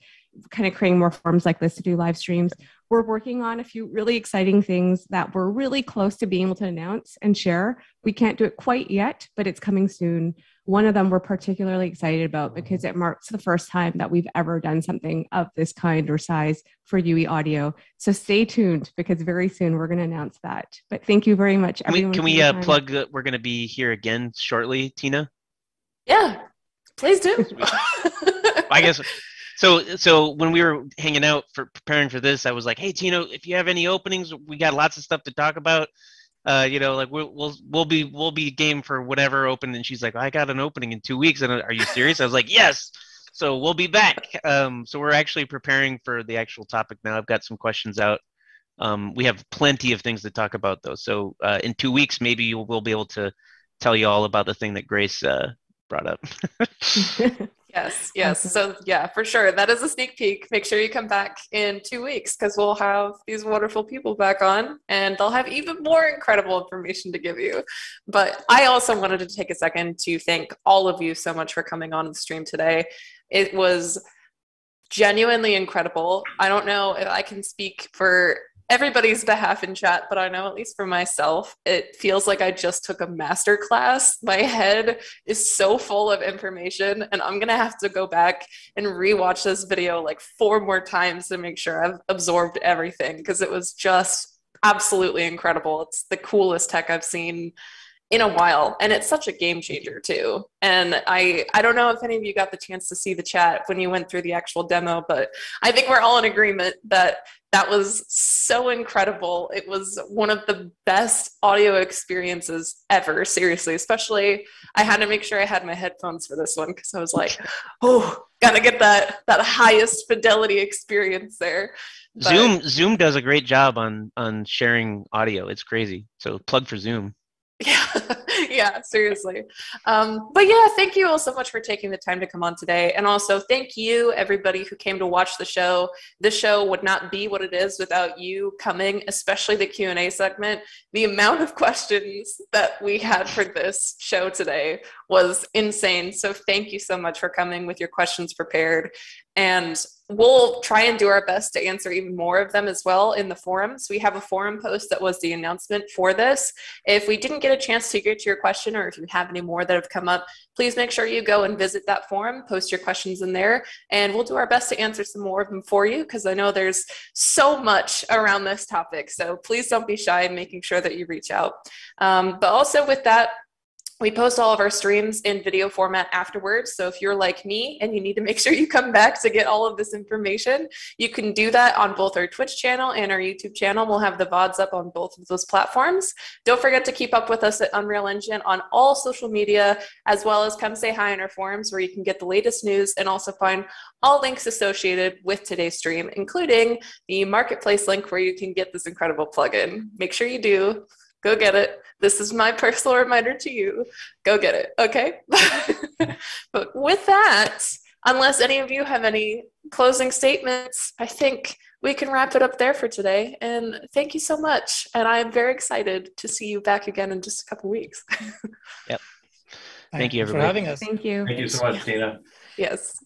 kind of creating more forums like this to do live streams. We're working on a few really exciting things that we're really close to being able to announce and share. We can't do it quite yet, but it's coming soon. One of them we're particularly excited about because it marks the first time that we've ever done something of this kind or size for U E Audio. So stay tuned, because very soon we're going to announce that. But thank you very much, everyone. Can we, can we uh, plug that we're going to be here again shortly, Tina? Yeah, please do. I guess... So, so when we were hanging out for preparing for this, I was like, "Hey, Tino, if you have any openings, we got lots of stuff to talk about. Uh, you know, like we'll we'll we'll be we'll be game for whatever open." And she's like, "I got an opening in two weeks." And are you serious? I was like, "Yes." So we'll be back. Um, so we're actually preparing for the actual topic now. I've got some questions out. Um, we have plenty of things to talk about, though. So uh, in two weeks, maybe we'll be able to tell you all about the thing that Grace uh, brought up. Yes, yes. So yeah, for sure. That is a sneak peek. Make sure you come back in two weeks because we'll have these wonderful people back on and they'll have even more incredible information to give you. But I also wanted to take a second to thank all of you so much for coming on the stream today. It was genuinely incredible. I don't know if I can speak for everybody's behalf in chat, but I know at least for myself, it feels like I just took a master class. My head is so full of information and I'm going to have to go back and rewatch this video like four more times to make sure I've absorbed everything because it was just absolutely incredible. It's the coolest tech I've seen in a while. And it's such a game changer too. And I, I don't know if any of you got the chance to see the chat when you went through the actual demo, but I think we're all in agreement that that was so incredible. It was one of the best audio experiences ever, seriously. Especially, I had to make sure I had my headphones for this one because I was like, oh, gotta get that that highest fidelity experience there. But Zoom Zoom does a great job on on sharing audio. It's crazy. So plug for Zoom. Yeah, yeah, seriously. Um, but yeah, thank you all so much for taking the time to come on today. And also thank you, everybody who came to watch the show. This show would not be what it is without you coming, especially the Q and A segment. The amount of questions that we had for this show today was insane. So thank you so much for coming with your questions prepared. And we'll try and do our best to answer even more of them as well in the forums. We have a forum post that was the announcement for this. If we didn't get a chance to get to your question, or if you have any more that have come up, please make sure you go and visit that forum, post your questions in there, and we'll do our best to answer some more of them for you, because I know there's so much around this topic. So please don't be shy in making sure that you reach out. Um, but also with that, we post all of our streams in video format afterwards. So if you're like me and you need to make sure you come back to get all of this information, you can do that on both our Twitch channel and our YouTube channel. We'll have the V O Ds up on both of those platforms. Don't forget to keep up with us at Unreal Engine on all social media, as well as come say hi in our forums where you can get the latest news and also find all links associated with today's stream, including the marketplace link where you can get this incredible plugin. Make sure you do. Go get it. This is my personal reminder to you. Go get it, okay? But with that, unless any of you have any closing statements, I think we can wrap it up there for today. And thank you so much. And I'm very excited to see you back again in just a couple weeks. Yep. Thank you, everybody. Thank you for having us. Thank you. Thank you so much, Tina. Yes.